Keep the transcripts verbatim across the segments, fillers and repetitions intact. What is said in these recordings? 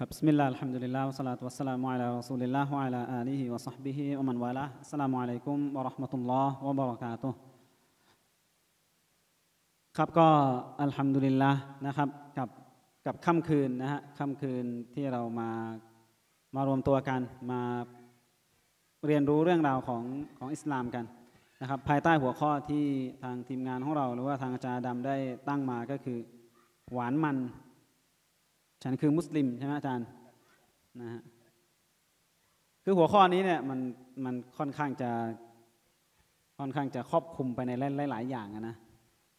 ครับบิสมิลลาฮ์อัลฮัมดุลิลลาฮ์วะศอลาตุวะสสลามุอะลารอซูลิลลาฮ์วะอะลาอาลีฮิวะศอฮบิฮิวะมันวะลาฮ์อัสสลามุอะลัยกุมวะเราะห์มะตุลลอฮ์วะบะเราะกาตุฮ์ครับก็อัลฮัมดุลิลลาฮ์นะครับกับกับค่ำคืนนะฮะค่ำคืนที่เรามามารวมตัวกันมาเรียนรู้เรื่องราวของของอิสลามกันนะครับภายใต้หัวข้อที่ทางทีมงานของเราหรือว่าทางอาจารย์ดำได้ตั้งมาก็คือหวานมันฉันคือมุสลิมใช่ไหมอาจารย์นะฮะคือหัวข้อนี้เนี่ยมันมันค่อนข้างจะค่อนข้างจะครอบคลุมไปในหลายๆอย่างนะ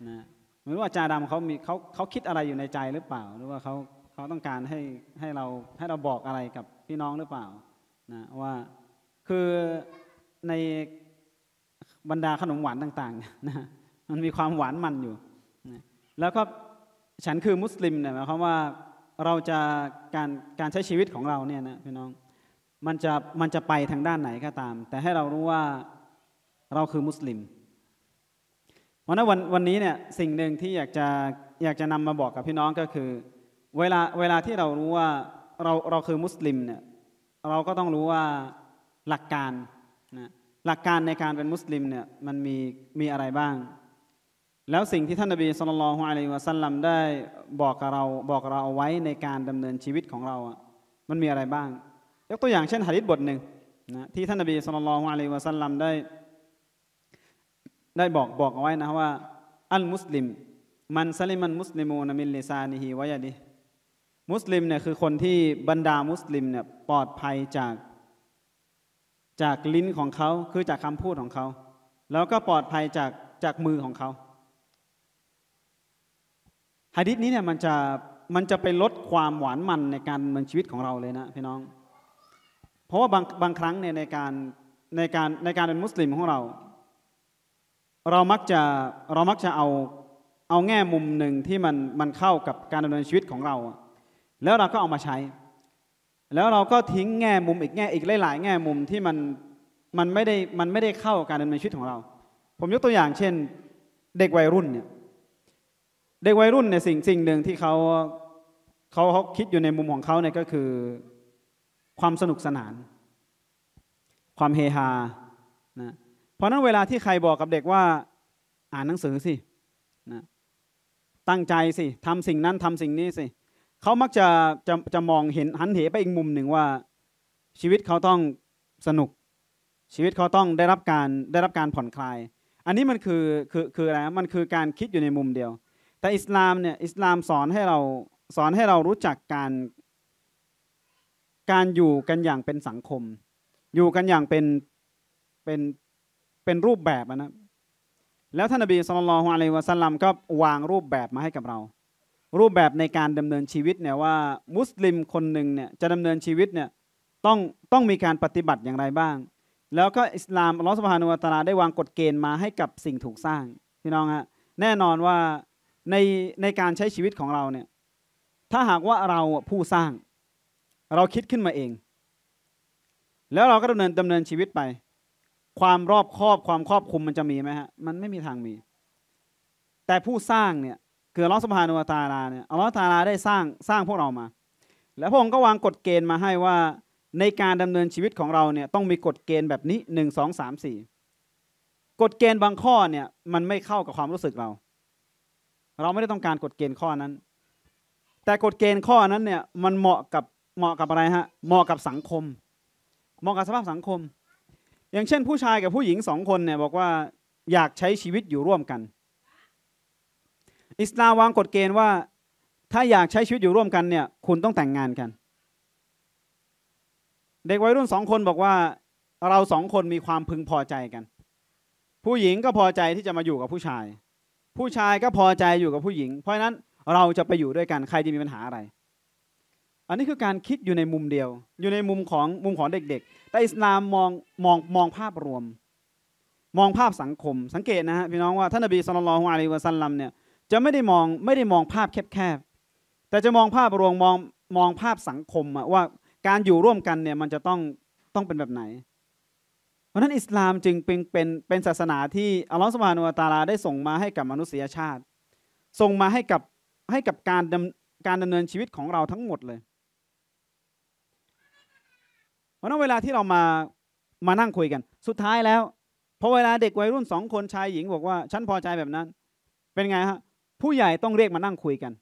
นะไม่รู้อาจารย์ดำเขามีเขาเขาคิดอะไรอยู่ในใจหรือเปล่าหรือว่าเขาเขาต้องการให้ให้เราให้เราบอกอะไรกับพี่น้องหรือเปล่านะว่าคือในบรรดาขนมหวานต่างๆนะมันมีความหวานมันอยู่นะแล้วก็ฉันคือมุสลิมเนี่ยหมายความว่าเราจะการการใช้ชีวิตของเราเนี่ยนะพี่น้องมันจะมันจะไปทางด้านไหนก็ตามแต่ให้เรารู้ว่าเราคือมุสลิมวันนั้นวันวันนี้เนี่ยสิ่งหนึ่งที่อยากจะอยากจะนำมาบอกกับพี่น้องก็คือเวลาเวลาที่เรารู้ว่าเราเราคือมุสลิมเนี่ยเราก็ต้องรู้ว่าหลักการนะหลักการในการเป็นมุสลิมเนี่ยมันมีมีอะไรบ้างแล้วสิ่งที่ท่านนบีศ็อลลัลลอฮุอะลัยฮิวะซัลลัมได้บอกกับเราบอกเราเอาไว้ในการดำเนินชีวิตของเราอ่ะมันมีอะไรบ้างยกตัวอย่างเช่นหะดีษบทหนึ่งนะที่ท่านนบีศ็อลลัลลอฮุอะลัยฮิวะซัลลัมได้ได้บอกบอกเอาไว้นะว่าอัลมุสลิมมันซะลิมันมุสลิมูนมิลลิซานิฮิวะยะดิฮิมุสลิมเนี่ยคือคนที่บรรดามุสลิมเนี่ยปลอดภัยจากจากลิ้นของเขาคือจากคำพูดของเขาแล้วก็ปลอดภัยจากจากมือของเขาหะดีษนี้เนี่ยมันจะมันจะไปลดความหวานมันในการดำเนินชีวิตของเราเลยนะพี่น้องเพราะว่าบางบางครั้งเนี่ยในการในการในการเป็นมุสลิมของเราเรามักจะเรามักจะเอาเอาแง่มุมหนึ่งที่มันมันเข้ากับการดำเนินชีวิตของเราแล้วเราก็เอามาใช้แล้วเราก็ทิ้งแง่มุมอีกแง่อีกหลายๆแง่มุมที่มันมันไม่ได้มันไม่ได้เข้ากับการดำเนินชีวิตของเราผมยกตัวอย่างเช่นเด็กวัยรุ่นเนี่ยเด็กวัยรุ่นเนี่ยสิ่งสิ่งหนึ่งที่เขาเขาเขาคิดอยู่ในมุมของเขาเนี่ยก็คือความสนุกสนานความเฮฮานะเพราะนั้นเวลาที่ใครบอกกับเด็กว่าอ่านหนังสือสินะตั้งใจสิทำสิ่งนั้นทำสิ่งนี้สิเขามักจะจะจะมองเห็นหันเหไปอีกมุมหนึ่งว่าชีวิตเขาต้องสนุกชีวิตเขาต้องได้รับการได้รับการผ่อนคลายอันนี้มันคือคือคืออะไรมันคือการคิดอยู่ในมุมเดียวแต่อิสลามเนี่ยอิสลามสอนให้เราสอนให้เรารู้จักการการอยู่กันอย่างเป็นสังคมอยู่กันอย่างเป็นเป็นเป็นรูปแบบนะแล้วท่านนบีศ็อลลัลลอฮุอะลัยฮิวะซัลลัมก็วางรูปแบบมาให้กับเรารูปแบบในการดำเนินชีวิตเนี่ยว่ามุสลิมคนหนึ่งเนี่ยจะดำเนินชีวิตเนี่ยต้องต้องมีการปฏิบัติอย่างไรบ้างแล้วก็อิสลามอัลลอฮฺซุบฮานะฮูวะตะอาลาได้วางกฎเกณฑ์มาให้กับสิ่งถูกสร้างพี่น้องฮะแน่นอนว่าในในการใช้ชีวิตของเราเนี่ยถ้าหากว่าเราผู้สร้างเราคิดขึ้นมาเองแล้วเราก็ดำเนินดำเนินชีวิตไปความรอบครอบความครอบคลุมมันจะมีไหมฮะมันไม่มีทางมีแต่ผู้สร้างเนี่ยคืออัลลอฮฺซุบฮานะฮูวะตะอาลาเนี่ยอัลลอฮฺตะอาลาได้สร้างสร้างพวกเรามาแล้วพระองค์ก็วางกฎเกณฑ์มาให้ว่าในการดำเนินชีวิตของเราเนี่ยต้องมีกฎเกณฑ์แบบนี้หนึ่งสองสามสี่กฎเกณฑ์บางข้อเนี่ยมันไม่เข้ากับความรู้สึกเราเราไม่ได้ต้องการกฎเกณฑ์ข้อนั้นแต่กฎเกณฑ์ข้อนั้นเนี่ยมันเหมาะกับเหมาะกับอะไรฮะเหมาะกับสังคมเหมาะกับสภาพสังคมอย่างเช่นผู้ชายกับผู้หญิงสองคนเนี่ยบอกว่าอยากใช้ชีวิตอยู่ร่วมกันอิสลามวางกฎเกณฑ์ว่าถ้าอยากใช้ชีวิตอยู่ร่วมกันเนี่ยคุณต้องแต่งงานกันเด็กวัยรุ่นสองคนบอกว่าเราสองคนมีความพึงพอใจกันผู้หญิงก็พอใจที่จะมาอยู่กับผู้ชายผู้ชายก็พอใจอยู่กับผู้หญิงเพราะฉะนั้นเราจะไปอยู่ด้วยกันใครจะมีปัญหาอะไรอันนี้คือการคิดอยู่ในมุมเดียวอยู่ในมุมของมุมของเด็กๆแต่อิสลามมองมองมองภาพรวมมองภาพสังคมสังเกตนะฮะพี่น้องว่าท่านนบีศ็อลลัลลอฮุอะลัยฮิวะซัลลัมเนี่ยจะไม่ได้มองไม่ได้มองภาพแคบๆแต่จะมองภาพรวมมองมองภาพสังคมว่าการอยู่ร่วมกันเนี่ยมันจะต้องต้องเป็นแบบไหนเพราะฉะนั้นอิสลามจึงเป็นเป็นเป็นศาสนาที่อัลลอฮฺซุบฮานะฮูวะตะอาลาได้ส่งมาให้กับมนุษยชาติส่งมาให้กับให้กับการดำการดำเนินชีวิตของเราทั้งหมดเลย เพราะนั้นเวลาที่เรามามานั่งคุยกันสุดท้ายแล้วพอเวลาเด็กวัยรุ่นสองคนชายหญิงบอกว่าฉันพอใจแบบนั้นเป็นไงฮะผู้ใหญ่ต้องเรียกมานั่งคุยกัน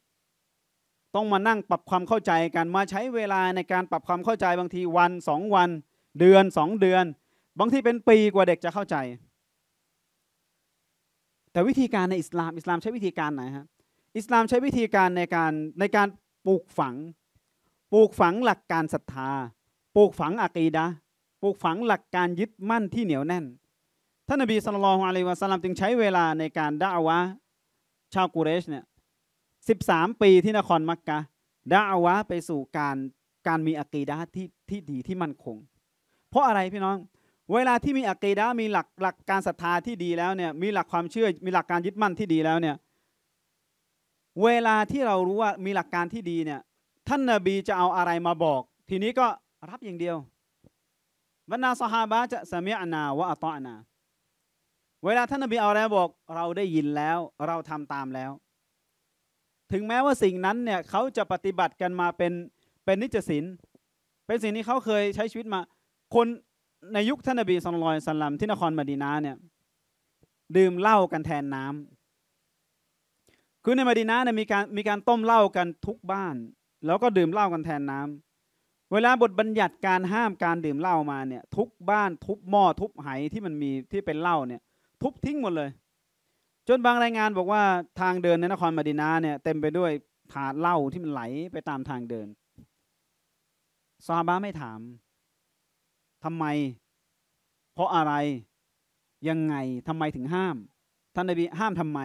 ต้องมานั่งปรับความเข้าใจกันมาใช้เวลาในการปรับความเข้าใจบางทีวันสองวันเดือนสองเดือนบางทีเป็นปีกว่าเด็กจะเข้าใจแต่วิธีการในอิสลามอิสลามใช้วิธีการไหนฮะอิสลามใช้วิธีการในการในการปลูกฝังปลูกฝังหลักการศรัทธาปลูกฝังอะกีดะห์ปลูกฝังหลักการยึดมั่นที่เหนียวแน่นท่านนบีศ็อลลัลลอฮุอะลัยฮิวะซัลลัมจึงใช้เวลาในการดะอาวะห์ชาวกุเรชเนี่ยสิบสามปีที่นครมักกะห์ดะอาวะห์ไปสู่การการมีอะกีดะห์ที่ที่ดีที่มั่นคงเพราะอะไรพี่น้องเวลาที่มีอะกีดะห์มีหลักหลักการศรัทธาที่ดีแล้วเนี่ยมีหลักความเชื่อมีหลักการยึดมั่นที่ดีแล้วเนี่ยเวลาที่เรารู้ว่ามีหลักการที่ดีเนี่ยท่านนบีจะเอาอะไรมาบอกทีนี้ก็รับอย่างเดียวบรรดาซอฮาบะห์จะซะมีอะนาวะอะฏออนาเวลาท่านนบีเอาอะไรบอกเราได้ยินแล้วเราทำตามแล้วถึงแม้ว่าสิ่งนั้นเนี่ยเขาจะปฏิบัติกันมาเป็นเป็นนิจศีลเป็นสิ่งที่เขาเคยใช้ชีวิตมาคนในยุคท่านนบีศ็อลลัลลอฮุอะลัยฮิวะซัลลัมที่นครมะดีนะห์เนี่ยดื่มเหล้ากันแทนน้ำคือในมะดีนะห์เนี่ยมีการมีการต้มเหล้ากันทุกบ้านแล้วก็ดื่มเหล้ากันแทนน้ำเวลาบทบัญญัติการห้ามการดื่มเหล้ามาเนี่ยทุกบ้านทุบหม้อทุบไหที่มันมีที่เป็นเหล้าเนี่ยทุบทิ้งหมดเลยจนบางรายงานบอกว่าทางเดินในนครมะดีนะห์เนี่ยเต็มไปด้วยถาดเหล้าที่มันไหลไปตามทางเดินซอฮาบะห์ไม่ถามทำไมเพราะอะไรยังไงทำไมถึงห้ามท่านนบีห้ามทำไม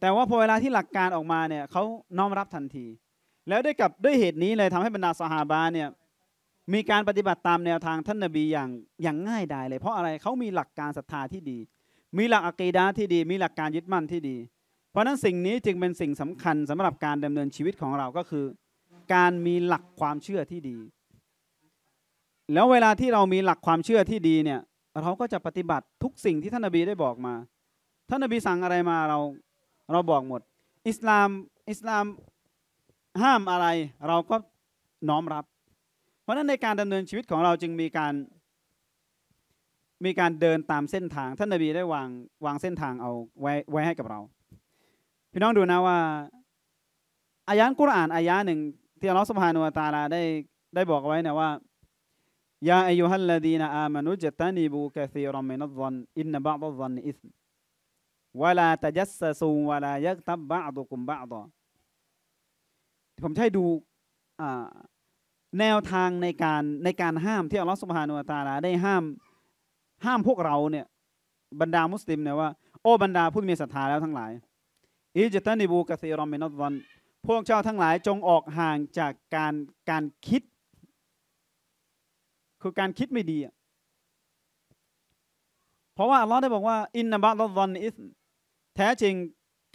แต่ว่าพอเวลาที่หลักการออกมาเนี่ยเขาน้อมรับทันทีแล้วด้วยกับด้วยเหตุนี้เลยทำให้บรรดาซอฮาบะห์เนี่ยมีการปฏิบัติตามแนวทางท่านนบีอย่างอย่างง่ายดายเลยเพราะอะไรเขามีหลักการศรัทธาที่ดีมีหลักอะกีดะห์ที่ดีมีหลักการยึดมั่นที่ดีเพราะนั้นสิ่งนี้จึงเป็นสิ่งสำคัญสำหรับการดำเนินชีวิตของเราก็คือการมีหลักความเชื่อที่ดีแล้วเวลาที่เรามีหลักความเชื่อที่ดีเนี่ยเราก็จะปฏิบัติทุกสิ่งที่ท่านนบีได้บอกมาท่านนบีสั่งอะไรมาเราเราบอกหมดอิสลามอิสลามห้ามอะไรเราก็น้อมรับเพราะฉะนั้นในการดำเนินชีวิตของเราจึงมีการมีการเดินตามเส้นทางท่านนบีได้วางวางเส้นทางเอาไว้ไว้ให้กับเราพี่น้องดูนะว่าอายะห์กุรอานอายะห์หนึ่งที่อัลลอฮฺซุบฮานะฮูวะตะอาลาได้ได้บอกไว้นะว่ายาอายุฮัลลดีนอามานุจตานิบูกะซีรอมินัซซันอินนะบะอ์ดซันอิสมวะลาตะจัสซัสูวะลายักตับบะอ์ดุกุมบะอ์ดอผมใช้ดูแนวทางในการในการห้ามที่อัลลอฮฺซุบฮานะฮูวะตะอาลาได้ห้ามห้ามพวกเราเนี่ยบรรดามุสลิมเนี่ยว่าโอ้บรรดาผู้มีศรัทธาแล้วทั้งหลายอิจตานิบูกะซีรอมินัซซันพวกเจ้าทั้งหลายจงออกห่างจากการการคิดคือการคิดไม่ดีเพราะว่าอัลลอฮ์ได้บอกว่าอินนะบะอ์ดซอนอิสแท้จริง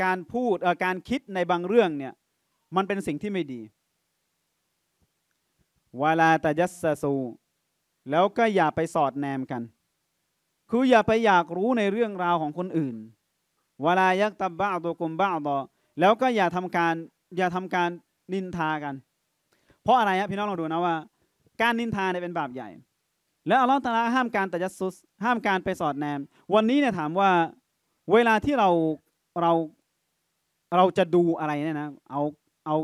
การพูดการคิดในบางเรื่องเนี่ยมันเป็นสิ่งที่ไม่ดีวะลาตะยัสซะซูแล้วก็อย่าไปสอดแนมกันคืออย่าไปอยากรู้ในเรื่องราวของคนอื่นวะลายักตับบะอ์ดุกุมบะอ์ดอแล้วก็อย่าทำการอย่าทำการนินทากันเพราะอะไรฮะพี่น้องลองดูนะว่าการนินทาเนี่ยเป็นบาปใหญ่แล้วอัลลอฮฺตะอาลาห้ามการตะยัสซุสห้ามการไปสอดแนมวันนี้เนี่ยถามว่าเวลาที่เราเราเราจะดูอะไรเนี่ยนะเอาเอา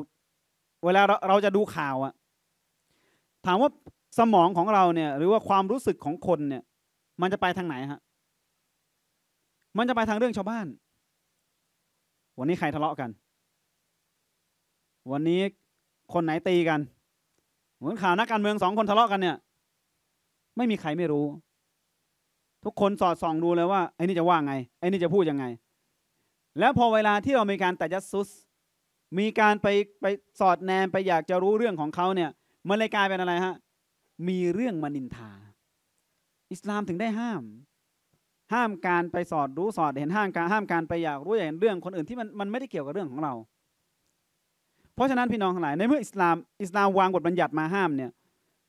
เวลาเราเราจะดูข่าวอะถามว่าสมองของเราเนี่ยหรือว่าความรู้สึกของคนเนี่ยมันจะไปทางไหนฮะมันจะไปทางเรื่องชาวบ้านวันนี้ใครทะเลาะกันวันนี้คนไหนตีกันเหมือนข่าวนักการเมืองสองคนทะเลาะกันเนี่ยไม่มีใครไม่รู้ทุกคนสอดส่องดูเลยว่าไอ้นี่จะว่าไงไอ้นี่จะพูดยังไงแล้วพอเวลาที่เรามีการตะยัสซุสมีการไปไปสอดแนมไปอยากจะรู้เรื่องของเขาเนี่ยมันเลยกลายเป็นอะไรฮะมีเรื่องมานินทาอิสลามถึงได้ห้ามห้ามการไปสอดรู้สอดเห็นห้ามการห้ามการไปอยากรู้อยากเห็นเรื่องคนอื่นที่มันมันไม่ได้เกี่ยวกับเรื่องของเราเพราะฉะนั้นพี่น้องทั้งหลายในเมื่ออิสลามอิสลามวางกฎบัญญัติมาห้ามเนี่ย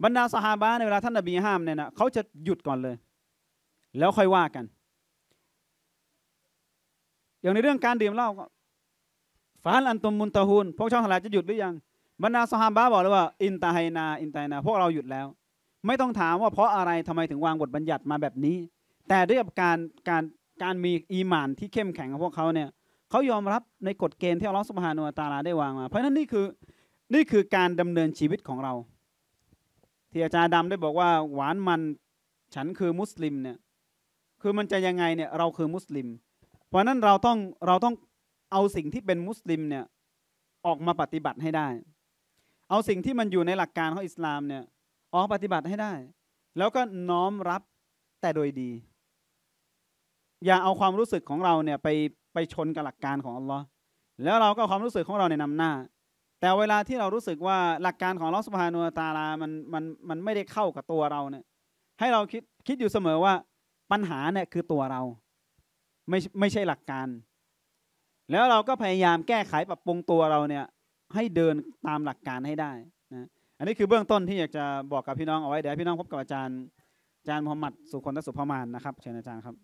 บรรดาซอฮาบะห์ในเวลาท่านนบีห้ามเนี่ยนะเขาจะหยุดก่อนเลยแล้วค่อยว่ากันอย่างในเรื่องการดื่มเหล้าก็ฟาลอันตุมมุนตะฮูนพวกเจ้าทั้งหลายจะหยุดหรือยัง บรรดาซอฮาบะห์บอกเลยว่าอินตาไฮนาอินตาไฮนาพวกเราหยุดแล้วไม่ต้องถามว่าเพราะอะไรทำไมถึงวางบทบัญญัติมาแบบนี้แต่ด้วยการการการมีอีหม่านที่เข้มแข็งของพวกเขาเนี่ยเขายอมรับในกฎเกณฑ์ที่อัลลอฮฺซุบฮานะฮูวะตะอาลาได้วางมาเพราะฉะนั้นนี่คือนี่คือการดำเนินชีวิตของเราที่อาจารย์ดำได้บอกว่าหวานมันฉันคือมุสลิมเนี่ยคือมันจะยังไงเนี่ยเราคือมุสลิมเพราะฉะนั้นเราต้องเราต้องเอาสิ่งที่เป็นมุสลิมเนี่ยออกมาปฏิบัติให้ได้เอาสิ่งที่มันอยู่ในหลักการของอิสลามเนี่ยออกปฏิบัติให้ได้แล้วก็น้อมรับแต่โดยดีอย่าเอาความรู้สึกของเราเนี่ยไปไปชนกับหลักการของอัลลอฮ์แล้วเราก็ความรู้สึกของเราเนี่ยนำหน้าแต่เวลาที่เรารู้สึกว่าหลักการของอัลลอฮฺซุบฮานะฮูวะตะอาลามันมันมันไม่ได้เข้ากับตัวเราเนี่ยให้เราคิดคิดอยู่เสมอว่าปัญหาเนี่ยคือตัวเราไม่ไม่ใช่หลักการแล้วเราก็พยายามแก้ไขปรับปรุงตัวเราเนี่ยให้เดินตามหลักการให้ได้นะอันนี้คือเบื้องต้นที่อยากจะบอกกับพี่น้องเอาไว้เดี๋ยวพี่น้องพบกับอาจารย์อาจารย์มุฮัมมัด สุคนธศุภมาลย์นะครับเชิญอาจารย์ครับ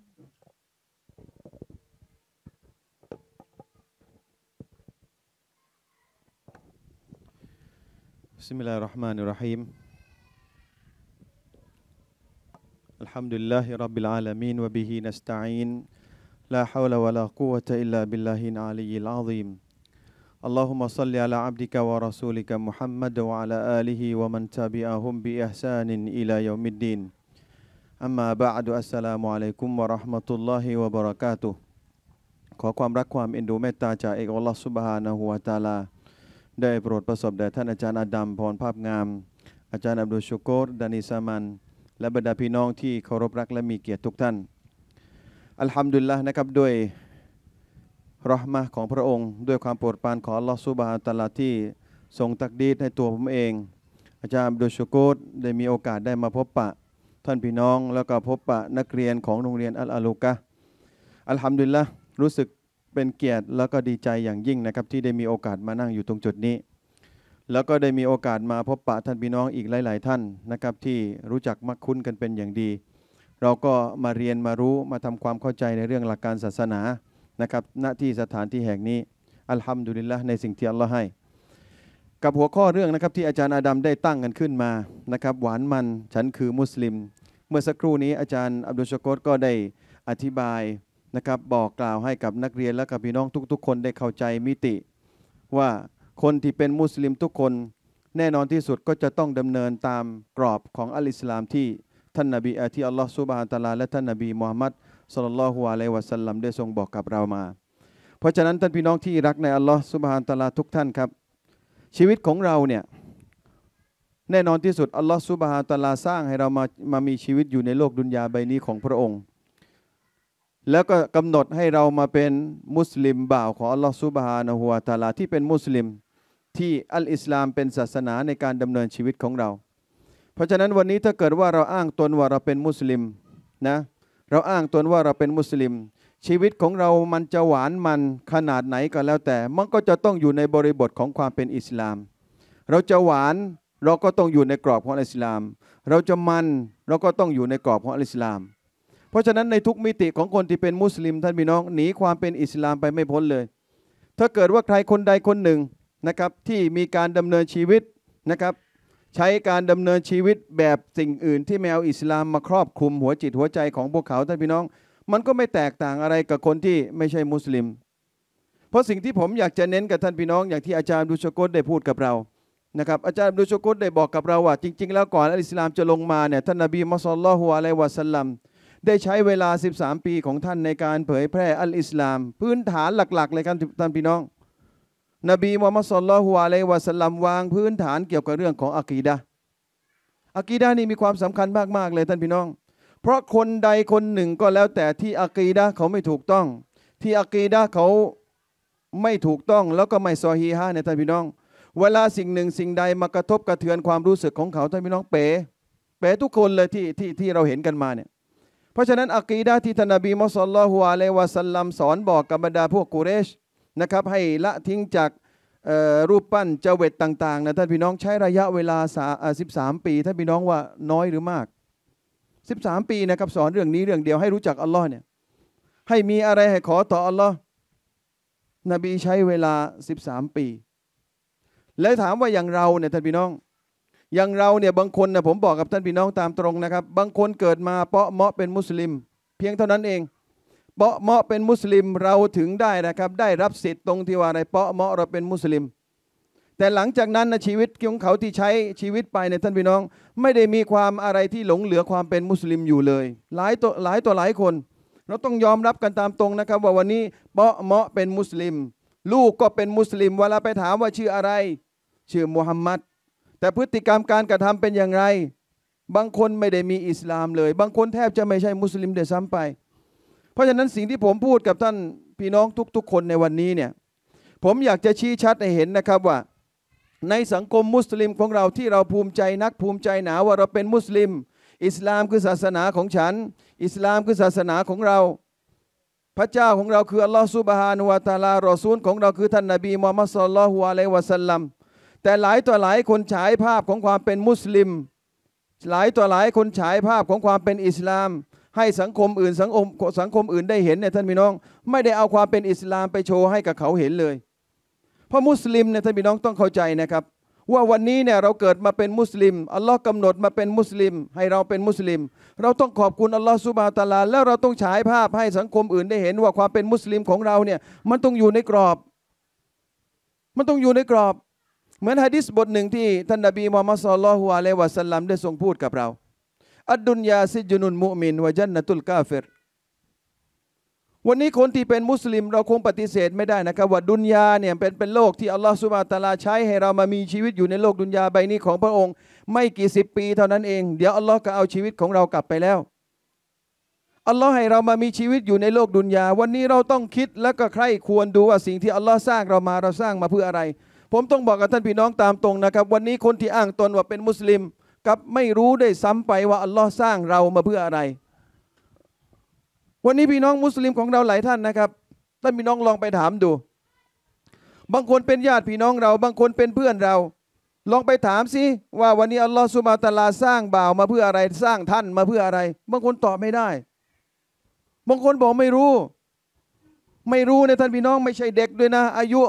بسم الله الرحمن الرحيم الحمد لله رب العالمين وبه نستعين لا حول ولا قوة إلا بالله العلي العظيم اللهم صل على عبدك ورسولك محمد وعلى آله ومن تبعهم بإحسان إلى يوم الدين أما بعد السلام عليكم ورحمة الله وبركاته ขอความรักความเอ็นดูเมตตาจากเอกอัลลอฮฺซุบฮานะฮูวะตะอาลาได้โปรดประสบแด่ท่านอาจารย์อดัมพรภาพงามอาจารย์อับดุลชูโกรดานิสามันและบรรดาพี่น้องที่เคารพรักและมีเกียรติทุกท่านอัลฮัมดุลิลละห์นะครับด้วยเราะห์มะห์ของพระองค์ด้วยความโปรดปรานของอัลลอฮฺซุบฮานะฮูวะตะอาลาที่ทรงตักดีรให้ตัวผมเองอาจารย์อับดุลชูโกรได้มีโอกาสได้มาพบปะท่านพี่น้องแล้วก็พบปะนักเรียนของโรงเรียนอัลอาลูกะห์อัลฮัมดุลิลละห์รู้สึกเป็นเกียรติแล้วก็ดีใจอย่างยิ่งนะครับที่ได้มีโอกาสมานั่งอยู่ตรงจุดนี้แล้วก็ได้มีโอกาสมาพบปะท่านพี่น้องอีกหลายๆท่านนะครับที่รู้จักมักคุ้นกันเป็นอย่างดีเราก็มาเรียนมารู้มาทำความเข้าใจในเรื่องหลักการศาสนานะครับณที่สถานที่แห่งนี้อัลฮัมดุลิลละห์ในสิ่งที่อัลลอฮ์ให้กับหัวข้อเรื่องนะครับที่อาจารย์อาดัมได้ตั้งกันขึ้นมานะครับหวานมันฉันคือมุสลิมเมื่อสักครู่นี้อาจารย์อับดุลชะกอรก็ได้อธิบายนะครับบอกกล่าวให้กับนักเรียนและกับพี่น้องทุกๆคนได้เข้าใจมิติว่าคนที่เป็นมุสลิมทุกคนแน่นอนที่สุดก็จะต้องดำเนินตามกรอบของอัลอิสลามที่ท่านนบีอาที่อัลลอฮฺซุบฮานะฮูวะตะอาลาและท่านนบีมุฮัมมัดศ็อลลัลลอฮุอะลัยฮิวะซัลลัมได้ทรงบอกกับเรามาเพราะฉะนั้นท่านพี่น้องที่รักในอัลลอฮฺซุบฮานะฮูวะตะอาลาทุกท่านครับชีวิตของเราเนี่ยแน่นอนที่สุดอัลลอฮฺซุบฮานะฮูวะตะอาลาสร้างให้เรามามามีชีวิตอยู่ในโลกดุนยาใบนี้ของพระองค์แล้วก็กำหนดให้เรามาเป็นมุสลิมบ่าวของอัลลอฮฺซุบฮานะฮูวะตะอาลาที่เป็นมุสลิมที่อัลอิสลามเป็นศาสนาในการดำเนินชีวิตของเราเพราะฉะนั้นวันนี้ถ้าเกิดว่าเราอ้างตนว่าเราเป็นมุสลิมนะเราอ้างตนว่าเราเป็นมุสลิมชีวิตของเรามันจะหวานมันขนาดไหนก็แล้วแต่มันก็จะต้องอยู่ในบริบทของความเป็นอิสลามเราจะหวานเราก็ต้องอยู่ในกรอบของอิสลามเราจะมันเราก็ต้องอยู่ในกรอบของอิสลามเพราะฉะนั้นในทุกมิติของคนที่เป็นมุสลิมท่านพี่น้องหนีความเป็นอิสลามไปไม่พ้นเลยถ้าเกิดว่าใครคนใดคนหนึ่งนะครับที่มีการดำเนินชีวิตนะครับใช้การดำเนินชีวิตแบบสิ่งอื่นที่แมวอิสลามมาครอบคลุมหัวจิตหัวใจของพวกเขาท่านพี่น้องมันก็ไม่แตกต่างอะไรกับคนที่ไม่ใช่มุสลิมเพราะสิ่งที่ผมอยากจะเน้นกับท่านพี่น้องอย่างที่อาจารย์ดุชโกตได้พูดกับเรานะครับอาจารย์ดุชโกตได้บอกกับเราว่าจริงๆแล้วก่อนอิสลามจะลงมาเนี่ยท่านนบีมุฮัมมัด ศ็อลลัลลอฮุอะลัยฮิวะซัลลัมได้ใช้เวลาสิบสามปีของท่านในการเผยแพร่อัลอิสลามพื้นฐานหลักๆเลยครับท่านพี่น้องนบีมุฮัมมัด ศ็อลลัลลอฮุอะลัยฮิวะซัลลัมวางพื้นฐานเกี่ยวกับเรื่องของอะกีดะห์อะกีดะห์นี่มีความสำคัญมากๆเลยท่านพี่น้องเพราะคนใดคนหนึ่งก็แล้วแต่ที่อะกีดะห์เขาไม่ถูกต้องที่อะกีดะห์เขาไม่ถูกต้องแล้วก็ไม่ซอฮีฮะห์เนี่ยท่านพี่น้องเวลาสิ่งหนึ่งสิ่งใดมากระทบกระเทือนความรู้สึกของเขาท่านพี่น้องเป๋เป๋ทุกคนเลยที่ที่ที่เราเห็นกันมาเนี่ยเพราะฉะนั้นอะกีดะห์ที่ท่านนบีมุฮัมมัด ศ็อลลัลลอฮุอะลัยฮิวะซัลลัมสอนบอกกับบรรดาพวกกุเรชนะครับให้ละทิ้งจากรูปปั้นเจวิตต่างๆนะท่านพี่น้องใช้ระยะเวลาสิบสามปีท่านพี่น้องว่าน้อยหรือมากสิบสามปีนะครับสอนเรื่องนี้เรื่องเดียวให้รู้จักอัลลอฮ์เนี่ยให้มีอะไรให้ขอต่ออัลลอฮ์นบีใช้เวลาสิบสามปี แล้วถามว่าอย่างเราเนี่ยท่านพี่น้องอย่างเราเนี่ยบางคนนะผมบอกกับท่านพี่น้องตามตรงนะครับบางคนเกิดมาเปาะเมาะเป็นมุสลิมเพียงเท่านั้นเองเปาะเมาะเป็นมุสลิมเราถึงได้นะครับได้รับสิทธิ์ตรงที่ว่าในเปาะเมาะเราเป็นมุสลิมแต่หลังจากนั้นนะชีวิตของเขาที่ใช้ชีวิตไปในท่านพี่น้องไม่ได้มีความอะไรที่หลงเหลือความเป็นมุสลิมอยู่เลยหลายตัวหลายตัวหลายคนเราต้องยอมรับกันตามตรงนะครับว่าวันนี้เปาะเมาะเป็นมุสลิมลูกก็เป็นมุสลิมเวลาไปถามว่าชื่ออะไรชื่อมุฮัมมัดแต่พฤติกรรมการกระทำเป็นอย่างไรบางคนไม่ได้มีอิสลามเลยบางคนแทบจะไม่ใช่มุสลิมเดือดซ้ำไปเพราะฉะนั้นสิ่งที่ผมพูดกับท่านพี่น้องทุกๆคนในวันนี้เนี่ยผมอยากจะชี้ชัดให้เห็นนะครับว่าในสังคมมุสลิมของเราที่เราภูมิใจนักภูมิใจหนาว่าเราเป็นมุสลิมอิสลามคือศาสนาของฉันอิสลามคือศาสนาของเราพระเจ้าของเราคืออัลลอฮฺซุบฮานะฮูวะตะอาลารอซูลของเราคือท่านนบีมุฮัมมัดศ็อลลัลลอฮุอะลัยฮิวะซัลลัมแต่หลายต่อหลายคนฉายภาพของความเป็นมุสลิมหลายต่อหลายคนฉายภาพของความเป็นอิสลามให้สังคมอื่นสังคมสังคมอื่นได้เห็นเนี่ยท่านพี่น้องไม่ได้เอาความเป็นอิสลามไปโชว์ให้กับเขาเห็นเลยเพราะมุสลิมเนี่ยท่านพี่น้องต้องเข้าใจนะครับว่าวันนี้เนี่ยเราเกิดมาเป็นมุสลิมอัลลอฮ์กำหนดมาเป็นมุสลิมให้เราเป็นมุสลิมเราต้องขอบคุณอัลลอฮ์ซุบฮานะฮูวะตะอาลาแล้วเราต้องฉายภาพให้สังคมอื่นได้เห็นว่าความเป็นมุสลิมของเราเนี่ยมันต้องอยู่ในกรอบมันต้องอยู่ในกรอบเหมือนหะดีษบทหนึ่งที่ท่านนบีมุฮัมมัดศ็อลลัลลอฮุอะลัยฮิวะซัลลัมได้ทรงพูดกับเราอัดดุนยาซิจนุนมุอ์มินวะญันนะตุลกาฟิรวันนี้คนที่เป็นมุสลิมเราคงปฏิเสธไม่ได้นะครับว่าดุนยาเนี่ยเป็นเป็นโลกที่อัลลอฮฺซุบฮานะฮูวะตะอาลาใช้ให้เรามามีชีวิตอยู่ในโลกดุนยาใบนี้ของพระองค์ไม่กี่สิบปีเท่านั้นเองเดี๋ยวอัลลอฮฺก็เอาชีวิตของเรากลับไปแล้วอัลลอฮฺให้เรามามีชีวิตอยู่ในโลกดุนยาวันนี้เราต้องคิดและก็ใคร่ควรดูว่าสิ่งที่อัลลอฮฺสร้างเรามาเราสร้างมาเพื่ออะไรผมต้องบอกกับท่านพี่น้องตามตรงนะครับวันนี้คนที่อ้างตนว่าเป็นมุสลิมกับไม่รู้ได้ซ้ำไปว่าอัลลอฮ์สร้างเรามาเพื่ออะไรวันนี้พี่น้องมุสลิมของเราหลายท่านนะครับท่านพี่น้องลองไปถามดูบางคนเป็นญาติพี่น้องเราบางคนเป็นเพื่อนเราลองไปถามสิว่าวันนี้อัลลอฮ์ซุบฮานะฮูวะตะอาลาสร้างบ่าวมาเพื่ออะไรสร้างท่านมาเพื่ออะไรบางคนตอบไม่ได้บางคนบอกไม่รู้ไม่รู้นะท่านพี่น้องไม่ใช่เด็กด้วยนะอายุ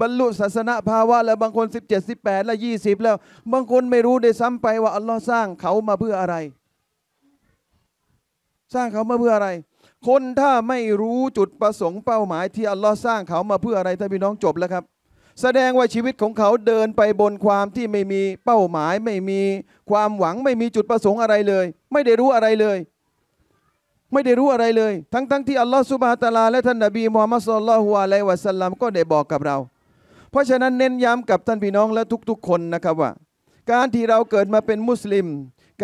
บรรลุศาสนภาวะแล้วบางคนสิบเจ็ด สิบแปดแล้วยี่สิบแล้วบางคนไม่รู้ได้ซ้ำไปว่าอัลลอฮ์สร้างเขามาเพื่ออะไรสร้างเขามาเพื่ออะไรคนถ้าไม่รู้จุดประสงค์เป้าหมายที่อัลลอฮ์สร้างเขามาเพื่ออะไรท่านพี่น้องจบแล้วครับแสดงว่าชีวิตของเขาเดินไปบนความที่ไม่มีเป้าหมายไม่มีความหวังไม่มีจุดประสงค์อะไรเลยไม่ได้รู้อะไรเลยไม่ได้รู้อะไรเลยทั้งทั้งที่อัลลอฮ์ซุบฮานะฮูวะตะอาลาและท่านนบีมุฮัมมัดศ็อลลัลลอฮุอะลัยฮิวะซัลลัมก็ได้บอกกับเราเพราะฉะนั้นเน้นย้ำกับท่านพี่น้องและทุกๆคนนะครับว่าการที่เราเกิดมาเป็นมุสลิม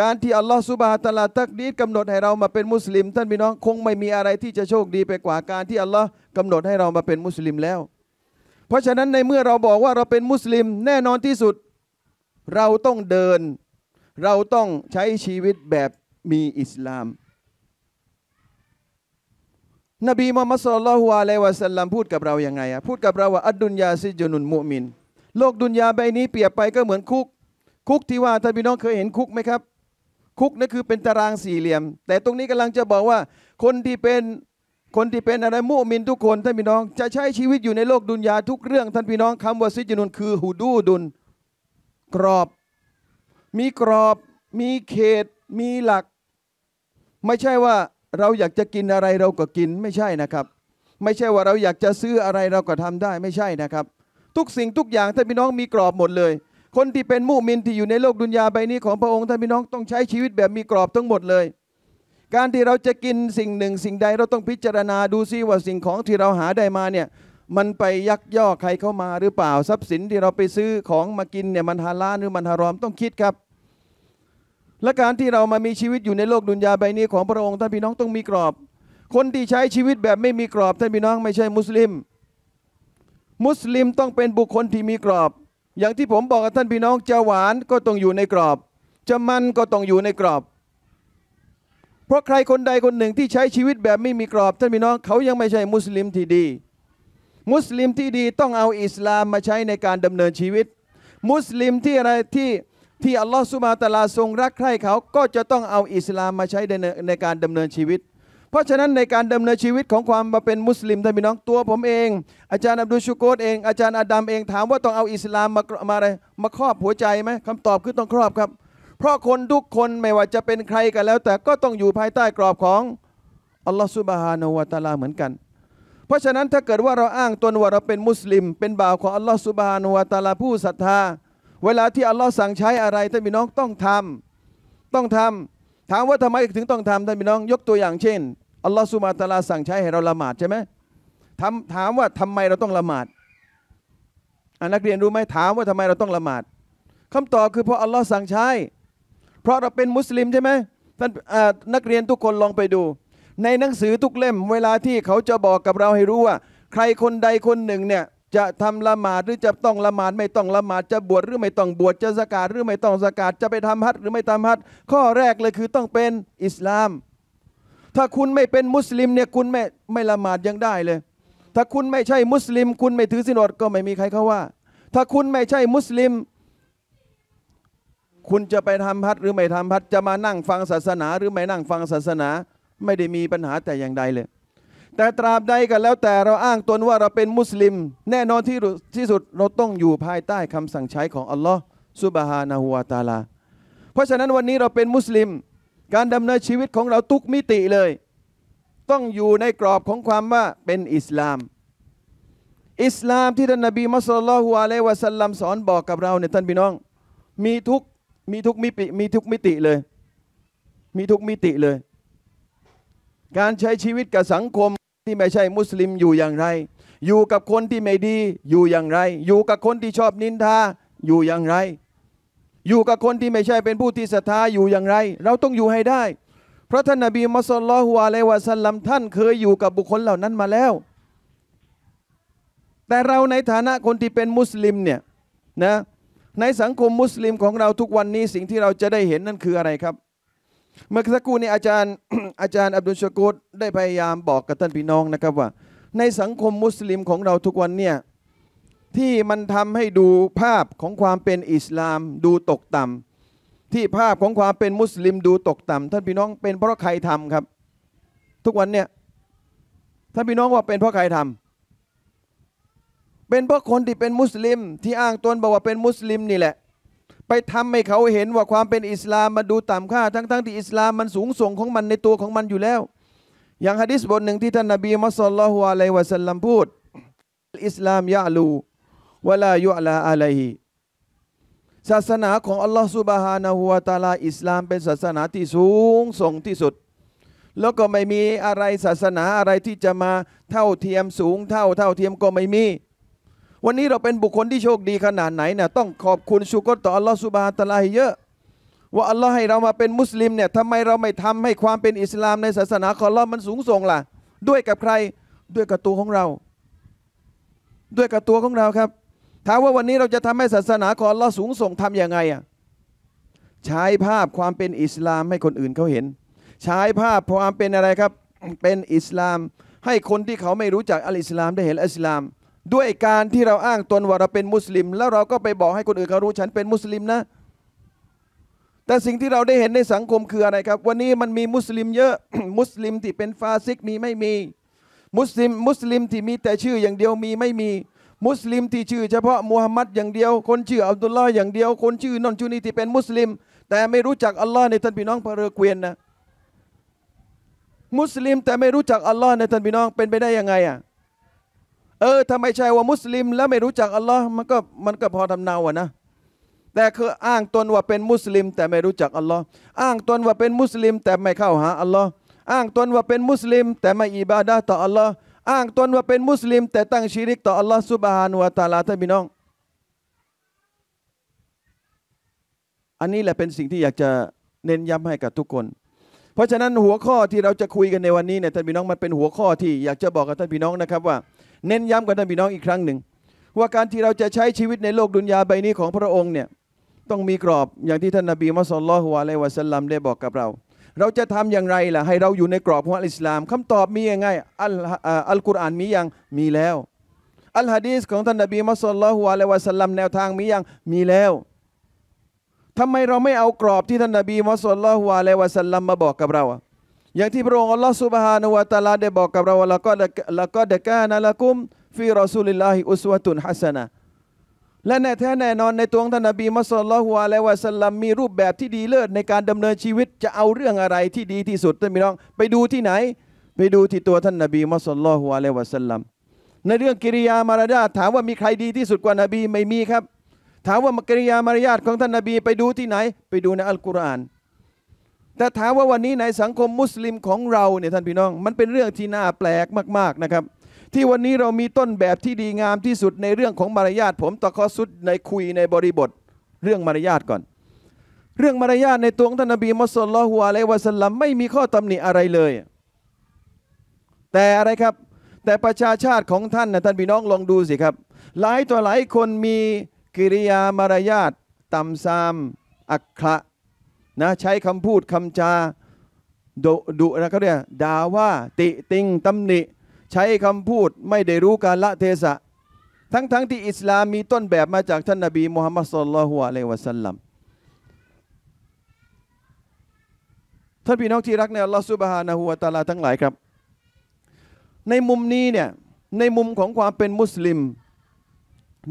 การที่อัลลอฮฺซุบฮานะฮูวะตะอาลาตักดีรกำหนดให้เรามาเป็นมุสลิมท่านพี่น้องคงไม่มีอะไรที่จะโชคดีไปกว่าการที่อัลลอฮฺกำหนดให้เรามาเป็นมุสลิมแล้วเพราะฉะนั้นในเมื่อเราบอกว่าเราเป็นมุสลิมแน่นอนที่สุดเราต้องเดินเราต้องใช้ชีวิตแบบมีอิสลามนบีมุฮัมมัดศ็อลลัลลอฮุอะลัยฮิวะซัลลัมพูดกับเราอย่างไงอ่ะพูดกับเราว่าอัดดุนยาซิจนุนมุอ์มินโลกดุนยาใบนี้เปรียบไปก็เหมือนคุกคุกที่ว่าท่านพี่น้องเคยเห็นคุกไหมครับคุกนั่นคือเป็นตารางสี่เหลี่ยมแต่ตรงนี้กำลังจะบอกว่าคนที่เป็นคนที่เป็นอะไรมุอ์มินทุกคนท่านพี่น้องจะใช้ชีวิตอยู่ในโลกดุนยาทุกเรื่องท่านพี่น้องคำว่าซิจนุนคือหูดูดุนกรอบมีกรอบมีเขตมีหลักไม่ใช่ว่าเราอยากจะกินอะไรเราก็กินไม่ใช่นะครับไม่ใช่ว่าเราอยากจะซื้ออะไรเราก็ทำได้ไม่ใช่นะครับทุกสิ่งทุกอย่างท่านพี่น้องมีกรอบหมดเลยคนที่เป็นมุมินที่อยู่ในโลกดุนยาใบนี้ของพระองค์ท่านพี่น้องต้องใช้ชีวิตแบบมีกรอบทั้งหมดเลยการที่เราจะกินสิ่งหนึ่งสิ่งใดเราต้องพิจารณาดูซิว่าสิ่งของที่เราหาได้มาเนี่ยมันไปยักยอกใครเข้ามาหรือเปล่าทรัพย์สินที่เราไปซื้อของมากินเนี่ยมันฮาลาลหรือมันฮารอมต้องคิดครับและการที่เรามามีชีวิตอยู่ในโลกดุนยาใบนี้ของพระองค์ท่านพี่น้องต้องมีกรอบคนที่ใช้ชีวิตแบบไม่มีกรอบท่านพี่น้องไม่ใช่มุสลิมมุสลิมต้องเป็นบุคคลที่มีกรอบอย่างที่ผมบอกกับท่านพี่น้องจะหวานก็ต้องอยู่ในกรอบจะมันก็ต้องอยู่ในกรอบเพราะใครคนใดคนหนึ่งที่ใช้ชีวิตแบบไม่มีกรอบท่านพี่น้องเขายังไม่ใช่มุสลิมที่ดีมุสลิมที่ดีต้องเอาอิสลามมาใช้ในการดำเนินชีวิตมุสลิมที่อะไรที่ที่อัลลอฮฺซุบฮานะฮูวะตะอาลาทรงรักใคร่เขาก็จะต้องเอาอิสลามมาใช้ในในการดำเนินชีวิต เพราะฉะนั้นในการดำเนินชีวิตของความมาเป็นมุสลิมท่านพี่น้องตัวผมเองอาจารย์อับดุลชูกูรเองอาจารย์อาดัมเองถามว่าต้องเอาอิสลามมามาอะไรมาครอบหัวใจไหมคำตอบคือต้องครอบครับเพราะคนทุกคนไม่ว่าจะเป็นใครกันแล้วแต่ก็ต้องอยู่ภายใต้กรอบของอัลลอฮฺซุบฮานะฮูวะตะอาลาเหมือนกันเพราะฉะนั้นถ้าเกิดว่าเราอ้างตนว่าเราเป็นมุสลิมเป็นบ่าวของอัลลอฮฺซุบฮานะฮูวะตะอาลาผู้ศรัทธาเวลาที่อัลลอฮฺสั่งใช้อะไรท่านพี่น้องต้องทำต้องทำถามว่าทำไมถึงต้องทำท่านพี่น้องยกตัวอย่างเช่นอัลลอฮฺซุบฮานะฮูวะตะอาลาสั่งใช้ให้เราละหมาดใช่ไหมถามถามว่าทำไมเราต้องละหมาดนักเรียนรู้ไหมถามว่าทำไมเราต้องละหมาดคำตอบคือเพราะอัลลอฮฺสั่งใช้เพราะเราเป็นมุสลิมใช่ไหมท่านนักเรียนทุกคนลองไปดูในหนังสือทุกเล่มเวลาที่เขาจะบอกกับเราให้รู้ว่าใครคนใดคนหนึ่งเนี่ยจะทำละหมาดหรือจะต้องละหมาดไม่ต้องละหมาดจะบวชหรือไม่ต้องบวชจะซะกาตหรือไม่ต้องซะกาตจะไปทำฮัจญ์หรือไม่ทำฮัจญ์ข้อแรกเลยคือต้องเป็นอิสลามถ้าคุณไม่เป็นมุสลิมเนี่ยคุณไม่ไม่ละหมาดยังได้เลยถ้าคุณไม่ใช่มุสลิมคุณไม่ถือศีลอดก็ไม่มีใครเขาว่าถ้าคุณไม่ใช่มุสลิมคุณจะไปทำฮัจญ์หรือไม่ทำฮัจญ์จะมานั่งฟังศาสนาหรือไม่นั่งฟังศาสนาไม่ได้มีปัญหาแต่อย่างใดเลยแต่ตราบใดกันแล้วแต่เราอ้างตนว่าเราเป็นมุสลิมแน่นอนที่ที่สุดเราต้องอยู่ภายใต้คำสั่งใช้ของอัลลอฮฺซุบฮานะฮูวะตะอาลาเพราะฉะนั้นวันนี้เราเป็นมุสลิมการดำเนินชีวิตของเราทุกมิติเลยต้องอยู่ในกรอบของความว่าเป็นอิสลามอิสลามที่ท่านนบีมุฮัมมัด ศ็อลลัลลอฮุอะลัยฮิวะซัลลัมสอนบอกกับเราเนี่ยท่านพี่น้องมีทุกมีทุกมิติมีทุกมิติเลยมีทุกมิติเลยการใช้ชีวิตกับสังคมที่ไม่ใช่มุสลิมอยู่อย่างไรอยู่กับคนที่ไม่ดีอยู่อย่างไรอยู่กับคนที่ชอบนินทาอยู่อย่างไรอยู่กับคนที่ไม่ใช่เป็นผู้ที่ศรัทธาอยู่อย่างไรเราต้องอยู่ให้ได้เพราะท่านนบีมุฮัมมัด ศ็อลลัลลอฮุอะลัยฮิวะซัลลัมท่านเคยอยู่กับบุคคลเหล่านั้นมาแล้วแต่เราในฐานะคนที่เป็นมุสลิมเนี่ยนะในสังคมมุสลิมของเราทุกวันนี้สิ่งที่เราจะได้เห็นนั่นคืออะไรครับเมื่อสักครู่นี้อาจารย์ อาจารย์อับดุลชะกูรได้พยายามบอกกับท่านพี่น้องนะครับว่าในสังคมมุสลิมของเราทุกวันเนี่ยที่มันทำให้ดูภาพของความเป็นอิสลามดูตกต่ำที่ภาพของความเป็นมุสลิมดูตกต่ำท่านพี่น้องเป็นเพราะใครทำครับทุกวันเนี่ยท่านพี่น้องว่าเป็นเพราะใครทำเป็นเพราะคนที่เป็นมุสลิมที่อ้างตนบอกว่าเป็นมุสลิมนี่แหละไปทำให้เขาเห็นว่าความเป็นอิสลามมาดูต่ำค่าทั้งๆที่อิสลามมันสูงส่งของมันในตัวของมันอยู่แล้วอย่างหะดีษบทหนึ่งที่ท่านนบีมุฮัมมัด ศ็อลลัลลอฮุอะลัยฮิวะซัลลัมพูดอิสลามยะลูวะลายุอลาอะลัยฮิศาสนาของอัลลอฮฺซุบฮานะฮูวะตะอาลาอิสลามเป็นศาสนาที่สูงส่งที่สุดแล้วก็ไม่มีอะไรศาสนาอะไรที่จะมาเท่าเทียมสูงเท่าเท่าเทียมก็ไม่มีวันนี้เราเป็นบุคคลที่โชคดีขนาดไหนเนี่ยต้องขอบคุณชูกรต่ออัลลอฮฺซุบฮานะฮูวะตะอาลาเยอะว่าอัลลอฮ์ให้เรามาเป็นมุสลิมเนี่ยทำไมเราไม่ทำให้ความเป็นอิสลามในศาสนาของอัลลอฮ์มันสูงส่งล่ะด้วยกับใครด้วยกับตัวของเราด้วยกับตัวของเราครับถามว่าวันนี้เราจะทำให้ศาสนาของอัลลอฮ์สูงส่งทํำยังไงอ่ะใช้ภาพความเป็นอิสลามให้คนอื่นเขาเห็นใช้ภาพความเป็นอะไรครับเป็นอิสลามให้คนที่เขาไม่รู้จักอัลอิสลามได้เห็นอัลอิสลามด้วยการที่เราอ้างตนว่าเราเป็นมุสลิมแล้วเราก็ไปบอกให้คนอื่นเขารู้ฉันเป็นมุสลิมนะแต่สิ่งที่เราได้เห็นในสังคมคืออะไรครับวันนี้มันมีมุสลิมเยอะ มุสลิมที่เป็นฟาซิกมีไม่มีมุสลิมมุสลิมที่มีแต่ชื่ออย่างเดียวมีไม่มีมุสลิมที่ชื่อเฉพาะมูฮัมหมัดอย่างเดียวคนชื่ออับดุลลอฮ์อย่างเดียวคนชื่อนนชูนีที่เป็นมุสลิมแต่ไม่รู้จักอัลลอฮ์ในท่านพี่น้องพระเรือเกวียนนะมุสลิมแต่ไม่รู้จักอัลลอฮ์ในท่านพี่น้องเป็นไปได้ยังไงอ่ะเออทำไมใช่ว่ามุสลิมแล้วไม่รู้จักอัลลอฮ์มันก็มันก็พอทำเนาอะนะแต่คืออ้างตนว่าเป็นมุสลิมแต่ไม่รู้จักอัลลอฮ์อ้างตนว่าเป็นมุสลิมแต่ไม่เข้าหาอัลลอฮ์อ้างตนว่าเป็นมุสลิมแต่ไม่อิบาดะห์ต่ออัลลอฮ์อ้างตนว่าเป็นมุสลิมแต่ตั้งชิริกต่ออัลลอฮ์ซุบฮานะฮูวะตะอาลาท่านพี่น้องอันนี้แหละเป็นสิ่งที่อยากจะเน้นย้ำให้กับทุกคนเพราะฉะนั้นหัวข้อที่เราจะคุยกันในวันนี้เนี่ยท่านพี่น้องมันเป็นหัวข้อที่อยากจะบอกกับท่านพี่น้องนะครับว่าเน้นย้ำกับท่านพี่น้องอีกครั้งหนึ่งว่าการที่เราจะใช้ชีวิตในโลกดุนยาใบนี้ของพระองค์เนี่ยต้องมีกรอบอย่างที่ท่านนบีมุฮัมมัด ศ็อลลัลลอฮุอะลัยฮิวะซัลลัมได้บอกกับเราเราจะทำอย่างไรล่ะให้เราอยู่ในกรอบของอัลอิสลามคำตอบมีง่ายๆอัลอัลกุรอานมียังมีแล้วอัลฮะดีษของท่านนบีมุฮัมมัด ศ็อลลัลลอฮุอะลัยฮิวะซัลลัมแนวทางมียังมีแล้วทำไมเราไม่เอากรอบที่ท่านนบีมุฮัมมัด ศ็อลลัลลอฮุอะลัยฮิวะซัลลัมมาบอกกับเรา อย่างที่พระองค์อัลลอฮฺซุบฮานะฮูวะตะอาลาได้บอกกับเราว่าละกอดละกอดกานะละกุมฟีรอซูลิลลาฮิอุสวะตุนฮัสนะห์และแน่แท้แน่นอนในตัวของท่านนบีมุฮัมมัด ศ็อลลัลลอฮุอะลัยฮิวะซัลลัมมีรูปแบบที่ดีเลิศในการดำเนินชีวิตจะเอาเรื่องอะไรที่ดีที่สุดท่านพี่น้องไปดูที่ไหนไปดูที่ตัวท่านนบีมุฮัมมัด ศ็อลลัลลอฮุอะลัยฮิวะซัลลัมในเรื่องกิริยามารยาทถามว่ามีใครดีที่สุดกว่านบีไม่มีครับถามว่ากิริยามารยาทของท่านนบีไปดูที่ไหนไปดูในอัลกุรอานแต่ถามว่าวันนี้ในสังคมมุสลิมของเราเนี่ยท่านพี่น้องมันเป็นเรื่องที่น่าแปลกมากๆนะครับที่วันนี้เรามีต้นแบบที่ดีงามที่สุดในเรื่องของมารยาทผมตะคอสุดในคุยในบริบทเรื่องมารยาทก่อนเรื่องมารยาทในตัวของท่านนบีมุฮัมมัด ศ็อลลัลลอฮุอะลัยฮิวะซัลลัมไม่มีข้อตำหนิอะไรเลยแต่อะไรครับแต่ประชาชาติของท่านนะท่านพี่น้องลองดูสิครับหลายต่อหลายคนมีกิริยามารยาทต่ำซามอักขระนะใช้คำพูดคำจาดุดุนะเขาเรียกด่าว่าติติงตำหนิใช้คำพูดไม่ได้รู้กาละเทศะทั้งๆ ท, ที่อิสลามมีต้นแบบมาจากท่านนบีมุฮัมมัด ศ็อลลัลลอฮุอะลัยฮิวะซัลลัมท่านพี่น้องที่รักในอัลลอฮฺซุบฮานะฮูวะตะอาลาทั้งหลายครับในมุมนี้เนี่ยในมุมของความเป็นมุสลิม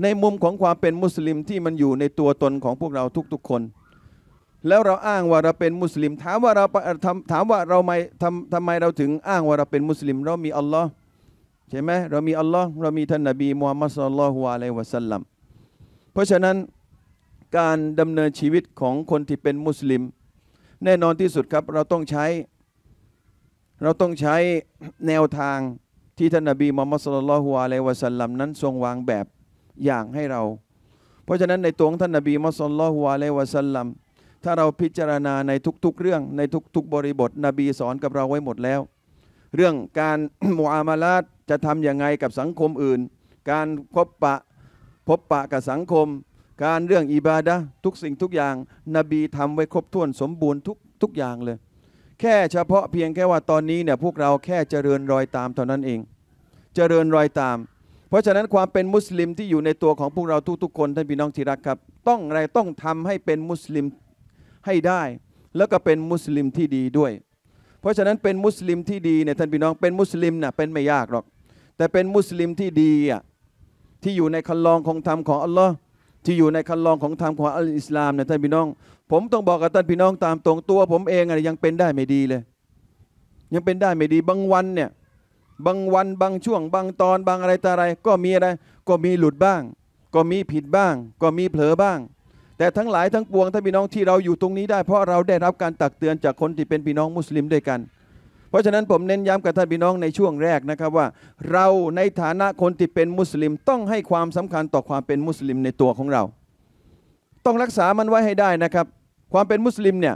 ในมุมของความเป็นมุสลิมที่มันอยู่ในตัวตนของพวกเราทุกๆคนแล้วเราอ้างว่าเราเป็นมุสลิมถามว่าเราถามว่าเราไม่ทำทำไมเราถึงอ้างว่าเราเป็นมุสลิมเรามีอัลลอฮ์ใช่ไหมเรามีอัลลอฮ์เรามีท่านนบีมุฮัมมัด ศ็อลลัลลอฮุอะลัยฮิวะซัลลัมเพราะฉะนั้นการดำเนินชีวิตของคนที่เป็นมุสลิมแน่นอนที่สุดครับเราต้องใช้เราต้องใช้แนวทางที่ท่านนบีมุฮัมมัด ศ็อลลัลลอฮุอะลัยฮิวะซัลลัมนั้นทรงวางแบบอย่างให้เราเพราะฉะนั้นในตัวของท่านนบีมุฮัมมัด ศ็อลลัลลอฮุอะลัยฮิวะซัลลัมถ้าเราพิจารณาในทุกๆเรื่องในทุกๆบริบทนบีสอนกับเราไว้หมดแล้วเรื่องการมุอามาลาตจะทำอย่างไงกับสังคมอื่นการพบปะพบปะกับสังคมการเรื่องอิบาดะห์ทุกสิ่งทุกอย่างนบีทำไว้ครบถ้วนสมบูรณ์ทุกทุกอย่างเลยแค่เฉพาะเพียงแค่ว่าตอนนี้เนี่ยพวกเราแค่เจริญรอยตามเท่านั้นเองเจริญรอยตามเพราะฉะนั้นความเป็นมุสลิมที่อยู่ในตัวของพวกเราทุกๆคนท่านพี่น้องที่รักครับต้องอะไรต้องทำให้เป็นมุสลิมให้ได้แล้วก็เป็นมุสลิมที่ดีด้วยเพราะฉะนั้นเป็นมุสลิมที่ดีเนี่ยท่านพี่น้องเป็นมุสลิมนะเป็นไม่ยากหรอกแต่เป็นมุสลิมที่ดีอ่ะที่อยู่ในคันลองของธรรมของอัลลอฮ์ที่อยู่ในคันลองของธรรมของอัลอิสลามเนี่ยท่านพี่น้องผมต้องบอกกับท่านพี่น้องตามตรงตัวผมเองอะไรยังเป็นได้ไม่ดีเลยยังเป็นได้ไม่ดีบางวันเนี่ยบางวันบางช่วงบางตอนบางอะไรต่ออะไรก็มีอะไรก็มีหลุดบ้างก็มีผิดบ้างก็มีเผลอบ้างแต่ทั้งหลายทั้งปวงท่านพี่น้องที่เราอยู่ตรงนี้ได้เพราะเราได้รับการตักเตือนจากคนที่เป็นพี่น้องมุสลิมด้วยกันเพราะฉะนั้นผมเน้นย้ำกับท่านพี่น้องในช่วงแรกนะครับว่าเราในฐานะคนที่เป็นมุสลิมต้องให้ความสำคัญต่อความเป็นมุสลิมในตัวของเราต้องรักษามันไว้ให้ได้นะครับความเป็นมุสลิมเนี่ย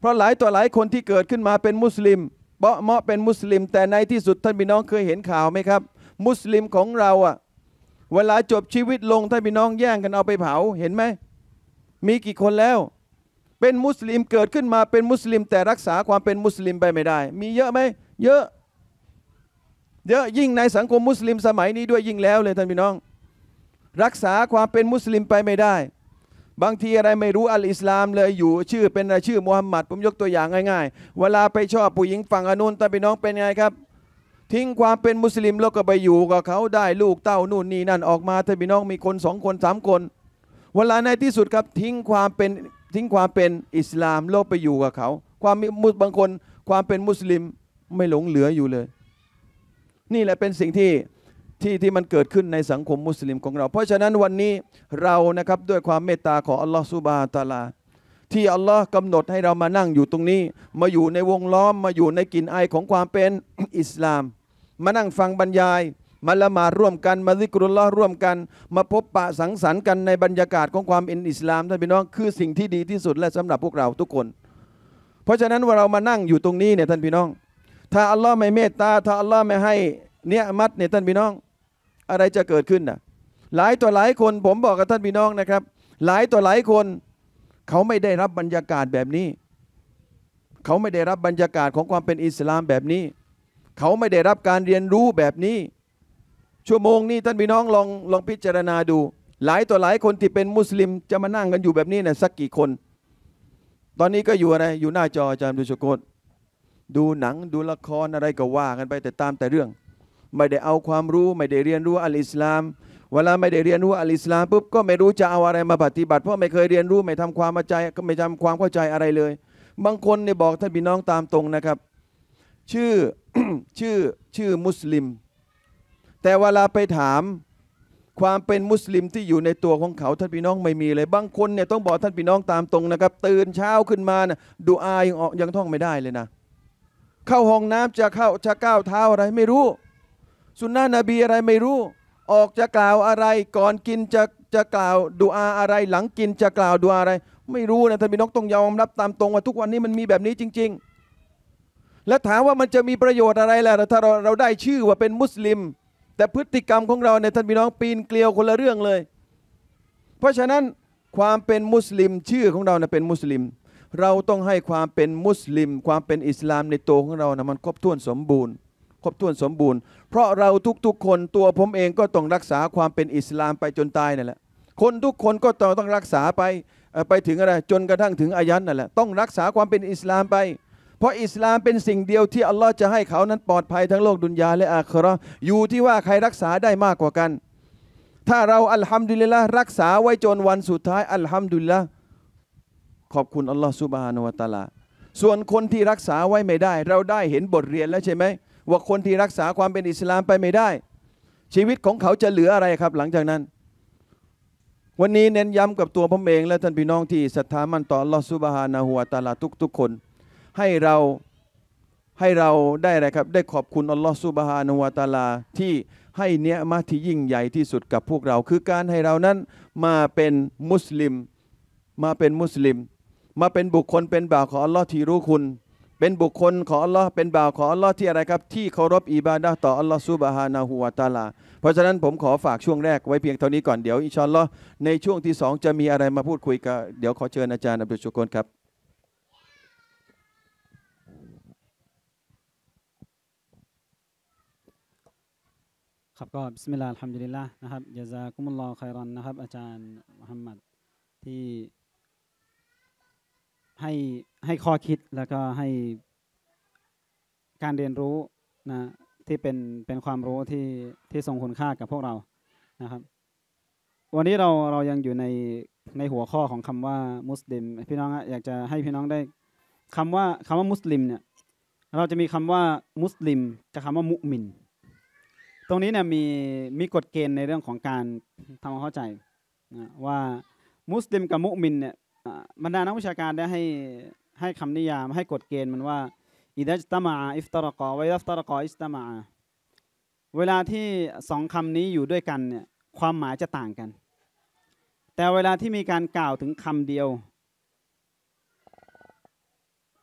เพราะหลายตัวหลายคนที่เกิดขึ้นมาเป็นมุสลิมเบาะเมาะเป็นมุสลิมแต่ในที่สุดท่านพี่น้องเคยเห็นข่าวไหมครับมุสลิมของเราอ่ะเวลาจบชีวิตลงท่านพี่น้องแย่งกันเอาไปเผาเห็นไหมมีกี่คนแล้วเป็นมุสลิมเกิดขึ้นมาเป็นมุสลิมแต่รักษาความเป็นมุสลิมไปไม่ได้มีเยอะไหมเยอะเยอะยิ่งในสังคมมุสลิมสมัยนี้ด้วยยิ่งแล้วเลยท่านพี่น้องรักษาความเป็นมุสลิมไปไม่ได้บางทีอะไรไม่รู้อัลอิสลามเลยอยู่ชื่อเป็นอะไรชื่อมุฮัมมัดผมยกตัวอย่างง่ายๆเวลาไปชอบผู้หญิงฝั่งอนุนท่านพี่น้องเป็นไงครับทิ้งความเป็นมุสลิมแล้วก็ไปอยู่กับเขาได้ลูกเต้านู่นนี่นั่นออกมาท่านพี่น้องมีคนสองคนสามคนเวลาในที่สุดครับทิ้งความเป็นทิ้งความเป็นอิสลามโลกไปอยู่กับเขาความมุสบางคนความเป็นมุสลิมไม่หลงเหลืออยู่เลยนี่แหละเป็นสิ่งที่ที่ที่มันเกิดขึ้นในสังคมมุสลิมของเราเพราะฉะนั้นวันนี้เรานะครับด้วยความเมตตาของอัลลอฮฺซุบฮานะฮูวะตะอาลาที่อัลลอฮฺกำหนดให้เรามานั่งอยู่ตรงนี้มาอยู่ในวงล้อมมาอยู่ในกลิ่นไอของความเป็นอิสลามมานั่งฟังบรรยายมาละหมาดร่วมกันมาซิกรุลลอฮ์ร่วมกันมาพบปะสังสรรค์กันในบรรยากาศของความเป็นอิสลามท่านพี่น้องคือสิ่งที่ดีที่สุดและสำหรับพวกเราทุกคนเพราะฉะนั้นว่าเรามานั่งอยู่ตรงนี้เนี่ยท่านพี่น้องถ้าอัลลอฮ์ไม่เมตตาถ้าอัลลอฮ์ไม่ให้เนียมัดเนี่ยท่านพี่น้องอะไรจะเกิดขึ้นน่ะหลายต่อหลายคนผมบอกกับท่านพี่น้องนะครับหลายต่อหลายคนเขาไม่ได้รับบรรยากาศแบบนี้เขาไม่ได้รับบรรยากาศของความเป็นอิสลามแบบนี้เขาไม่ได้รับการเรียนรู้แบบนี้ชั่วโมงนี้ท่านพี่น้องลองลองพิจารณาดูหลายต่อหลายคนที่เป็นมุสลิมจะมานั่งกันอยู่แบบนี้นะสักกี่คนตอนนี้ก็อยู่อะไรอยู่หน้าจออาจารย์ดุชโกต ดูหนังดูละครอะไรก็ว่ากันไปแต่ตามแต่เรื่องไม่ได้เอาความรู้ไม่ได้เรียนรู้อัลอิสลามเวลาไม่ได้เรียนรู้อัลอิสลามปุ๊บก็ไม่รู้จะเอาอะไรมาปฏิบัติเพราะไม่เคยเรียนรู้ไม่ทำความเข้าใจก็ไม่ทำความเข้าใจอะไรเลยบางคนเนี่ยบอกท่านพี่น้องตามตรงนะครับชื่อ ชื่อชื่อมุสลิมแต่เวลาไปถามความเป็นมุสลิมที่อยู่ในตัวของเขาท่านพี่น้องไม่มีเลยบางคนเนี่ยต้องบอกท่านพี่น้องตามตรงนะครับตื่นเช้าขึ้นมานะดูอายังออกยังท่องไม่ได้เลยนะเข้าห้องน้ำจะเข้าจะก้าวเท้าอะไรไม่รู้สุนนะนบีอะไรไม่รู้ออกจะกล่าวอะไรก่อนกินจะจะกล่าวดุอาอะไรหลังกินจะกล่าวดุอาอะไรไม่รู้นะท่านพี่น้องต้องยอมรับตามตรงว่าทุกวันนี้มันมีแบบนี้จริงๆและถามว่ามันจะมีประโยชน์อะไรล่ะถ้าเราเราได้ชื่อว่าเป็นมุสลิมแต่พฤติกรรมของเราในท่านพี่น้องปีนเกลียวคนละเรื่องเลยเพราะฉะนั้นความเป็นมุสลิมชื่อของเราเนี่ยเป็นมุสลิมเราต้องให้ความเป็นมุสลิมความเป็นอิสลามในตัวของเรานะมันครบถ้วนสมบูรณ์ครบถ้วนสมบูรณ์เพราะเราทุกๆคนตัวผมเองก็ต้องรักษาความเป็นอิสลามไปจนตายนั่นแหละคนทุกคนก็ต้องรักษาไปไปถึงอะไรจนกระทั่งถึงอายันนั่นแหละต้องรักษาความเป็นอิสลามไปเพราะอิสลามเป็นสิ่งเดียวที่อัลลอฮ์จะให้เขานั้นปลอดภัยทั้งโลกดุนยาและอาคิเราะห์อยู่ที่ว่าใครรักษาได้มากกว่ากันถ้าเราอัลฮัมดุลิลละห์รักษาไว้จนวันสุดท้ายอัลฮัมดุลิลละห์ขอบคุณอัลลอฮ์ซุบฮานะฮูวะตะอาลาส่วนคนที่รักษาไว้ไม่ได้เราได้เห็นบทเรียนแล้วใช่ไหมว่าคนที่รักษาความเป็นอิสลามไปไม่ได้ชีวิตของเขาจะเหลืออะไรครับหลังจากนั้นวันนี้เน้นย้ำกับตัวผมเองและท่านพี่น้องที่ศรัทธามั่นต่ออัลลอฮ์ซุบฮานะฮูวะตะอาลาทุกๆคนให้เราให้เราได้อะไรครับได้ขอบคุณอัลลอฮ์ซุบฮานะฮูวะตะอาลาที่ให้เนียมะห์ที่ยิ่งใหญ่ที่สุดกับพวกเราคือการให้เรานั้นมาเป็นมุสลิมมาเป็นมุสลิมมาเป็นบุคคลเป็นบ่าวของอัลลอฮ์ที่รู้คุณเป็นบุคคลของอัลลอฮ์เป็นบ่าวของอัลลอฮ์ที่อะไรครับที่เคารพอิบาดะห์ต่ออัลลอฮ์ซุบฮานะฮูวะตะอาลาเพราะฉะนั้นผมขอฝากช่วงแรกไว้เพียงเท่านี้ก่อนเดี๋ยวอินชาอัลลอฮ์ในช่วงที่สองจะมีอะไรมาพูดคุยกันเดี๋ยวขอเชิญอาจารย์อับดุลชุกรครับครับก็บิสมิลลาฮิรเราะห์อัลฮัมดุลิลลาห์นะครับญะซากุมุลลอฮุค็อยรอนนะครับอาจารย์มุฮัมมัดที่ให้ให้ข้อคิดแล้วก็ให้การเรียนรู้นะที่เป็นเป็นความรู้ที่ที่ทรงคุณค่ากับพวกเรานะครับวันนี้เราเรายังอยู่ในในหัวข้อของคำว่ามุสลิมพี่น้องอยากจะให้พี่น้องได้คำว่าคำว่ามุสลิมเนี่ยเราจะมีคำว่ามุสลิมกับคำว่ามุมินตรงนี้เนี่ยมีมีกฎเกณฑ์ในเรื่องของการทำความเข้าใจนะว่ามุสลิมกับมุมินเนี่ยบรรดานักวิชาการได้ให้ให้คำนิยามให้กฎเกณฑ์มันว่าอิดัจตะมาอิฟตารกอไวดัฟตารกออิสตะมาเวลาที่สองคำนี้อยู่ด้วยกันเนี่ยความหมายจะต่างกันแต่เวลาที่มีการกล่าวถึงคำเดียว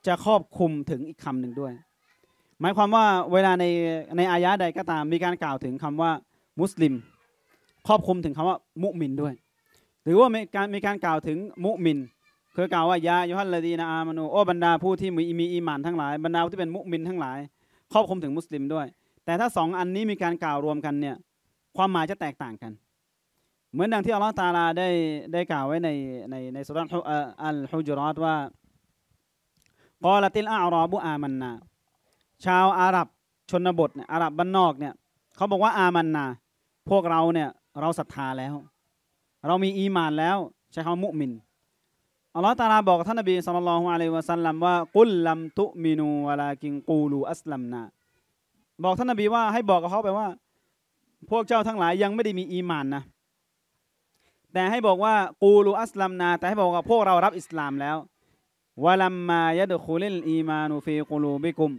จะครอบคลุมถึงอีกคำหนึ่งด้วยหมายความว่าเวลาในในอายะใดก็ตามมีการกล่าวถึงคำว่ามุสลิมครอบคลุมถึงคำว่ามุมินด้วยหรือว่ามีการมีการกล่าวถึงมุมินคือกล่าวว่ายาโยฮันละดีนาอามานูโอบรรดาผู้ที่มีมีอีหม่านทั้งหลายบรรดาผู้ที่เป็นมุมินทั้งหลายครอบคลุมถึงมุสลิมด้วยแต่ถ้าสองอันนี้มีการกล่าวรวมกันเนี่ยความหมายจะแตกต่างกันเหมือนดังที่อัลลอฮฺตะอาลาได้ได้กล่าวไว้ในในในสุเราะห์อัลฮุญูรอตว่ากอลัติลอาอรอบุอามันนาชาวอาหรับชนบทเนี่ยอาหรับบ้านนอกเนี่ยเขาบอกว่าอามันนาพวกเราเนี่ยเราศรัทธาแล้วเรามีอีหม่านแล้วใช้คำว่ามุมินอัลลอฮฺตะอาลาบอกท่านนบีศ็อลลัลลอฮุอะลัยฮิวะซัลลัมว่ากุลลัมตุมินูวะลากินกูลูอัสลัมนาบอกท่านนบีว่าให้บอกกับเขาไปว่าพวกเจ้าทั้งหลายยังไม่ได้มีอีหม่านนะแต่ให้บอกว่ากูลูอัสลัมนาแต่ให้บอกว่าพวกเรารับอิสลามแล้ววะลัมมายะดุคุลิลอีมานูฟีกูลูบิกุม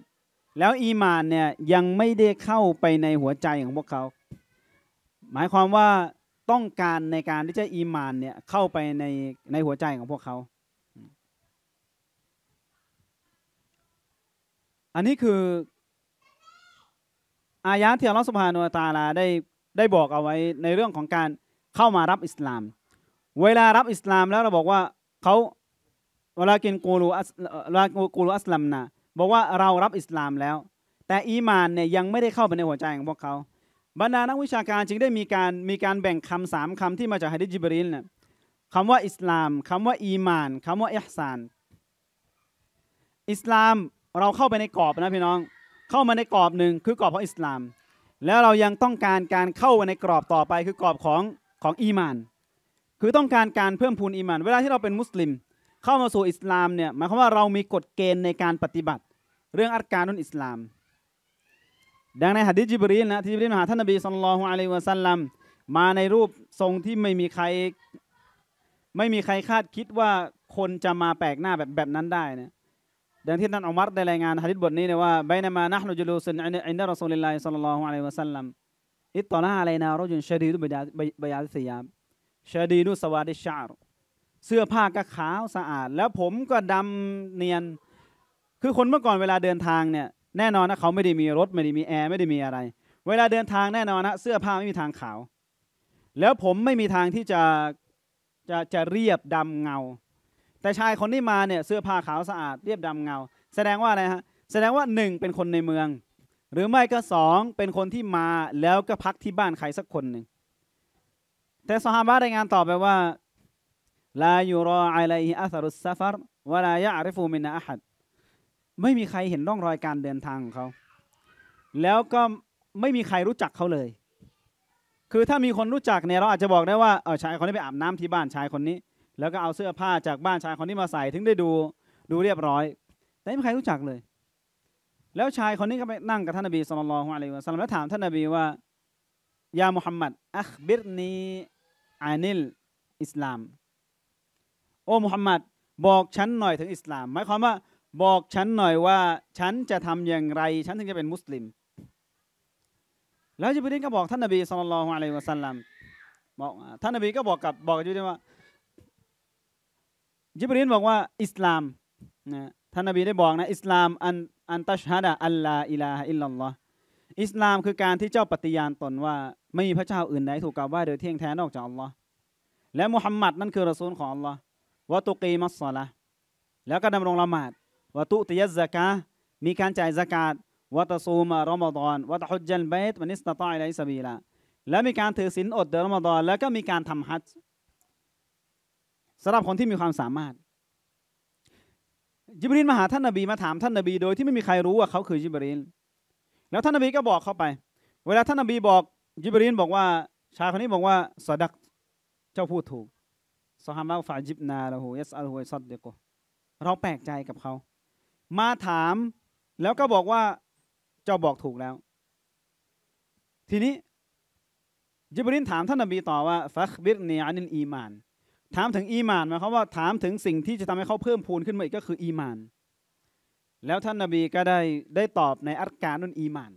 แล้วอีหม่านเนี่ยยังไม่ได้เข้าไปในหัวใจของพวกเขาหมายความว่าต้องการในการที่จะอีหม่านเนี่ยเข้าไปในในหัวใจของพวกเขาอันนี้คืออายะที่อัลลอฮฺซุบฮานะฮูวะตะอาลาได้ได้บอกเอาไว้ในเรื่องของการเข้ามารับอิสลามเวลารับอิสลามแล้วเราบอกว่าเขาเวลากินกูรูอัสลากูรูอัสลัมนะบอกว่าเรารับอิสลามแล้วแต่อีหม่านเนี่ยยังไม่ได้เข้าไปในหัวใจของพวกเขาบรรดานักวิชาการจึงได้มีการมีการแบ่งคำสามคำที่มาจากฮะดิษจิบรีลเนี่ยคำว่าอิสลามคำว่าอีหม่านคำว่าอิห์ซานอิสลาม เราเข้าไปในกรอบนะพี่น้องเข้ามาในกรอบหนึ่งคือกรอบของอิสลามแล้วเรายังต้องการการเข้าในกรอบต่อไปคือกรอบของของอีมานคือต้องการการเพิ่มพูนอีมานเวลาที่เราเป็นมุสลิมเข้ามาสู่อิสลามเนี่ยหมายความว่าเรามีกฎเกณฑ์ในการปฏิบัติเรื่องอัรกานุลอิสลามดังในหะดีษจิบรีลนะที่จิบรีลมาหาท่านนบีศ็อลลัลลอฮุอะลัยฮิวะซัลลัมมาในรูปทรงที่ไม่มีใครไม่มีใครคาดคิดว่าคนจะมาแปลกหน้าแบบแบบนั้นได้นะดังที่ท่านอุมัรได้รายงานหะดีษบทนี้นะว่าไบนะมานะห์นูจุลูซุนอินดะรอซูลิลลาฮิศ็อลลัลลอฮุอะลัยฮิวะซัลลัมอิตตะลาอะลัยนาเราะจุลชะดีดุบัยาดิซิยามชะดีดุสวาดิชะอรเสื้อผ้าก็ขาวสะอาดแล้วผมก็ดำเนียนคือคนเมื่อก่อนเวลาเดินทางเนี่ยแน่นอนนะเขาไม่ได้มีรถไม่ได้มีแอร์ไม่ได้มีอะไรเวลาเดินทางแน่นอนนะเสื้อผ้าไม่มีทางขาวแล้วผมไม่มีทางที่จะจะจะเรียบดำเงาแต่ชายคนที่มาเนี่ยเสื้อผ้าขาวสะอาดเรียบดำเงาแสดงว่าอะไรฮะแสดงว่าหนึ่งเป็นคนในเมืองหรือไม่ก็สองเป็นคนที่มาแล้วก็พักที่บ้านใครสักคนหนึ่งแต่ซอฮาบะห์รายงานต่อไปว่าลายูรออะลัยฮิอัซรุสซะฟัรวะลายะอริฟูมินอะฮัดไม่มีใครเห็นร่องรอยการเดินทางของเขาแล้วก็ไม่มีใครรู้จักเขาเลยคือถ้ามีคนรู้จักเนี่ยเราอาจจะบอกได้ว่าเออชายคนนี้ไปอาบน้ำที่บ้านชายคนนี้แล้วก็เอาเสื้อผ้าจากบ้านชายคนนี้มาใส่ถึงได้ดูดูเรียบร้อยแต่ไม่มีใครรู้จักเลยแล้วชายคนนี้ก็ไปนั่งกับท่านนบีศ็อลลัลลอฮุอะลัยฮิวะซัลลัมแล้วถามท่านนบีว่ายามุฮัมมัดอัคบิรนีอานิลอิสลามโอ้มุฮัมมัดบอกฉันหน่อยถึงอิสลามหมายความว่าบอกฉันหน่อยว่าฉันจะทำอย่างไรฉันถึงจะเป็นมุสลิมแล้วจิบรีลก็บอกท่านนบีศ็อลลัลลอฮุอะลัยฮิวะซัลลัมบอกท่านนบีก็บอกกับบอกกับจิบรีลว่าจิบรีลบอกว่าอิสลามนะท่านนบีได้บอกนะอิสลามอันอันตัชฮะดะอัลลาอิลาฮะอิลลัลลอฮ์อิสลามคือการที่เจ้าปฏิญาณตนว่าไม่มีพระเจ้าอื่นใดถูกกล่าวว่าโดยเที่ยงแท้นอกจากอัลลอฮ์และมุฮัมมัดนั่นคือรอซูลของอัลลอฮ์วะตุกีมัสศอลาห์แล้วก็ดำรงละหมาดวะตุติยะซะกาต์มีการจ่ายซะกาตวะตะซูมะรอมฎอนวะตะฮุจญัลบัยตมันอิสตะฏออะอิลัยฮิซะบีลาและมีการถือศีลอดเดือนรอมฎอนแล้วก็มีการทำฮัจญ์สำหรับคนที่มีความสามารถจิบรีลมาหาท่านนบีมาถามท่านนบีโดยที่ไม่มีใครรู้ว่าเขาคือจิบรีลแล้วท่านนบีก็บอกเข้าไปเวลาท่านนบีบอกจิบรีลบอกว่าชายคนนี้บอกว่าซอดักเจ้าพูดถูกซอฮาบะฮ์ฟะญิบนาละฮูยัสอัลฮุวะซัดดิกุเราแปลกใจกับเขามาถามแล้วก็บอกว่าเจ้าบอกถูกแล้วทีนี้จิบรีลถามท่านนบีต่อว่าฟักบิรนีอานิลอีมานถามถึงอีมานหมายความว่าถามถึงสิ่งที่จะทำให้เขาเพิ่มพูนขึ้นมาอีกก็คืออีมานแล้วท่านนบีก็ได้ได้ตอบในอัรกานุลอีมาน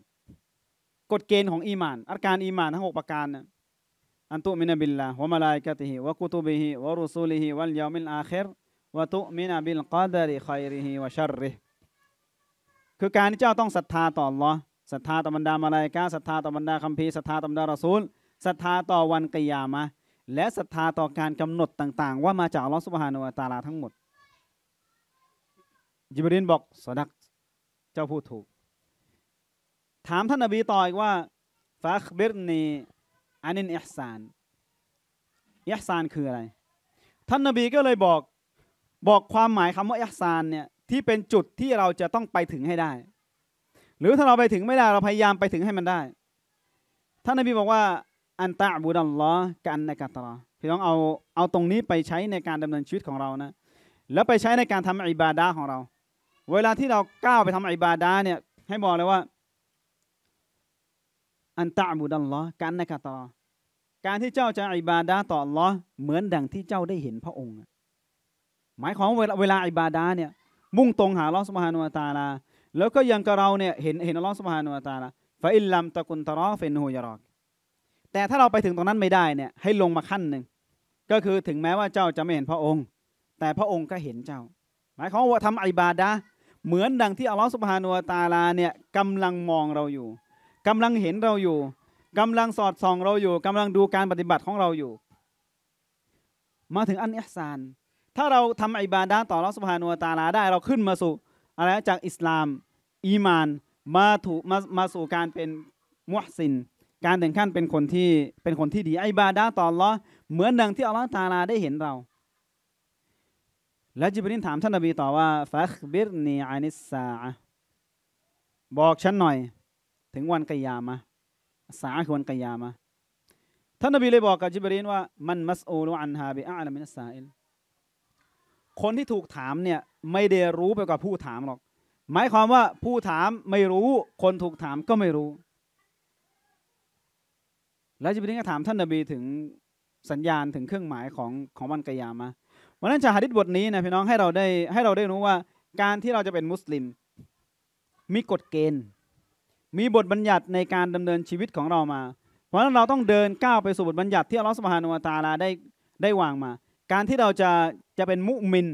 กฎเกณฑ์ของอีมานอัรกานอีมานทั้งหกประการนะอันตุมินะบิลลาฮ์วะมะลาอิกะติฮิวะกุตุบิฮิวะรุซูลิฮิวัลยอมิลอาคิรวะตุมินะบิลกอดะริค็อยริฮิวะชัรริคือการที่เจ้าต้องศรัทธาต่ออัลลอฮ์ศรัทธาต่อบรรดามะลาอิกะฮ์ศรัทธาต่อบรรดาคัมภีร์ศรัทธาต่อบรรดารอซูลศรัทธาต่อวันกิยามะฮ์และศรัทธาต่อการกำหนดต่างๆว่ามาจากอัลลอฮ์ซุบฮานะฮูวะตะอาลาทั้งหมดญิบรีลบอกซอดักเจ้าพูดถูกถามท่านนบีต่ออีกว่าฟักบิรนีอานิลอิห์ซานอิห์ซานคืออะไรท่านนบีก็เลยบอกบอกความหมายคำว่าอิห์ซานเนี่ยที่เป็นจุดที่เราจะต้องไปถึงให้ได้หรือถ้าเราไปถึงไม่ได้เราพยายามไปถึงให้มันได้ท่านนบีบอกว่าอันตะบุดัลลอฮ์กันในการตระพี่น้องเอาเอาตรงนี้ไปใช้ในการดำเนินชีวิตของเรานะแล้วไปใช้ในการทำอิบาดะห์ของเราเวลาที่เราก้าวไปทำอิบาดะห์เนี่ยให้บอกเลยว่าอันตะบุดัลลอฮ์กันในการตระการที่เจ้าจะอิบาดะห์ต่ออัลลอฮ์เหมือนดังที่เจ้าได้เห็นพระองค์หมายของเวลาเวลาอิบาดะห์เนี่ยมุ่งตรงหาอัลลอฮ์ซุบฮานะฮูวะตะอาลาแล้วก็ยังกับเราเนี่ยเห็นเห็นอัลลอฮ์ซุบฮานะฮูวะตะอาลาฟะอิลลัมตะกุนตะรอฟะอินฮูยะรอกแต่ถ้าเราไปถึงตรงนั้นไม่ได้เนี่ยให้ลงมาขั้นหนึ่งก็คือถึงแม้ว่าเจ้าจะไม่เห็นพระองค์แต่พระองค์ก็เห็นเจ้าหมายความว่าทำอิบาดะห์เหมือนดังที่อัลลอฮฺซุบฮานะฮูวะตะอาลาเนี่ยกำลังมองเราอยู่กำลังเห็นเราอยู่กำลังสอดส่องเราอยู่กำลังดูการปฏิบัติของเราอยู่มาถึงอันอิห์ซานถ้าเราทำอิบาดะห์ต่ออัลลอฮฺซุบฮานะฮูวะตะอาลาได้เราขึ้นมาสู่อะไรจากอิสลามอีมานมาถูกมามาสู่การเป็นมุฮซินการถึงขั้นเป็นคนที่เป็นคนที่ดีอิบาดะห์ต่ออัลลอฮ์เหมือนดังที่อัลลอฮ์ตะอาลาได้เห็นเราและจิบรีลถามท่านนบีต่อว่าฟักบิรนีอานิสซาอะฮ์ บอกฉันหน่อยถึงวันกิยามะสาคือวันกิยามะท่านนบีเลยบอกกับจิบรีนว่ามันมัสอูลอันฮาบิอาลามินัสซาอิลคนที่ถูกถามเนี่ยไม่ได้รู้ไปกว่าผู้ถามหรอกหมายความว่าผู้ถามไม่รู้คนถูกถามก็ไม่รู้แล้วจิบรีนก็ถามท่านนบีถึงสัญญาณถึงเครื่องหมายของของวันกิยามะวันนั้นจากหะดีษบทนี้นะพี่น้องให้เราได้ให้เราได้รู้ว่าการที่เราจะเป็นมุสลิมมีกฎเกณฑ์มีบทบัญญัติในการดำเนินชีวิตของเรามาเพราะฉะนั้นเราต้องเดินก้าวไปสู่บทบัญญัติที่อัลลอฮฺซุบฮานะฮูวะตะอาลาได้ได้วางมาการที่เราจะจะเป็นมุมิน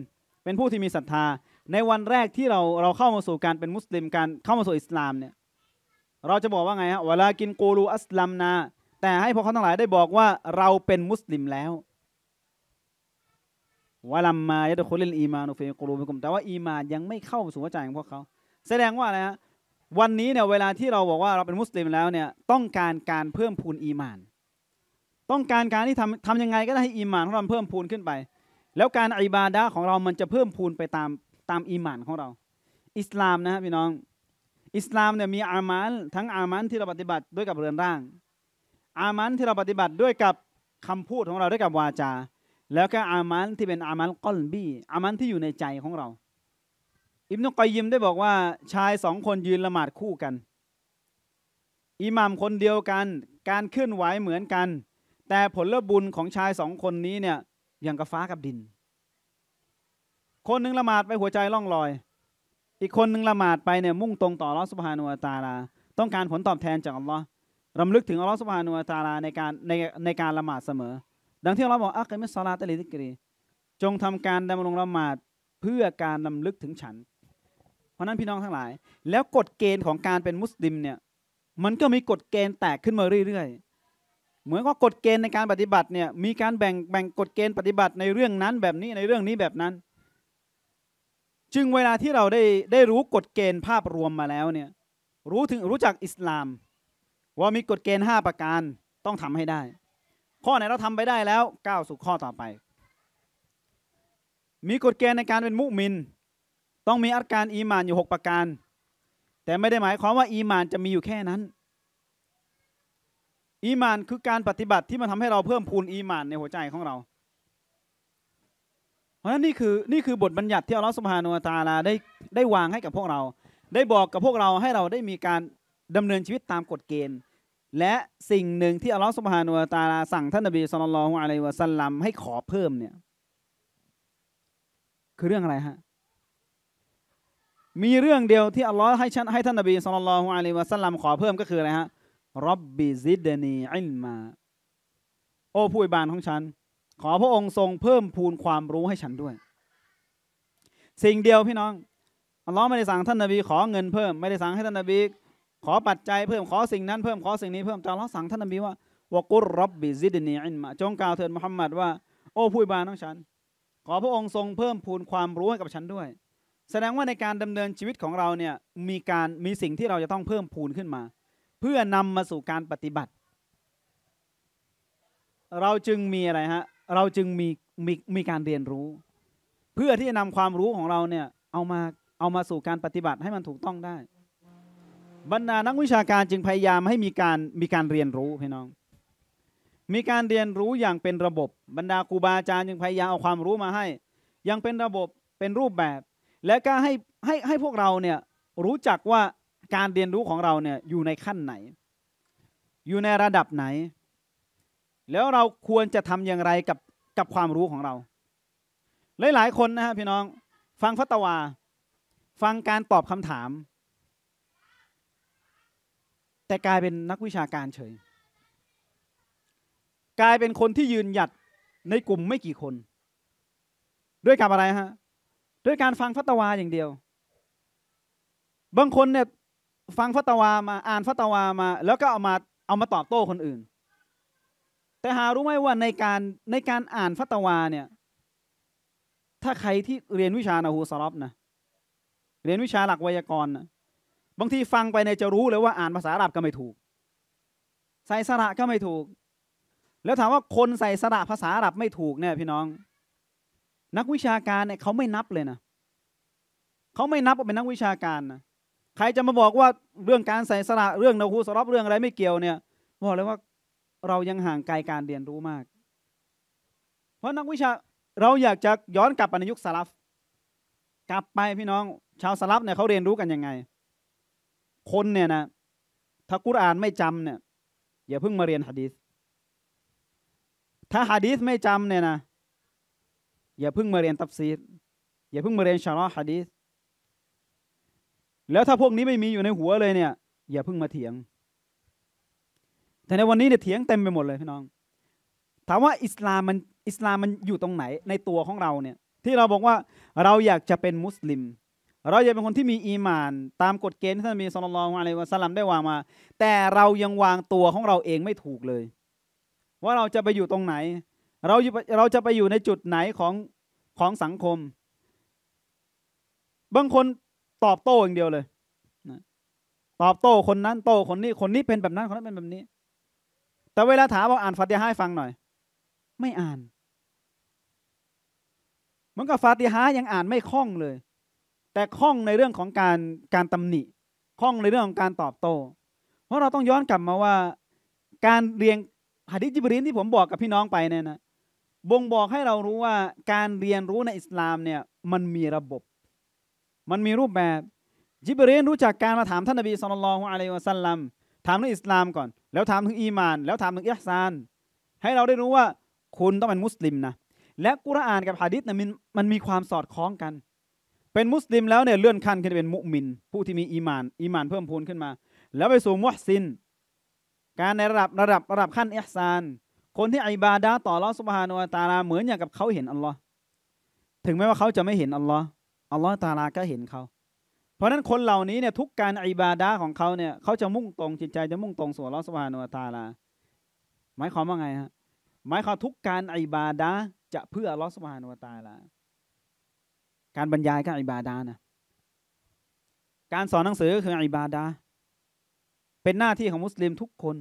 เป็นผู้ที่มีศรัทธาในวันแรกที่เราเราเข้ามาสู่การเป็นมุสลิมการเข้ามาสู่อิสลามเนี่ยเราจะบอกว่าไงฮะวะลากินกูลูอัสลัมนาแต่ให้พวกเขาทั้งหลายได้บอกว่าเราเป็นมุสลิมแล้ววะลัมมายะดุคุลิลอีมานุฟีกูลูบิกุมแต่ว่าอีมานยังไม่เข้าสู่หัวใจของพวกเขาแสดงว่าอะไรฮะวันนี้เนี่ยเวลาที่เราบอกว่าเราเป็นมุสลิมแล้วเนี่ยต้องการการเพิ่มพูนอีมานต้องการการที่ทำทำยังไงก็ได้ให้อีมานของเราเพิ่มพูนขึ้นไปแล้วการอิบาดะห์ของเรามันจะเพิ่มพูนไปตามตามอีมานของเราอิสลามนะพี่น้องอิสลามเนี่ยมีอามันทั้งอามันที่เราปฏิบัติด้วยกับเรือนร่างอามันที่เราปฏิบัติด้วยกับคำพูดของเราด้วยกับวาจาแล้วก็อามันที่เป็นอามันกอลบีอามันที่อยู่ในใจของเราอิบนุกอยยิมได้บอกว่าชายสองคนยืนละหมาดคู่กันอิหม่ามคนเดียวกันการเคลื่อนไหวเหมือนกันแต่ผลบุญของชายสองคนนี้เนี่ยอย่างกับฟ้ากับดินคนหนึ่งละหมาดไปหัวใจล่องลอยอีกคนหนึ่งละหมาดไปเนี่ยมุ่งตรงต่ออัลลอฮฺซุบฮานะฮูวะตะอาลาต้องการผลตอบแทนจากอัลลอฮฺรำลึกถึงอัลลอฮฺซุบฮานะฮูวะตะอาลาในการในในการละหมาดเสมอดังที่อัลลอฮฺบอกอักมิสซอลาตะลิซิกรีจงทำการดำรงละหมาดเพื่อการรำลึกถึงฉันเพราะนั้นพี่น้องทั้งหลายแล้วกฎเกณฑ์ของการเป็นมุสลิมเนี่ยมันก็มีกฎเกณฑ์แตกขึ้นมาเรื่อยๆเหมือนกับกฎเกณฑ์ในการปฏิบัติเนี่ยมีการแบ่งแบ่งกฎเกณฑ์ปฏิบัติในเรื่องนั้นแบบนี้ในเรื่องนี้แบบนั้นจึงเวลาที่เราได้ได้รู้กฎเกณฑ์ภาพรวมมาแล้วเนี่ยรู้ถึงรู้จักอิสลามว่ามีกฎเกณฑ์ห้าประการต้องทำให้ได้ข้อไหนเราทำไปได้แล้วก้าวสู่ข้อต่อไปมีกฎเกณฑ์ในการเป็นมุมินต้องมีอัรกานอีหม่านอยู่หกประการแต่ไม่ได้หมายความว่าอีหม่านจะมีอยู่แค่นั้นอีหม่านคือการปฏิบัติที่มันทำให้เราเพิ่มพูนอีหม่านในหัวใจของเราเพราะฉะนั้นนี่คือนี่คือบทบัญญัติที่อัลลอฮฺซุบฮานะฮูวะตะอาลาได้ได้วางให้กับพวกเราได้บอกกับพวกเราให้เราได้มีการดำเนินชีวิตตามกฎเกณฑ์และสิ่งหนึ่งที่อัลลอฮฺซุบฮานะฮูวะตะอาลาสั่งท่านนบีศ็อลลัลลอฮุอะลัยฮิวะซัลลัมให้ขอเพิ่มเนี่ยคือเรื่องอะไรฮะมีเรื่องเดียวที่อัลลอฮ์ให้ฉันให้ท่านนบีศ็อลลัลลอฮุอะลัยฮิวะซัลลัมขอเพิ่มก็คืออะไรฮะร็อบบิซิดนีอิลมาโอ้ผู้อิบานของฉันขอพระองค์ทรงเพิ่มพูนความรู้ให้ฉันด้วยสิ่งเดียวพี่น้องอัลลอฮ์ไม่ได้สั่งท่านนบีขอเงินเพิ่มไม่ได้สั่งให้ท่านนบีขอปัจจัยเพิ่มขอสิ่งนั้นเพิ่มขอสิ่งนี้เพิ่มแต่อัลลอฮ์สั่งท่านนบีว่าวะกุรร็อบบิซิดนีอิลมาจงกล่าวเถิดมุฮัมมัดว่าโอ้ผู้อิบานของฉันขอพระองค์ทรงเพิ่มพูนความรู้ให้กับฉันด้วยแสดงว่าในการดำเนินชีวิตของเราเนี่ยมีการมีสิ่งที่เราจะต้องเพิ่มพูนขึ้นมาเพื่อนำมาสู่การปฏิบัติเราจึงมีอะไรฮะเราจึงมีมีมีการเรียนรู้เพื่อที่จะนำความรู้ของเราเนี่ยเอามาเอามาสู่การปฏิบัติให้มันถูกต้องได้บรรดานักวิชาการจึงพยายามให้มีการมีการเรียนรู้พี่น้องมีการเรียนรู้อย่างเป็นระบบบรรดาครูบาอาจารย์จึงพยายามเอาความรู้มาให้ยังเป็นระบบเป็นรูปแบบและก็ให้ให้ให้พวกเราเนี่ยรู้จักว่าการเรียนรู้ของเราเนี่ยอยู่ในขั้นไหนอยู่ในระดับไหนแล้วเราควรจะทำอย่างไรกับกับความรู้ของเราหลายๆคนนะฮะพี่น้องฟังฟัตวาฟังการตอบคำถามแต่กลายเป็นนักวิชาการเฉยกลายเป็นคนที่ยืนหยัดในกลุ่มไม่กี่คนด้วยกับอะไรฮะด้วยการฟังฟัตวาอย่างเดียวบางคนเนี่ยฟังฟัตวามาอ่านฟัตวามาแล้วก็เอามาเอามาตอบโต้คนอื่นแต่หารู้ไหมว่าในการในการอ่านฟัตวาเนี่ยถ้าใครที่เรียนวิชานะฮูซารอบนะเรียนวิชาหลักไวยากรณ์นะบางทีฟังไปในจะรู้เลยว่าอ่านภาษาอาหรับก็ไม่ถูกใส่สระก็ไม่ถูกแล้วถามว่าคนใส่สระภาษาอาหรับไม่ถูกเนี่ยพี่น้องนักวิชาการเนี่ยเขาไม่นับเลยนะเขาไม่นับว่าเป็นนักวิชาการนะ ใครจะมาบอกว่าเรื่องการใส่สละเรื่องนาคูสรอบเรื่องอะไรไม่เกี่ยวเนี่ยบอกเลยว่าเรายังห่างไกลการเรียนรู้มากเพราะนักวิชาเราอยากจะย้อนกลับไปในยุคสลัฟกลับไปพี่น้องชาวสลัฟเนี่ยเขาเรียนรู้กันยังไงคนเนี่ยนะถ้ากุรอานไม่จำเนี่ยอย่าเพิ่งมาเรียนหะดีษถ้าหะดีษไม่จำเนี่ยนะอย่าเพิ่งมาเรียนตัฟซีรอย่าเพิ่งมาเรียนชาร์ฮะดีษแล้วถ้าพวกนี้ไม่มีอยู่ในหัวเลยเนี่ยอย่าเพิ่งมาเถียงแต่ในวันนี้เนี่ยเถียงเต็มไปหมดเลยพี่น้องถามว่าอิสลามมันอิสลามมันอยู่ตรงไหนในตัวของเราเนี่ยที่เราบอกว่าเราอยากจะเป็นมุสลิมเราอยากเป็นคนที่มีอีหม่านตามกฎเกณฑ์ที่ท่านนบีศ็อลลัลลอฮุอะลัยฮิวะซัลลัมได้วางมาแต่เรายังวางตัวของเราเองไม่ถูกเลยว่าเราจะไปอยู่ตรงไหนเราเราจะไปอยู่ในจุดไหนของของสังคมบางคนตอบโต้อย่างเดียวเลยตอบโต้คนนั้นโต้คนนี้คนนี้เป็นแบบนั้นคนนั้นเป็นแบบนี้แต่เวลาถามว่าอ่านฟาติฮะห์ให้ฟังหน่อยไม่อ่านเหมือนกับฟาติฮะห์ยังอ่านไม่คล่องเลยแต่คล่องในเรื่องของการการตำหนิคล่องในเรื่องของการตอบโต้เพราะเราต้องย้อนกลับมาว่าการเรียนหะดีษจิบรีลที่ผมบอกกับพี่น้องไปเนี่ยนะบ่งบอกให้เรารู้ว่าการเรียนรู้ในอิสลามเนี่ยมันมีระบบมันมีรูปแบบจิบรีลรู้จักการมาถามท่านนบีศ็อลลัลลอฮุอะลัยฮิวะซัลลัมถามเรื่องอิสลามก่อนแล้วถามถึงอีมานแล้วถามถึงอิห์ซานให้เราได้รู้ว่าคุณต้องเป็นมุสลิมนะและกุรอานกับหะดีษเนี่ยมันมีความสอดคล้องกันเป็นมุสลิมแล้วเนี่ยเลื่อนขั้นขึ้นเป็นมุมินผู้ที่มีอีมานอีมานเพิ่มพูนขึ้นมาแล้วไปสู่มุฮซินการในระดับระดับระดับขั้นอิห์ซานคนที่อิบาดะห์ต่ออัลเลาะห์ซุบฮานะฮูวะตะอาลาเหมือนอย่างกับเขาเห็นอัลเลาะห์ถึงแม้ว่าเขาจะไม่เห็นอัลเลาะห์อัลเลาะห์ตะอาลาก็เห็นเขาเพราะฉะนั้นคนเหล่านี้เนี่ยทุกการอิบาดะห์ของเขาเนี่ยเขาจะมุ่งตรงจิตใจจะมุ่งตรงสู่อัลเลาะห์ซุบฮานะฮูวะตะอาลาหมายความว่าไงฮะหมายความทุกการอิบาดะห์จะเพื่ออัลเลาะห์ซุบฮานะฮูวะตะอาลาการบรรยายก็อิบาดะห์นะการสอนหนังสือก็คืออิบาดะห์เป็นหน้าที่ของมุสลิมทุกคน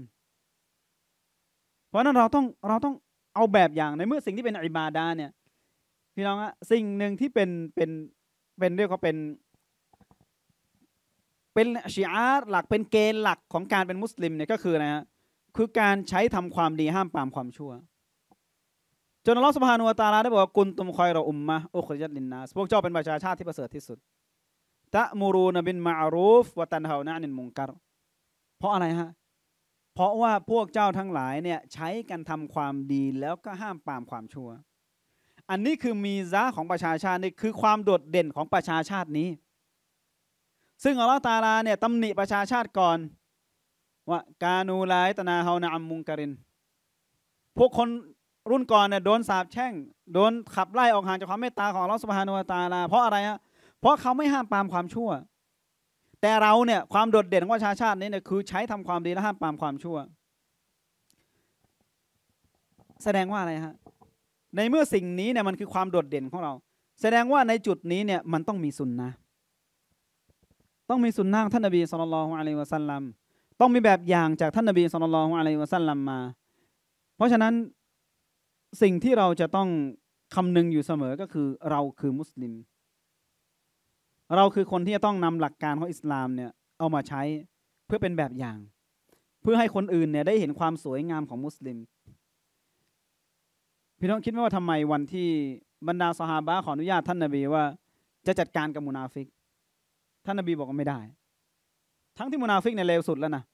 เพราะนั้นเราต้องเราต้องเอาแบบอย่างในเมื่อสิ่งที่เป็นอิบาดะห์เนี่ยพี่น้องฮะสิ่งหนึ่งที่เป็นเป็นเป็นเรียกว่าเป็นเป็นชีอะห์หลักเป็นเกณฑ์หลักของการเป็นมุสลิมเนี่ยก็คือนะฮะคือการใช้ทำความดีห้ามปรามความชั่วจนอัลเลาะห์ซุบฮานะฮูวะตะอาลาได้บอกว่ากุนตุมคอยรออุมมะฮ์อุคริยัตลินนาสพวกเจ้าเป็นประชาชาติที่ประเสริฐที่สุดตะมูรูนบิลมะอรูฟวะตันฮาวนะนิลมุนกัรเพราะอะไรฮะเพราะว่าพวกเจ้าทั้งหลายเนี่ยใช้กันทำความดีแล้วก็ห้ามปรามความชั่วอันนี้คือมีซะของประชาชาตินี่คือความโดดเด่นของประชาชาตินี้ซึ่งอัลเลาะห์ตะอาลาเนี่ยตำหนิประชาชาติก่อนว่ากานูลายตนาฮาวนะอัมมุนกัรินพวกคนรุ่นก่อนเนี่ยโดนสาปแช่งโดนขับไล่ออกห่างจากความเมตตาของอัลเลาะห์ซุบฮานะฮูวะตะอาลาเพราะอะไรฮะเพราะเขาไม่ห้ามปรามความชั่วแต่เราเนี่ยความโดดเด่นของประชาชาตินี้เนี่ยคือใช้ทำความดีและห้ามปรามความชั่วแสดงว่าอะไรฮะในเมื่อสิ่งนี้เนี่ยมันคือความโดดเด่นของเราแสดงว่าในจุดนี้เนี่ยมันต้องมีสุนนะต้องมีสุนนะท่านนบีศ็อลลัลลอฮุอะลัยฮิวะซัลลัมต้องมีแบบอย่างจากท่านนบีศ็อลลัลลอฮุอะลัยฮิวะซัลลัมมาเพราะฉะนั้นสิ่งที่เราจะต้องคำนึงอยู่เสมอก็คือเราคือมุสลิมเราคือคนที่จะต้องนำหลักการของอิสลามเนี่ยเอามาใช้เพื่อเป็นแบบอย่างเพื่อให้คนอื่นเนี่ยได้เห็นความสวยงามของมุสลิมพี่น้องคิดไหมว่าทำไมวันที่บรรดาซอฮาบะห์ขออนุญาตท่านนบีว่าจะจัดการกับมุนาฟิกท่านนบีบอกว่าไม่ได้ทั้งที่มุนาฟิกเนี่ยเลวสุดแล้วนะ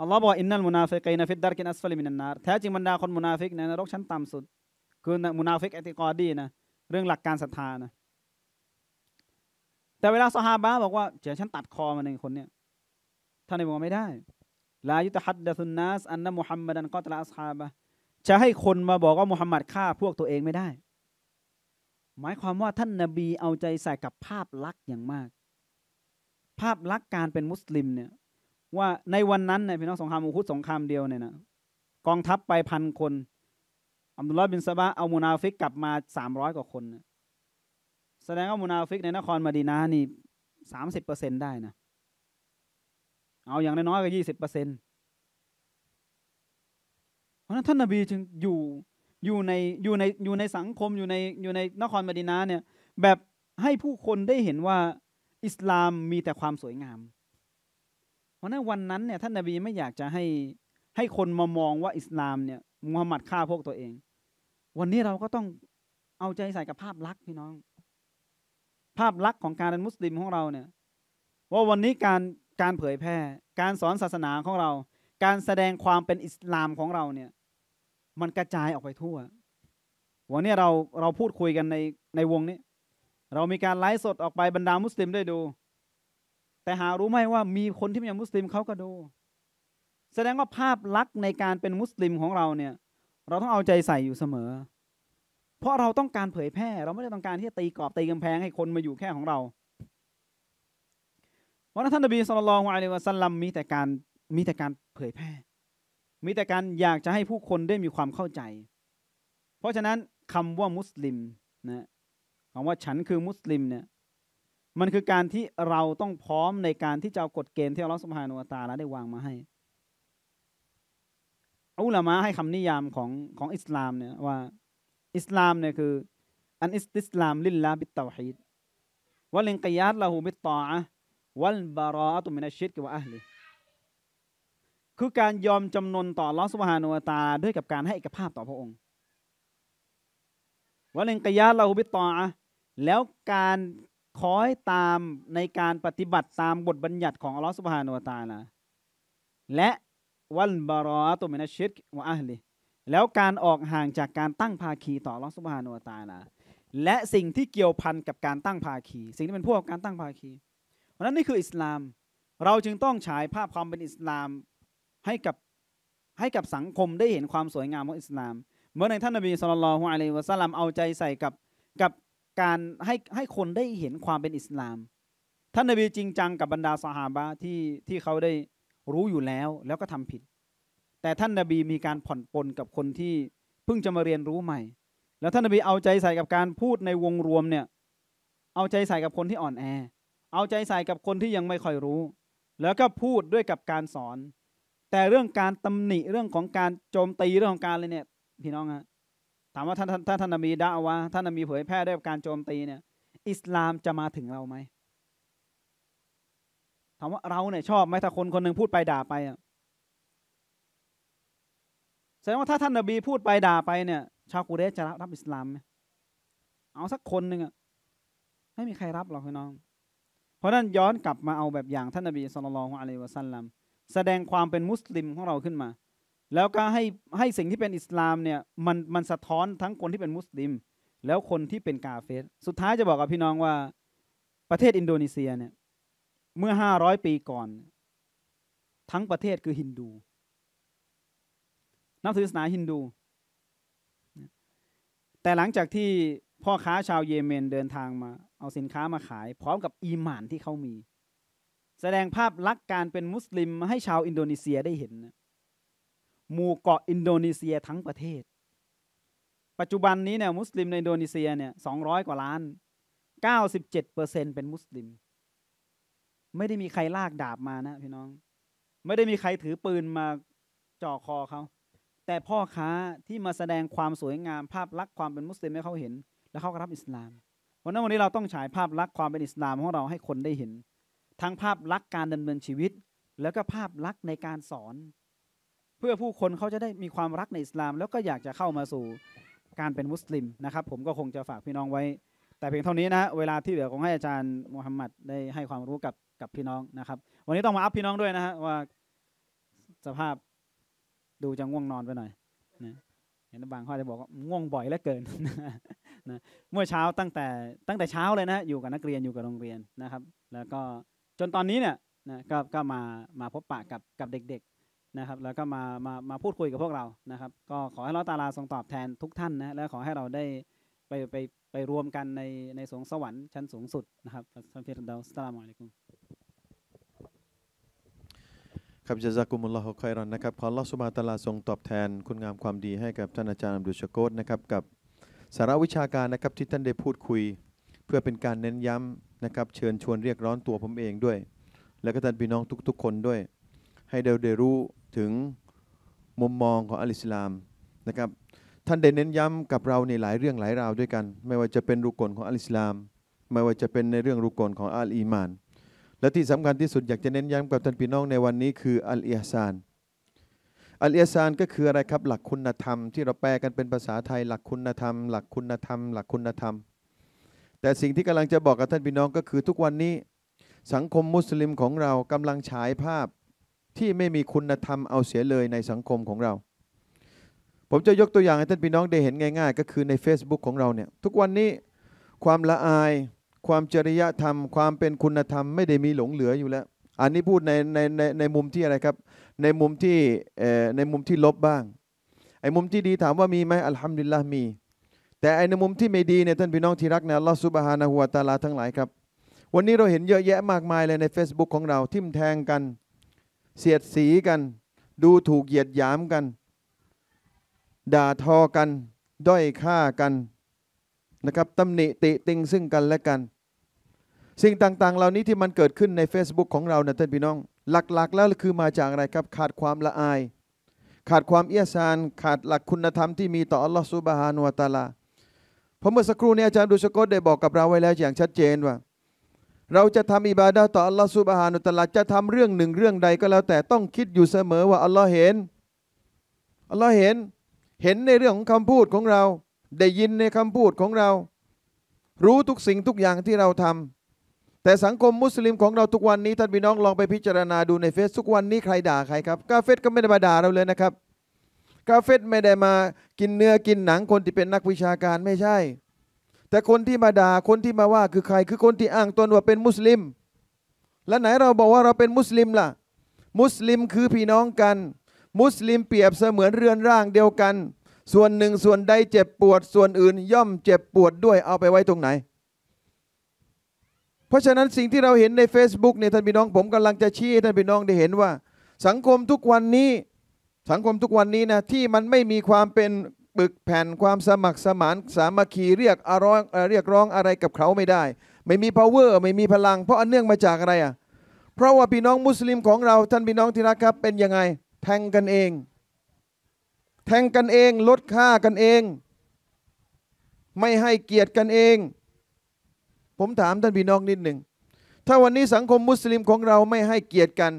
อัลลอฮ์บอกอินนัลมุนาฟิกีนฟิดดัรกินอัสฟัลมินันนาร์แท้จริงบรรดาคนมุนาฟิกในนรกชั้นต่ำสุดคือมุนาฟิกอิติกอดีนะเรื่องหลักการศรัทธานะแต่เวลาซอฮาบะห์บอกว่าเดี๋ยวฉันตัดคอมันหนึ่งคนเนี่ยท่านนบีบอกไม่ได้ลายุตะฮัดดะซุนนัสอันนะมุฮัมมัดันกอตละอัศฮาบะห์จะให้คนมาบอกว่ามุฮัมมัดฆ่าพวกตัวเองไม่ได้หมายความว่าท่านนบีเอาใจใส่กับภาพลักษณ์อย่างมากภาพลักษณ์การเป็นมุสลิมเนี่ยว่าในวันนั้นเนี่ยพี่น้องสงครามอุฮุดสงครามเดียวเนี่ยนะกองทัพไปพันคนอับดุลลอฮ์บินซะบะห์เอามุนาฟิกกลับมาสามร้อยกว่าคนนะแสดงว่ามุนาฟิกในนครมะดีนะห์นี่สามสิบเปอร์เซ็นต์ได้นะเอาอย่างน้อยๆก็ยี่สิบเปอร์เซ็นต์เพราะนั้นท่านนบีจึงอยู่อยู่ในอยู่ในอยู่ในสังคมอยู่ในอยู่ในนครมะดีนะห์เนี่ยแบบให้ผู้คนได้เห็นว่า อิสลามมีแต่ความสวยงามเพราะนั้นวันนั้นเนี่ยท่านนบีไม่อยากจะให้ให้คนมามองว่าอิสลามเนี่ยมุฮัมมัดฆ่าพวกตัวเองวันนี้เราก็ต้องเอาใจใส่กับภาพลักษณ์พี่น้องภาพลักษณ์ของการเป็นมุสลิมของเราเนี่ยว่าวันนี้การการเผยแพร่การสอนศาสนาของเราการแสดงความเป็นอิสลามของเราเนี่ยมันกระจายออกไปทั่ววันนี้เราเราพูดคุยกันในในวงนี้เรามีการไลฟ์สดออกไปบรรดามุสลิมได้ดูแต่หารู้ไหมว่ามีคนที่ไม่ใช่มุสลิมเขาก็ดูแสดงว่าภาพลักษณ์ในการเป็นมุสลิมของเราเนี่ยเราต้องเอาใจใส่อยู่เสมอเพราะเราต้องการเผยแพร่เราไม่ได้ต้องการที่จะตีกรอบตีกำแพงให้คนมาอยู่แค่ของเราเพราะท่านนบีศ็อลลัลลอฮุอะลัยฮิวะซัลลัมมีแต่การมีแต่การเผยแพร่มีแต่การอยากจะให้ผู้คนได้มีความเข้าใจเพราะฉะนั้นคำว่ามุสลิมนะคำว่าฉันคือมุสลิมเนี่ยมันคือการที่เราต้องพร้อมในการที่จะเอากฎเกณฑ์ที่อัลเลาะห์ซุบฮานะฮูวะตะอาลาได้วางมาให้อุลามะให้คำนิยามของของอิสลามเนี่ยว่าอิสลามเนี่ยคืออันอิสติสลามลิลลาห์บิตเตาฮีดวัลอินกิยาดละฮูบิตฏออะห์วัลบะรออะตุมินัชชิรกิวะอะห์ลิคือการยอมจำนนต่ออัลเลาะห์ซุบฮานะฮูวะตะอาลาด้วยกับการให้เอกภาพต่อพระองค์วัลอินกิยาดละฮูบิตฏออะห์แล้วการคอยตามในการปฏิบัติตามบทบัญญัติของอัลเลาะห์ซุบฮานะฮูวะตะอาลาและวัลบารออะตุมินัชชิรกวะอะห์ลิแล้วการออกห่างจากการตั้งภาคีต่ออัลเลาะห์ซุบฮานะฮูวะตะอาลาและสิ่งที่เกี่ยวพันกับการตั้งภาคีสิ่งที่เป็นพวกการตั้งภาคีเพราะนั้นนี่คืออิสลามเราจึงต้องฉายภาพความเป็นอิสลามให้กับให้กับสังคมได้เห็นความสวยงามของอิสลามเมื่อในท่านนบีศ็อลลัลลอฮุอะลัยฮิวะซัลลัมเอาใจใส่กับกับการให้ให้คนได้เห็นความเป็นอิสลามท่านนบีจริงจังกับบรรดาซอฮาบะห์ที่ที่เขาได้รู้อยู่แล้วแล้วก็ทำผิดแต่ท่านนบีมีการผ่อนปลนกับคนที่เพิ่งจะมาเรียนรู้ใหม่แล้วท่านนบีเอาใจใส่กับการพูดในวงรวมเนี่ยเอาใจใส่กับคนที่อ่อนแอเอาใจใส่กับคนที่ยังไม่ค่อยรู้แล้วก็พูดด้วยกับการสอนแต่เรื่องการตำหนิเรื่องของการโจมตีเรื่องของการอะไรเนี่ยพี่น้องฮะถามว่าท่านท่านท่านนบีดะอาวะห์ท่านนบีเผยแพร่ด้วยการโจมตีเนี่ยอิสลามจะมาถึงเราไหมถามว่าเราเนี่ยชอบไหมถ้าคนคนหนึ่งพูดไปด่าไปอ่ะแสดงว่าถ้าท่านนบีพูดไปด่าไปเนี่ยชาวกุเรชจะรับอิสลามไหมเอาสักคนหนึ่งอ่ะไม่มีใครรับหรอกพี่น้องเพราะนั้นย้อนกลับมาเอาแบบอย่างท่านนบีศ็อลลัลลอฮุอะลัยฮิวะซัลลัมแสดงความเป็นมุสลิมของเราขึ้นมาแล้วก็ให้ให้สิ่งที่เป็นอิสลามเนี่ยมันมันสะท้อนทั้งคนที่เป็นมุสลิมแล้วคนที่เป็นกาเฟรสุดท้ายจะบอกกับพี่น้องว่าประเทศอินโดนีเซียเนี่ยเมื่อห้าร้อยปีก่อนทั้งประเทศคือฮินดูนับถือศาสนาฮินดูแต่หลังจากที่พ่อค้าชาวเยเมนเดินทางมาเอาสินค้ามาขายพร้อมกับอีหม่านที่เขามีแสดงภาพลักษณ์การเป็นมุสลิมให้ชาวอินโดนีเซียได้เห็นหมู่เกาะอินโดนีเซียทั้งประเทศปัจจุบันนี้เนี่ยมุสลิมในอินโดนีเซียเนี่ยสองร้อยกว่าล้าน เก้าสิบเจ็ดเปอร์เซ็นต์ เป็นมุสลิมไม่ได้มีใครลากดาบมานะพี่น้องไม่ได้มีใครถือปืนมาจ่อคอเขาแต่พ่อค้าที่มาแสดงความสวยงามภาพลักษณ์ความเป็นมุสลิมให้เขาเห็นแล้วเขาก็รับอิสลามวันนั้นวันนี้เราต้องฉายภาพลักษณ์ความเป็นอิสลามของเราให้คนได้เห็นทั้งภาพลักษณ์การดำเนินชีวิตแล้วก็ภาพลักษณ์ในการสอนเพื่อผู้คนเขาจะได้มีความรักในอิสลามแล้วก็อยากจะเข้ามาสู่การเป็นมุสลิมนะครับผมก็คงจะฝากพี่น้องไว้แต่เพียงเท่านี้นะเวลาที่เหลือของให้อาจารย์มุฮัมมัดได้ให้ความรู้กับกับพี่น้องนะครับวันนี้ต้องมาอัพพี่น้องด้วยนะฮะว่าสภาพดูจะง่วงนอนไปหน่อยนะเห็นบางข้อจะบอกว่าง่วงบ่อยเหลือเกินนะเมื่อเช้าตั้งแต่ตั้งแต่เช้าเลยนะอยู่กับนักเรียนอยู่กับโรงเรียนนะครับแล้วก็จนตอนนี้เนี่ยนะก็ก็มามาพบปะกับกับเด็กๆนะครับแล้วก็มามามาพูดคุยกับพวกเรานะครับก็ขอให้อัลเลาะห์ตะอาลาทรงตอบแทนทุกท่านนะและขอให้เราได้ไปไปไปรวมกันในในสวงสวรรค์ชั้นสูงสุดนะครับท่านพี่เราอัสสลามุอะลัยกุมครับจาซากุมุลลอฮุค็อยรอนนะครับขออัลเลาะห์ซุบฮานะฮูวะตะอาลาทรงตอบแทนคุณงามความดีให้กับท่านอาจารย์อับดุลชะกูรนะครับกับสาระวิชาการนะครับที่ท่านได้พูดคุยเพื่อเป็นการเน้นย้ำนะครับเชิญชวนเรียกร้อนตัวผมเองด้วยและก็ท่านพี่น้องทุกๆคนด้วยให้เดาได้รู้ถึงมุมมองของอัลอิสลามนะครับท่านได้เน้นย้ำกับเราในหลายเรื่องหลายราวด้วยกันไม่ว่าจะเป็นรุกลของอัลอิสลาม ไม่ว่าจะเป็นในเรื่องรุกลของอัลอีมานและที่สำคัญที่สุดอยากจะเน้นย้ำกับท่านพี่น้องในวันนี้คืออัลอิห์ซานอัลอิห์ซานก็คืออะไรครับหลักคุณธรรมที่เราแปลกันเป็นภาษาไทยหลักคุณธรรมหลักคุณธรรมหลักคุณธรรมแต่สิ่งที่กำลังจะบอกกับท่านพี่น้องก็คือทุกวันนี้สังคมมุสลิมของเรากำลังฉายภาพที่ไม่มีคุณธรรมเอาเสียเลยในสังคมของเราผมจะยกตัวอย่างให้ท่านพี่น้องได้เห็นง่ายๆก็คือใน Facebook ของเราเนี่ยทุกวันนี้ความละอายความจริยธรรมความเป็นคุณธรรมไม่ได้มีหลงเหลืออยู่แล้วอันนี้พูดในในในในมุมที่อะไรครับในมุมที่เอ่อในมุมที่ลบบ้างไอ้มุมที่ดีถามว่ามีไหมอัลฮัมดุลิลละห์มีแต่ไอ้ในมุมที่ไม่ดีเนี่ยท่านพี่น้องที่รักในอัลลอฮฺซุบฮานะฮูวะตะอาลาทั้งหลายครับวันนี้เราเห็นเยอะแยะมากมายเลยใน Facebook ของเราทิ่มแทงกันเสียดสีกันดูถูกเหยียดหยามกันด่าทอกันด้อยค่ากันนะครับตำหนิติติงซึ่งกันและกันสิ่งต่างๆเหล่านี้ที่มันเกิดขึ้นใน Facebook ของเรานะท่านพี่น้องหลักๆแล้วคือมาจากอะไรครับขาดความละอายขาดความเอียซานขาดหลักคุณธรรมที่มีต่ออัลลอฮฺซุบฮานะฮูวะตะอาลาเพราะเมื่อสักครู่นี้อาจารย์ดุชโกได้บอกกับเราไว้แล้วอย่างชัดเจนว่าเราจะทำอิบาดะห์ต่ออัลลอฮฺซุบฮานะฮูวะตะอาลาจะทำเรื่องหนึ่งเรื่องใดก็แล้วแต่ต้องคิดอยู่เสมอว่าอัลลอฮฺเห็นอัลลอฮฺเห็นเห็นในเรื่องของคำพูดของเราได้ยินในคำพูดของเรารู้ทุกสิ่งทุกอย่างที่เราทำแต่สังคมมุสลิมของเราทุกวันนี้ท่านพี่น้องลองไปพิจารณาดูในเฟซทุกวันนี้ใครด่าใครครับกาเฟตก็ไม่ได้มาด่าเราเลยนะครับกาเฟตไม่ได้มากินเนื้อกินหนังคนที่เป็นนักวิชาการไม่ใช่แต่คนที่มาด่าคนที่มาว่าคือใครคือคนที่อ้างตนว่าเป็นมุสลิมและไหนเราบอกว่าเราเป็นมุสลิมล่ะมุสลิมคือพี่น้องกันมุสลิมเปรียบเสมือนเรือนร่างเดียวกันส่วนหนึ่งส่วนใดเจ็บปวดส่วนอื่นย่อมเจ็บปวดด้วยเอาไปไว้ตรงไหนเพราะฉะนั้นสิ่งที่เราเห็นใน Facebook เนี่ยท่านพี่น้องผมกำลังจะชี้ท่านพี่น้องได้เห็นว่าสังคมทุกวันนี้สังคมทุกวันนี้นะที่มันไม่มีความเป็นปึกแผ่นความสมัครสมานสามัคคีเรียกอร้องเรียกร้องอะไรกับเขาไม่ได้ไม่มี power ไม่มีพลังเพราะอันเนื่องมาจากอะไรอ่ะเพราะว่าพี่น้องมุสลิมของเราท่านพี่น้องที่รักครับเป็นยังไงแทงกันเองแทงกันเองลดค่ากันเองไม่ให้เกียรติกันเองผมถามท่านพี่น้องนิดหนึ่งถ้าวันนี้สังคมมุสลิมของเราไม่ให้เกียรติกัน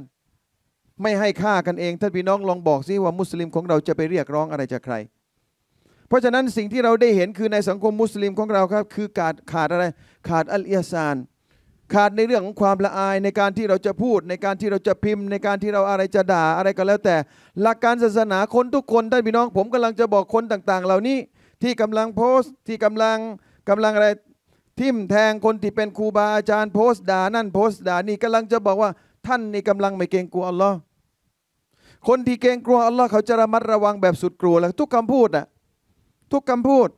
ไม่ให้ค่ากันเองท่านพี่น้องลองบอกซิว่ามุสลิมของเราจะไปเรียกร้องอะไรจากใครเพราะฉะนั้นสิ่งที่เราได้เห็นคือในสังคมมุสลิมของเราครับคือขาดขาดอะไรขาดอัลอิห์ซานขาดในเรื่องของความละอายในการที่เราจะพูดในการที่เราจะพิมพ์ในการที่เราอะไรจะด่าอะไรก็แล้วแต่หลักการศาสนาคนทุกคนท่านพี่น้องผมกำลังจะบอกคนต่างๆเหล่านี้ที่กำลังโพสต์ที่กำลังกำลังอะไรทิ่มแทงคนที่เป็นครูบาอาจารย์โพสต์ด่านั่นโพสต์ด่านี่กำลังจะบอกว่าท่านนี่กำลังไม่เกรงกลัวอัลลอฮ์คนที่เกรงกลัวอัลลอฮ์เขาจะระมัดระวังแบบสุดกลัวแล้วทุกคำพูดอะทุกคำพูด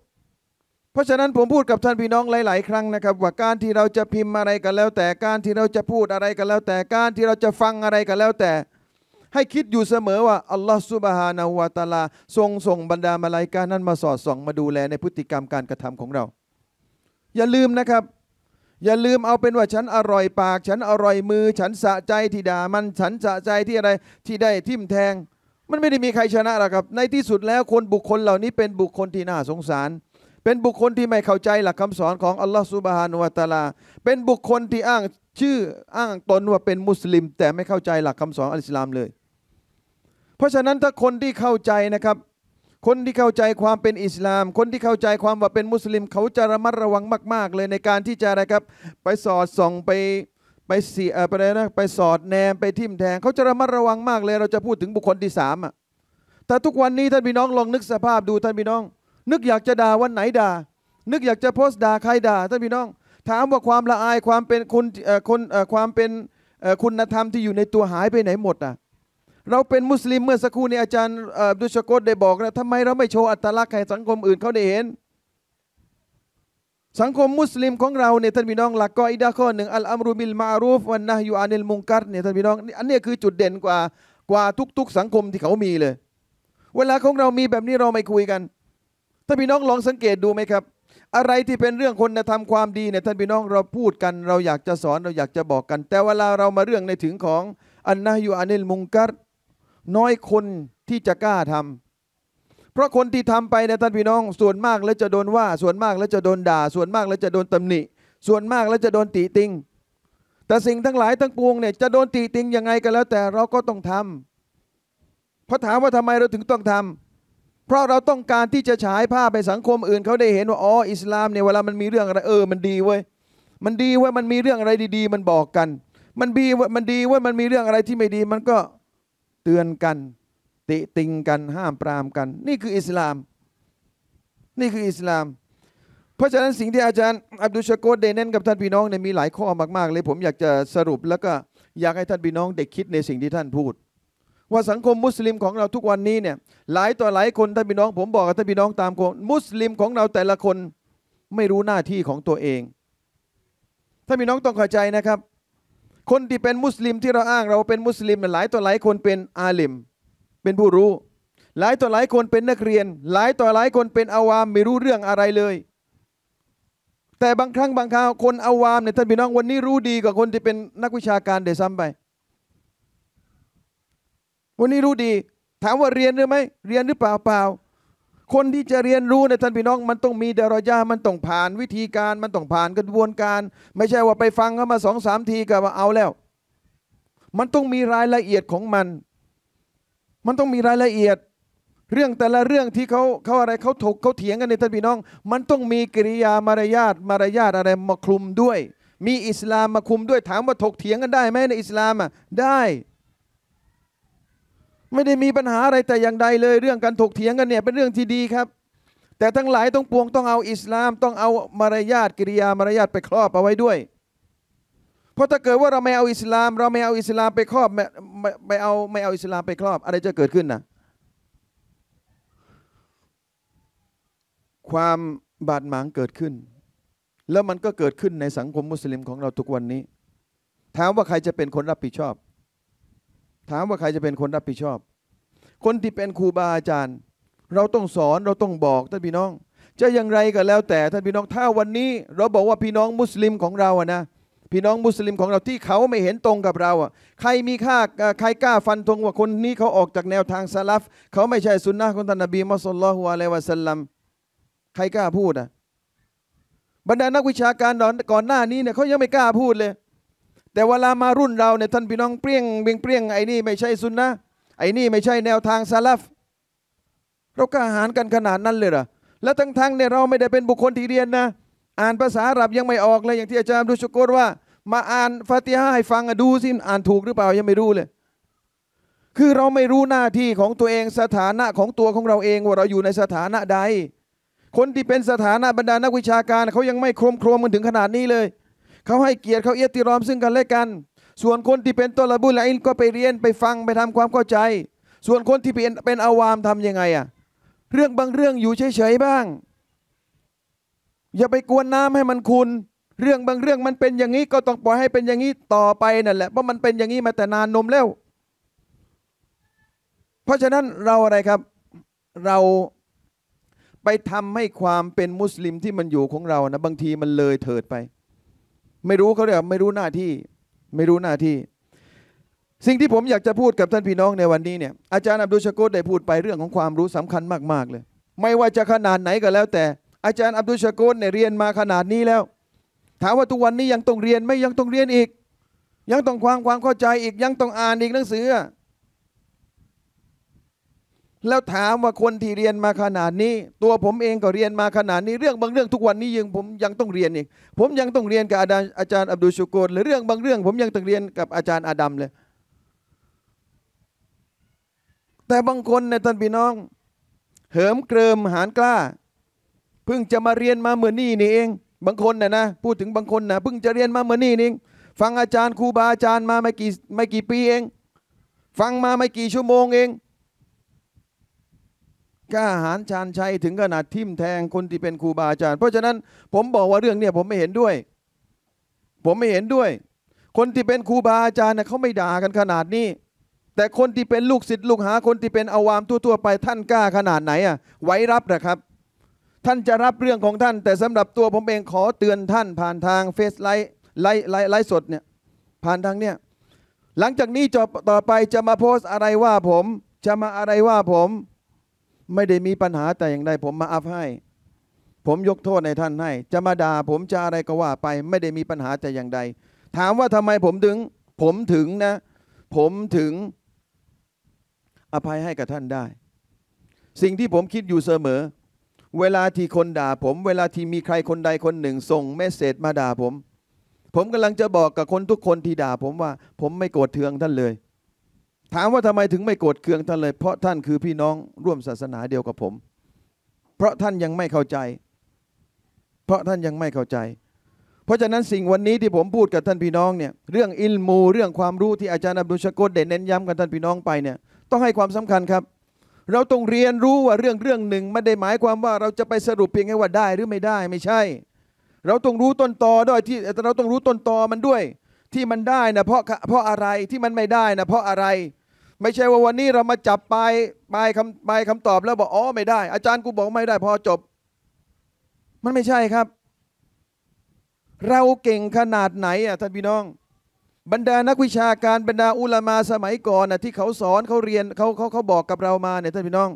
เพราะฉะนั้นผมพูดกับท่านพี่น้องหลายๆครั้งนะครับว่าการที่เราจะพิมพ์อะไรก็แล้วแต่การที่เราจะพูดอะไรก็แล้วแต่การที่เราจะฟังอะไรก็แล้วแต่ให้คิดอยู่เสมอว่าอัลลอฮฺซุบฮานะฮูวะตะอาลาทรงส่งบรรดามลาอิกะฮ์นั้นมาสอดส่องมาดูแลในพฤติกรรมการกระทำของเราอย่าลืมนะครับอย่าลืมเอาเป็นว่าฉันอร่อยปากฉันอร่อยมือฉันสะใจที่ด่ามันฉันสะใจที่อะไรที่ได้ทิ่มแทงมันไม่ได้มีใครชนะหรอกครับในที่สุดแล้วคนบุคคลเหล่านี้เป็นบุคคลที่น่าสงสารเป็นบุคคลที่ไม่เข้าใจหลักคำสอนของอัลลอฮฺซุบฮานะฮูวะตะอาลาเป็นบุคคลที่อ้างชื่ออ้างตนว่าเป็นมุสลิมแต่ไม่เข้าใจหลักคำสอนอัลอิสลามเลยเพราะฉะนั้นถ้าคนที่เข้าใจนะครับคนที่เข้าใจความเป็นอิสลามคนที่เข้าใจความว่าเป็นมุสลิมเขาจะระมัดระวังมากๆเลยในการที่จะอะไรครับไปสอดส่องไปไปเสียไปนะไปสอดแนมไปทิ่มแทงเขาจะระมัดระวังมากเลยเราจะพูดถึงบุคคลที่สามอ่ะแต่ทุกวันนี้ท่านพี่น้องลองนึกสภาพดูท่านพี่น้องนึกอยากจะด่าวันไหนด่านึกอยากจะโพสต์ด่าใครด่าท่านพี่น้องถามว่าความละอายความเป็นคนคนความเป็นคุณธรรมที่อยู่ในตัวหายไปไหนหมดอ่ะเราเป็นมุสลิมเมื่อสักครู่นี้อาจารย์ดุชโกตได้บอกนะทำไมเราไม่โชว์อัตลักษณ์ให้สังคมอื่นเขาได้เห็นสังคมมุสลิมของเราเนี่ยท่านพี่น้องหลักกออิดะห์ข้อหนึ่งอัลอัมรุบิลมารูฟวันนะฮยูอานิลมุนกัรเนี่ยท่านพี่น้องอันนี้คือจุดเด่นกว่ากว่าทุกๆสังคมที่เขามีเลยเวลาของเรามีแบบนี้เราไม่คุยกันท่านพี่น้องลองสังเกตดูไหมครับอะไรที่เป็นเรื่องคนธรรมความดีเนี่ยท่านพี่น้องเราพูดกันเราอยากจะสอนเราอยากจะบอกกันแต่เวลาเรามาเรื่องในถึงของอันนะฮยูอานิลมุนกัรน้อยคนที่จะกล้าทำเพราะคนที่ทำไปนะท่านพี่น้องส่วนมากแล้วจะโดนว่าส่วนมากแล้วจะโดนด่าส่วนมากแล้วจะโดนตำหนิ ส่วนมากแล้วจะโดนติติงแต่สิ่งทั้งหลายทั้งปวงเนี่ยจะโดนติติงยังไงก็แล้วแต่เราก็ต้องทำเพราะถามว่าทำไมเราถึงต้องทำเพราะเราต้องการที่จะฉายภาพไปสังคมอื่นเขาได้เห็นว่าอ๋ออิสลามเนี่ยเวลามันมีเรื่องอะไรเออมันดีเว้ยมันดีเว้ยมันมีเรื่องอะไรดีๆมันบอกกันมันดีว่ามันดีว่ามันมีเรื่องอะไรที่ไม่ดีมันก็เตือนกันติติงกันห้ามปรามกันนี่คืออิสลามนี่คืออิสลามเพราะฉะนั้นสิ่งที่อาจารย์อับดุลชะกูรได้เน้นกับท่านพี่น้องเนี่ยมีหลายข้อมากๆเลยผมอยากจะสรุปแล้วก็อยากให้ท่านพี่น้องได้คิดในสิ่งที่ท่านพูดว่าสังคมมุสลิมของเราทุกวันนี้เนี่ยหลายต่อหลายคนท่านพี่น้องผมบอกกับท่านพี่น้องตามคนมุสลิมของเราแต่ละคนไม่รู้หน้าที่ของตัวเองท่านพี่น้องต้องเข้าใจนะครับคนที่เป็นมุสลิมที่เราอ้างเราเป็นมุสลิมหลายต่อหลายคนเป็นอาลิมเป็นผู้รู้หลายต่อหลายคนเป็นนักเรียนหลายต่อหลายคนเป็นอาวามไม่รู้เรื่องอะไรเลยแต่บางครั้งบางคราวคนอาวามเนี่ยท่านพี่น้องวันนี้รู้ดีกว่าคนที่เป็นนักวิชาการเดี๋ยวซ้ำไปวันนี้รู้ดีถามว่าเรียนหรือไม่เรียนหรือเปล่าเปล่าคนที่จะเรียนรู้ในท่านพี่น้องมันต้องมีดารายามันต้องผ่านวิธีการมันต้องผ่านกระบวนการไม่ใช่ว่าไปฟังเข้ามาสองสามทีก็ว่าเอาแล้วมันต้องมีรายละเอียดของมันมันต้องมีรายละเอียดเรื่องแต่ละเรื่องที่เขาเขาอะไรเขาถกเขาเถียงกันในท่านพี่น้องมันต้องมีกิริยามารยาทมารยาทอะไรมาคลุมด้วยมีอิสลามมาคลุมด้วยถามว่าถกเถียงกันได้ไหมในอิสลามอ่ะได้ไม่ได้มีปัญหาอะไรแต่อย่างใดเลยเรื่องการถกเถียงกันเนี่ยเป็นเรื่องที่ดีครับแต่ทั้งหลายต้องปวงต้องเอาอิสลามต้องเอามารยาทกิริยามารยาทไปครอบเอาไว้ด้วยเพราะถ้าเกิดว่าเราไม่เอาอิสลามเราไม่เอาอิสลามไปครอบไม่ไม่เอาไม่เอาอิสลามไปครอบอะไรจะเกิดขึ้นนะความบาดหมางเกิดขึ้นแล้วมันก็เกิดขึ้นในสังคมมุสลิมของเราทุกวันนี้ถามว่าใครจะเป็นคนรับผิดชอบถามว่าใครจะเป็นคนรับผิดชอบคนที่เป็นครูบาอาจารย์เราต้องสอนเราต้องบอกท่านพี่น้องจะอย่างไรก็แล้วแต่ท่านพี่น้องถ้าวันนี้เราบอกว่าพี่น้องมุสลิมของเราอะนะพี่น้องมุสลิมของเราที่เขาไม่เห็นตรงกับเราอะใครมีค่าใครกล้าฟันธงว่าคนนี้เขาออกจากแนวทางซะลัฟเขาไม่ใช่ซุนนะห์ของท่านนบีมุฮัมมัด ศ็อลลัลลอฮุอะลัยฮิวะซัลลัมใครกล้าพูดอะบรรดานักวิชาการก่อนหน้านี้เนี่ยเขายังไม่กล้าพูดเลยแต่เวลามารุ่นเราเนี่ยท่านพี่น้องเปรี้ยงเปรี้ยงเปรี้ยงไอ้นี่ไม่ใช่ซุนนะไอ้นี่ไม่ใช่แนวทางซาลฟเรากล้าหาญกันขนาดนั้นเลยเหรอแล้วทั้งทั้งเนี่ยเราไม่ได้เป็นบุคคลที่เรียนนะอ่านภาษาอาหรับยังไม่ออกเลยอย่างที่อาจารย์อับดุลชะกูรว่ามาอ่านฟาติฮะห์ให้ฟังดูสิอ่านถูกหรือเปล่ายังไม่รู้เลยคือเราไม่รู้หน้าที่ของตัวเองสถานะของตัวของเราเองว่าเราอยู่ในสถานะใดคนที่เป็นสถานะบรรดานักวิชาการเขายังไม่โครมโครมกันถึงขนาดนี้เลยเขาให้เกียรติเขาเอียติรอมซึ่งกันและกันส่วนคนที่เป็นตอลาบุลอิลม์ก็ไปเรียนไปฟังไปทำความเข้าใจส่วนคนที่เป็นเป็นอาวามทํำยังไงอะเรื่องบางเรื่องอยู่เฉยๆบ้างอย่าไปกวนน้ำให้มันขุ่นเรื่องบางเรื่องมันเป็นอย่างนี้ก็ต้องปล่อยให้เป็นอย่างนี้ต่อไปนั่นแหละเพราะมันเป็นอย่างนี้มาแต่นานนมแล้วเพราะฉะนั้นเราอะไรครับเราไปทำให้ความเป็นมุสลิมที่มันอยู่ของเรานะบางทีมันเลยเถิดไปไม่รู้เขาเรียกไม่รู้หน้าที่ไม่รู้หน้าที่สิ่งที่ผมอยากจะพูดกับท่านพี่น้องในวันนี้เนี่ยอาจารย์อับดุลชะกูรได้พูดไปเรื่องของความรู้สำคัญมากๆเลยไม่ว่าจะขนาดไหนก็แล้วแต่อาจารย์อับดุลชะกูรเนี่ยเรียนมาขนาดนี้แล้วถามว่าทุกวันนี้ยังต้องเรียนไหมยังต้องเรียนอีกยังต้องความความเข้าใจอีกยังต้องอ่านอีกหนังสือแล้วถามว่าคนที่เรียนมาขนาดนี้ตัวผมเองก็เรียนมาขนาดนี้เรื่องบางเรื่องทุกวันนี้ยังผมยังต้องเรียนอีกผมยังต้องเรียนกับอาจารย์อับดุลชะกูรหรือเรื่องบางเรื่องผมยังต้องเรียนกับอาจารย์อาดัมเลยแต่บางคนในท่านพี่น้องเหิมเกริมหาญกล้าเพิ่งจะมาเรียนมาเมื่อนี่นี่เองบางคนนะนะพูดถึงบางคนนะเพิ่งจะเรียนมาเมื่อนี่นี่ฟังอาจารย์ครูบาอาจารย์มาไม่กี่ไม่กี่ปีเองฟังมาไม่กี่ชั่วโมงเองกล้าหาญชาญชัยถึงขนาดทิ่มแทงคนที่เป็นครูบาอาจารย์เพราะฉะนั้นผมบอกว่าเรื่องเนี่ยผมไม่เห็นด้วยผมไม่เห็นด้วยคนที่เป็นครูบาอาจารย์เนี่ยเขาไม่ด่ากันขนาดนี้แต่คนที่เป็นลูกศิษย์ลูกหาคนที่เป็นอาวามทั่วๆไปท่านกล้าขนาดไหนอ่ะไว้รับนะครับท่านจะรับเรื่องของท่านแต่สำหรับตัวผมเองขอเตือนท่านผ่านทางเฟซไลฟ์ไลฟ์ไลฟ์สดเนี่ยผ่านทางเนี่ยหลังจากนี้ต่อไปจะมาโพสอะไรว่าผมจะมาอะไรว่าผมไม่ได้มีปัญหาแต่อย่างใดผมมาอัพให้ ผมยกโทษในท่านให้จะมาด่าผมจะอะไรก็ว่าไปไม่ได้มีปัญหาแต่อย่างใดถามว่าทำไมผมถึงผมถึงนะผมถึงอภัยให้กับท่านได้สิ่งที่ผมคิดอยู่เสมอเวลาที่คนด่าผมเวลาที่มีใครคนใดคนหนึ่งส่งเมสเสจมาด่าผมผมกำลังจะบอกกับคนทุกคนที่ด่าผมว่าผมไม่โกรธเคืองท่านเลยถามว่าทำไมถึงไม่โกรธเคืองท่านเลยเพราะท่านคือพี่น้องร่วมศาสนาเดียวกับผมเพราะท่านยังไม่เข้าใจเพราะท่านยังไม่เข้าใจเพราะฉะนั้นสิ่งวันนี้ที่ผมพูดกับท่านพี่น้องเนี่ยเรื่องอิลมูเรื่องความรู้ที่อาจารย์อับดุลชะกรได้เน้นย้ำกับท่านพี่น้องไปเนี่ยต้องให้ความสำคัญครับเราต้องเรียนรู้ว่าเรื่องเรื่องหนึ่งไม่ได้หมายความว่าเราจะไปสรุปเพียงแค่ว่าได้หรือไม่ได้ไม่ใช่เราต้องรู้ต้นตอด้วยที่เราต้องรู้ต้นตอมันด้วยที่มันได้นะเพราะเพราะอะไรที่มันไม่ได้นะเพราะอะไรไม่ใช่ว่าวันนี้เรามาจับปลายปลายคำปลายคำตอบแล้วบอกอ๋อไม่ได้อาจารย์กูบอกไม่ได้พอจบมันไม่ใช่ครับเราเก่งขนาดไหนอ่ะท่านพี่น้องบรรดานักวิชาการบรรดาอุลามะสมัยก่อนนะที่เขาสอนเขาเรียนเขาเขาเขาบอกกับเรามาเนี่ยท่านพี่น้อง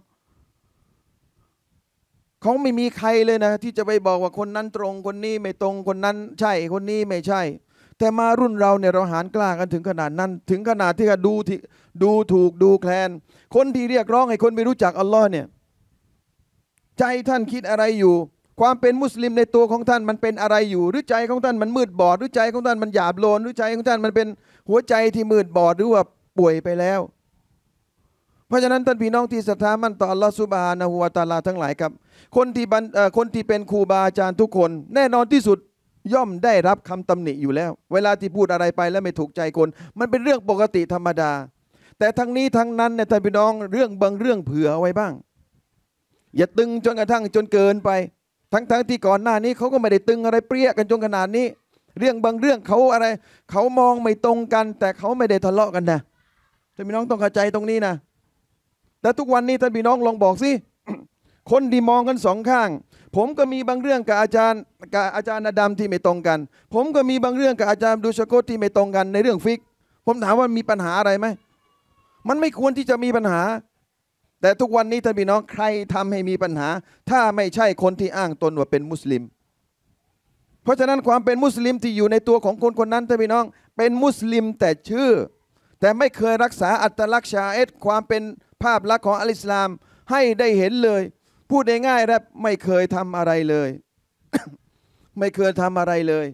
เขาไม่มีใครเลยนะที่จะไปบอกว่าคนนั้นตรงคนนี้ไม่ตรงคนนั้นใช่คนนี้ไม่ใช่แต่มารุ่นเราเนี่ยเราหารกล้ากันถึงขนาดนั้นถึงขนาดที่ดูที่ดูถูกดูแคลนคนที่เรียกร้องให้คนไม่รู้จักอัลลอฮ์เนี่ยใจท่านคิดอะไรอยู่ความเป็นมุสลิมในตัวของท่านมันเป็นอะไรอยู่หรือใจของท่านมันมืดบอดหรือใจของท่านมันหยาบโลนหรือใจของท่านมันเป็นหัวใจที่มืดบอดหรือว่าป่วยไปแล้วเพราะฉะนั้นท่านพี่น้องที่ศรัทธามั่นต่ออัลลอฮฺซุบฮานะฮูวะตะอาลาทั้งหลายครับคนที่บันคนที่เป็นครูบาอาจารย์ทุกคนแน่นอนที่สุดย่อมได้รับคำตำหนิอยู่แล้วเวลาที่พูดอะไรไปแล้วไม่ถูกใจคนมันเป็นเรื่องปกติธรรมดาแต่ทั้งนี้ทั้งนั้นเนี่ยท่านพี่น้องเรื่องบางเรื่องเผื่อเอาไว้บ้างอย่าตึงจนกระทั่งจนเกินไปทั้งๆ ท, ที่ก่อนหน้านี้เขาก็ไม่ได้ตึงอะไรเปรี้ยกันจนขนาดนี้เรื่องบางเรื่องเขาอะไรเขามองไม่ตรงกันแต่เขาไม่ได้ทะเลาะกันนะท่านพี่น้องต้องเข้าใจตรงนี้นะแต่ทุกวันนี้ท่านพี่น้องลองบอกสิ คนที่มองกันสองข้างผมก็มีบางเรื่องกับอาจารย์กับอาจารย์อดัมที่ไม่ตรงกันผมก็มีบางเรื่องกับอาจารย์ดูชโกที่ไม่ตรงกันในเรื่องฟิกผมถามว่ามีปัญหาอะไรไหมมันไม่ควรที่จะมีปัญหาแต่ทุกวันนี้ท่านพี่น้องใครทำให้มีปัญหาถ้าไม่ใช่คนที่อ้างตนว่าเป็นมุสลิมเพราะฉะนั้นความเป็นมุสลิมที่อยู่ในตัวของคนคนนั้นท่านพี่น้องเป็นมุสลิมแต่ชื่อแต่ไม่เคยรักษาอัตลักษณ์ชาเอตความเป็นภาพลักษณ์ของอัลอิสลามให้ได้เห็นเลยพูดง่ายๆนะไม่เคยทำอะไรเลย ไม่เคยทำอะไรเลย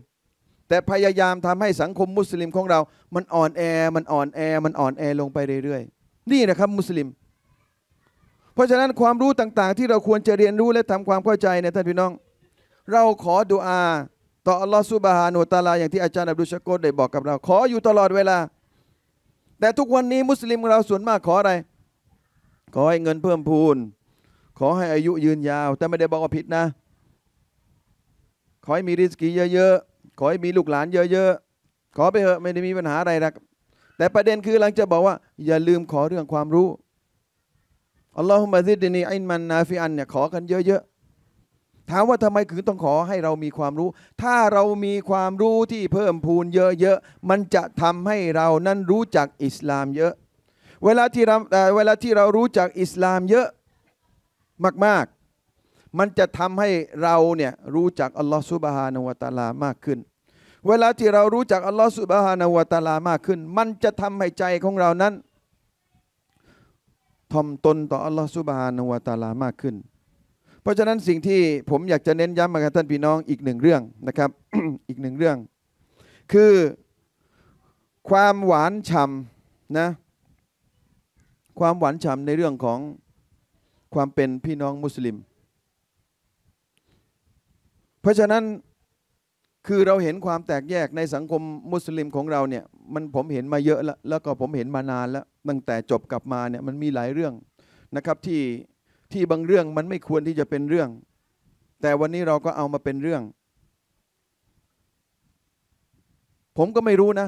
แต่พยายามทำให้สังคมมุสลิมของเรามันอ่อนแอมันอ่อนแอมันอ่อนแอลงไปเรื่อยๆนี่นะครับมุสลิมเพราะฉะนั้นความรู้ต่างๆที่เราควรจะเรียนรู้และทำความเข้าใจเนี่ยท่านพี่น้องเราขอดุอาต่ออัลลอฮฺซุบฮานะฮูวะตะอาลาอย่างที่อาจารย์อับดุลชะกรได้บอกกับเราขออยู่ตลอดเวลาแต่ทุกวันนี้มุสลิมเราส่วนมากขออะไรขอให้เงินเพิ่มพูนขอให้อายุยืนยาวแต่ไม่ได้บอกว่าผิดนะขอให้มีริสกีเยอะๆขอให้มีลูกหลานเยอะๆขอไปเถอะไม่ได้มีปัญหาอะไรนะแต่ประเด็นคือหลังจะบอกว่าอย่าลืมขอเรื่องความรู้อัลลอฮุมะซิดนีอินมันนาฟิอันเนี่ยขอกันเยอะๆถามว่าทำไมถึงต้องขอให้เรามีความรู้ถ้าเรามีความรู้ที่เพิ่มพูนเยอะๆมันจะทำให้เรานั้นรู้จักอิสลามเยอะเวลาที่เราเวลาที่เรารู้จักอิสลามเยอะมากๆมันจะทำให้เราเนี่ยรู้จักอัลลอฮฺซุบฮานะฮูวะตะอาลามากขึ้นเวลาที่เรารู้จักอัลลอฮฺซุบฮานะฮูวะตะอาลามากขึ้นมันจะทำให้ใจของเรานั้นทำตนต่ออัลลอฮฺซุบฮานะฮูวะตะอาลามากขึ้นเพราะฉะนั้นสิ่งที่ผมอยากจะเน้นย้ำมากับท่านพี่น้องอีกหนึ่งเรื่องนะครับ อีกหนึ่งเรื่องคือความหวานฉ่ำนะความหวานฉ่ำในเรื่องของความเป็นพี่น้องมุสลิมเพราะฉะนั้นคือเราเห็นความแตกแยกในสังคมมุสลิมของเราเนี่ยมันผมเห็นมาเยอะแล้วแล้วก็ผมเห็นมานานแล้วตั้งแต่จบกลับมาเนี่ยมันมีหลายเรื่องนะครับที่ที่บางเรื่องมันไม่ควรที่จะเป็นเรื่องแต่วันนี้เราก็เอามาเป็นเรื่องผมก็ไม่รู้นะ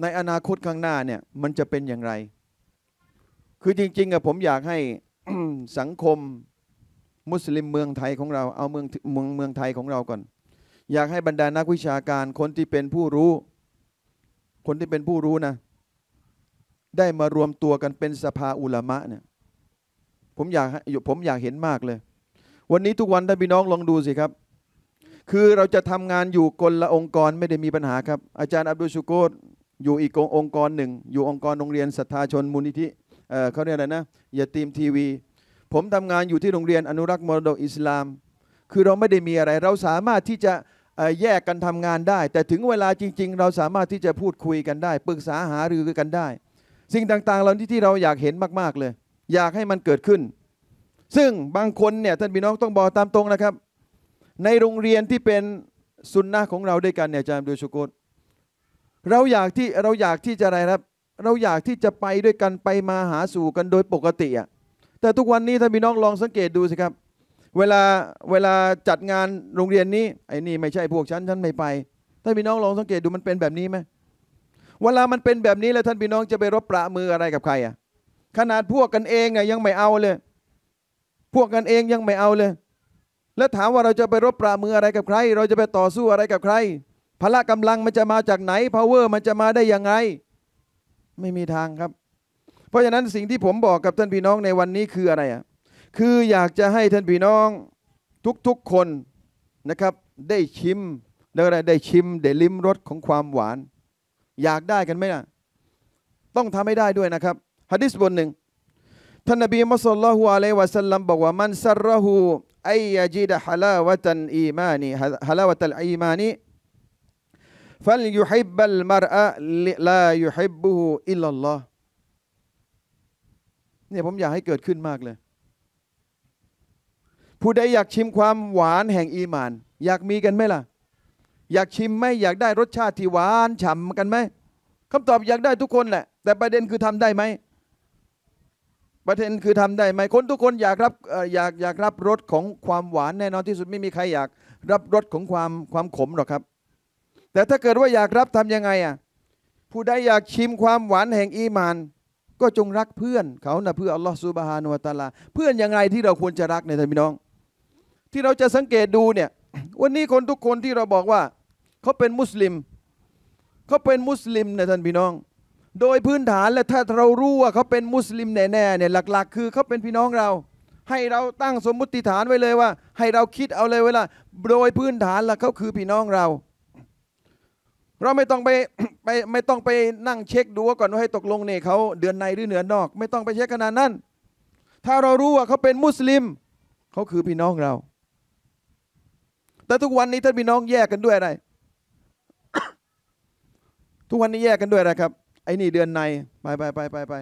ในอนาคตข้างหน้าเนี่ยมันจะเป็นอย่างไรคือจริงๆอะผมอยากให้ สังคมมุสลิมเมืองไทยของเราเอาเมืองเมืองเมืองไทยของเราก่อนอยากให้บรรดานักวิชาการคนที่เป็นผู้รู้คนที่เป็นผู้รู้นะได้มารวมตัวกันเป็นสภาอุลามะเนี่ยผมอยากผมอยากเห็นมากเลย วันนี้ทุกวันท่านพี่น้องลองดูสิครับคือเราจะทำงานอยู่คนละองค์กรไม่ได้มีปัญหาครับอาจารย์อับดุลชูกูรอยู่อีกองค์กรหนึ่งอยู่องค์กรโรงเรียนศรัทธาชนมูลนิธิเอ่อเขาเรียกอะไรนะยาตีมทีวีผมทำงานอยู่ที่โรงเรียนอนุรักษ์มรดกอิสลามคือเราไม่ได้มีอะไรเราสามารถที่จะแยกกันทำงานได้แต่ถึงเวลาจริงๆเราสามารถที่จะพูดคุยกันได้ปรึกษาหารือกันได้สิ่งต่างๆเหล่านี้ที่เราอยากเห็นมากๆเลยอยากให้มันเกิดขึ้นซึ่งบางคนเนี่ยท่านพี่น้องต้องบอกตามตรงนะครับในโรงเรียนที่เป็นสุนนะของเราด้วยกันเนี่ยอาจารย์โดยชุกรเราอยากที่เราอยากที่จะอะไรครับเราอยากที่จะไปด้วยกันไปมาหาสู่กันโดยปกติอ่ะแต่ทุกวันนี้ท่านพี่น้องลองสังเกตดูสิครับเวลาเวลาจัดงานโรงเรียนนี้ไอ้นี่ไม่ใช่พวกฉันฉันไม่ไปท่านพี่น้องลองสังเกตดูมันเป็นแบบนี้ไหมเวลามันเป็นแบบนี้แล้วท่านพี่น้องจะไปรบประมืออะไรกับใครอ่ะขนาดพวกกันเองอ่ะยังไม่เอาเลยพวกกันเองยังไม่เอาเลยแล้วถามว่าเราจะไปรบประมืออะไรกับใครเราจะไปต่อสู้อะไรกับใครพละกำลังมันจะมาจากไหน power มันจะมาได้ยังไงไม่มีทางครับเพราะฉะนั้นสิ่งที่ผมบอกกับท่านพี่น้องในวันนี้คืออะไรอ่ะคืออยากจะให้ท่านพี่น้องทุกๆคนนะครับได้ชิมแล้วอะไรได้ชิมได้ลิ้มรสของความหวานอยากได้กันไหมล่ะต้องทำให้ได้ด้วยนะครับหะดีษบทหนึ่งท่านนบีมุฮัมมัด ศ็อลลัลลอฮุอะลัยฮิวะซัลลัมบอกว่ามันซัรฮูอัยยะจิดะฮะลาวะตันอีมานีฮะลาวะตัลอีมานีฟัลยุฮิบบัลมัรอะลายุฮิบบุฮุอิลลัลลอฮ์เนี่ยผมอยากให้เกิดขึ้นมากเลยผู้ใดอยากชิมความหวานแห่งอีหม่านอยากมีกันไหมล่ะอยากชิมไหมอยากได้รสชาติที่หวานฉ่ำกันไหมคำตอบอยากได้ทุกคนแหละแต่ประเด็นคือทำได้ไหมประเด็นคือทำได้ไหมคนทุกคนอยากรับอยากอยากรับรสของความหวานแน่นอนที่สุดไม่มีใครอยากรับรสของความความขมหรอกครับแต่ถ้าเกิดว่าอยากรับทำยังไงอ่ะผู้ใดอยากชิมความหวานแห่งอีหม่านก็จงรักเพื่อนเขานะเพื่ออัลลอฮฺซุบฮานะฮูวะตะอาลาเพื่อนยังไงที่เราควรจะรักในท่านพี่น้องที่เราจะสังเกตดูเนี่ยวันนี้คนทุกคนที่เราบอกว่าเขาเป็นมุสลิมเขาเป็นมุสลิมนะท่านพี่น้องโดยพื้นฐานและถ้าเรารู้ว่าเขาเป็นมุสลิมแน่ๆเนี่ยหลักๆคือเขาเป็นพี่น้องเราให้เราตั้งสมมุติฐานไว้เลยว่าให้เราคิดเอาเลยเวลาโดยพื้นฐานละเขาคือพี่น้องเราเราไม่ต้องไป ไปไม่ต้องไปนั่งเช็คดูก่อนว่าให้ตกลงเนี่ยเขาเดือนในหรือเดือนนอกไม่ต้องไปเช็คขนาดนั้นถ้าเรารู้ว่าเขาเป็นมุสลิมเขาคือพี่น้องเราแต่ทุกวันนี้ท่านพี่น้องแยกกันด้วยอะไร ทุกวันนี้แยกกันด้วยอะไรครับไอ้นี่เดือนในไปไปไปไปไป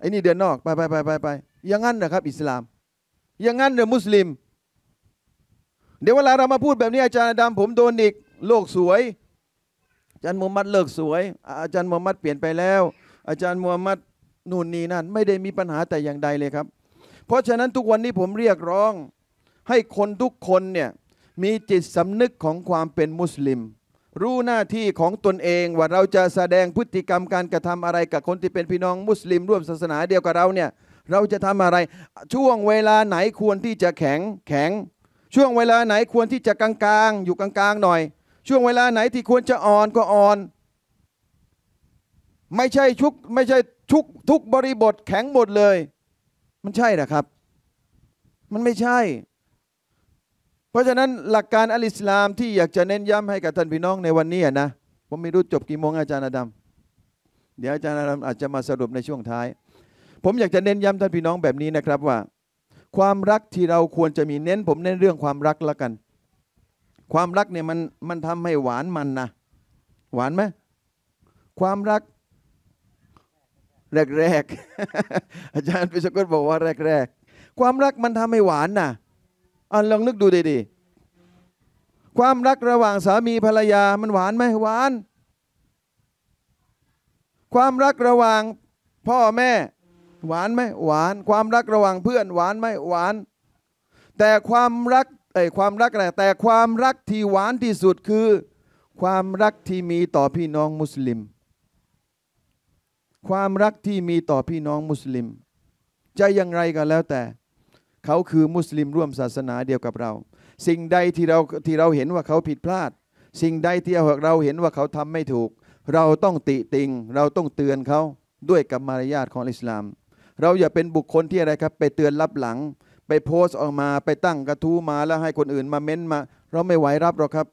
ไอ้นี่เดือนนอกไปไปไปไปไปอย่างนั้นนะครับอิสลามอย่างนั้นเดือมุสลิมเดี๋ยวเวลาเรามาพูดแบบนี้อาจารย์อดัมผมโดนอีกโลกสวยอาจารย์มุฮัมมัดเลิกสวยอาจารย์มุฮัมมัดเปลี่ยนไปแล้วอาจารย์มุฮัมมัดนู่นนี่นั่นไม่ได้มีปัญหาแต่อย่างใดเลยครับเพราะฉะนั้นทุกวันนี้ผมเรียกร้องให้คนทุกคนเนี่ยมีจิตสำนึกของความเป็นมุสลิมรู้หน้าที่ของตนเองว่าเราจะแสดงพฤติกรรมการกระทำอะไรกับคนที่เป็นพี่น้องมุสลิมร่วมศาสนาเดียวกับเราเนี่ยเราจะทำอะไรช่วงเวลาไหนควรที่จะแข็งแข็งช่วงเวลาไหนควรที่จะกลางๆอยู่กลางๆหน่อยช่วงเวลาไหนที่ควรจะอ่อนก็อ่อนไม่ใช่ชุกไม่ใช่ทุกทุกบริบทแข็งหมดเลยมันใช่หรอครับมันไม่ใช่เพราะฉะนั้นหลักการอัลอิสลามที่อยากจะเน้นย้ำให้กับท่านพี่น้องในวันนี้นะผมไม่รู้จบกี่โมงอาจารย์อดัมเดี๋ยวอาจารย์อดัมอาจจะมาสรุปในช่วงท้ายผมอยากจะเน้นย้ำท่านพี่น้องแบบนี้นะครับว่าความรักที่เราควรจะมีเน้นผมเน้นเรื่องความรักละกันความรักเนี่ยมันมันทำให้หวานมันนะหวานไหมความรักแรกแรก อาจารย์พิชกุลบอกว่าแรกแรกความรักมันทำให้หวานนะอ่ะลองนึกดูดีๆความรักระหว่างสามีภรรยามันหวานไหมหวานความรักระหว่างพ่อแม่หวานไหมหวานความรักระหว่างเพื่อนหวานไหมหวานแต่ความรักไอ้ความรักอะไรแต่ความรักที่หวานที่สุดคือความรักที่มีต่อพี่น้องมุสลิมความรักที่มีต่อพี่น้องมุสลิมจะอย่างไรก็แล้วแต่เขาคือมุสลิมร่วมศาสนาเดียวกับเราสิ่งใดที่เราที่เราเห็นว่าเขาผิดพลาดสิ่งใดที่เราเห็นว่าเขาทำไม่ถูกเราต้องติติงเราต้องเตือนเขาด้วยกับมารยาทของอิสลามเราอย่าเป็นบุคคลที่อะไรครับไปเตือนลับหลังไป ไปโพสต์ออกมาไปตั้งกระทู้มาแล้วให้คนอื่นมาเม้นมาเราไม่ไหวรับหรอกครับ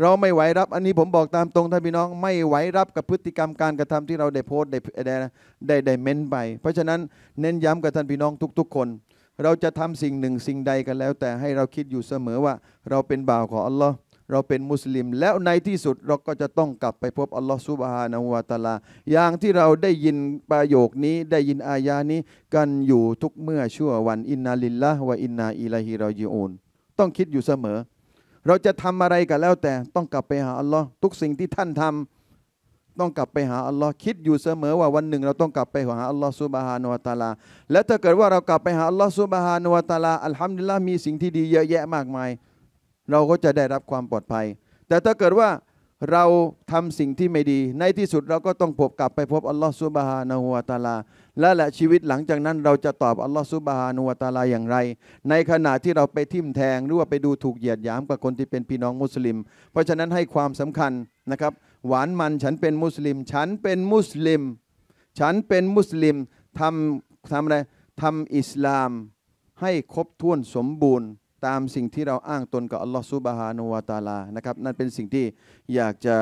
เราไม่ไหวรับอันนี้ผมบอกตามตรงท่านพี่น้องไม่ไหวรับกับพฤติกรรมการกระทำที่เราได้โพสต์ได้ได้ได้เม้นไปเพราะฉะนั้นเน้นย้ำกับท่านพี่น้องทุกๆคนเราจะทำสิ่งหนึ่งสิ่งใดกันแล้วแต่ให้เราคิดอยู่เสมอว่าเราเป็นบ่าวของอัลลอฮ์เราเป็นมุสลิมแล้วในที่สุดเราก็จะต้องกลับไปพบอัลลอฮ์ซุบฮานะฮูวะตะอาลาอย่างที่เราได้ยินประโยคนี้ได้ยินอายะนี้กันอยู่ทุกเมื่อชั่ววันอินนาลิลลาฮ์วะอินนาอิลัยฮิรอญิอูนต้องคิดอยู่เสมอเราจะทำอะไรกันแล้วแต่ต้องกลับไปหาอัลลอฮ์ทุกสิ่งที่ท่านทำต้องกลับไปหาอัลลอฮ์คิดอยู่เสมอว่าวันหนึ่งเราต้องกลับไปหาอัลลอฮ์ซุบฮานะฮูวะตะอาลาและถ้าเกิดว่าเรากลับไปหาอัลลอฮ์ซุบฮานะฮูวะตะอาลาอัลฮัมดุลิลลาฮ์มีสิ่งที่ดีเยอะแยะมากมายเราก็จะได้รับความปลอดภัยแต่ถ้าเกิดว่าเราทำสิ่งที่ไม่ดีในที่สุดเราก็ต้องพบกลับไปพบอัลลอฮฺซุบฮานะฮูวะตะอาลาและแหละชีวิตหลังจากนั้นเราจะตอบอัลลอฮฺซุบฮานะฮูวะตะอาลาอย่างไรในขณะที่เราไปทิ่มแทงหรือว่าไปดูถูกเหยียดหยามกับคนที่เป็นพี่น้องมุสลิมเพราะฉะนั้นให้ความสำคัญนะครับหวานมันฉันเป็นมุสลิมฉันเป็นมุสลิมฉันเป็นมุสลิมทำทำอะไรทำอิสลามให้ครบถ้วนสมบูรณ์ตามสิ่งที่เราอ้างตนกับอัลลอฮฺซุบฮานะฮูวะตะอาลานะครับนั่นเป็นสิ่งที่อยากจะ